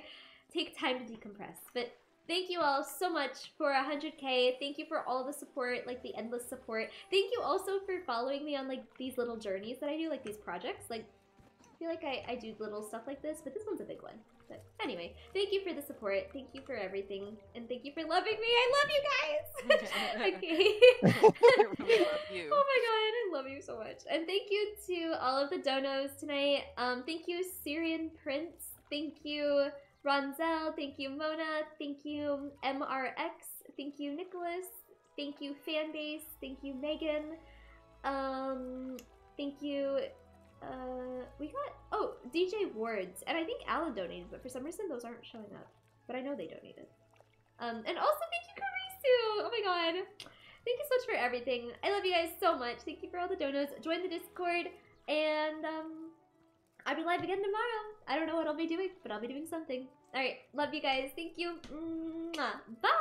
take time to decompress. But thank you all so much for one hundred K. Thank you for all the support, like the endless support. Thank you also for following me on like these little journeys that I do, like these projects. Like, I feel like I, I do little stuff like this, but this one's a big one. But anyway, thank you for the support. Thank you for everything. And thank you for loving me. I love you guys. Okay. I love you. Oh my God, I love you so much. And thank you to all of the donos tonight. Um, thank you, Syrian Prince. Thank you, Ronzel, thank you, Mona, thank you, M R X, thank you, Nicholas, thank you, Fanbase, thank you, Megan, um, thank you, uh, we got, oh, D J Wards, and I think Alan donated, but for some reason those aren't showing up, but I know they donated. Um, and also thank you, Karisu, oh my God, thank you so much for everything, I love you guys so much, thank you for all the donos, join the Discord, and, um, I'll be live again tomorrow. I don't know what I'll be doing, but I'll be doing something. All right, love you guys. Thank you. Bye.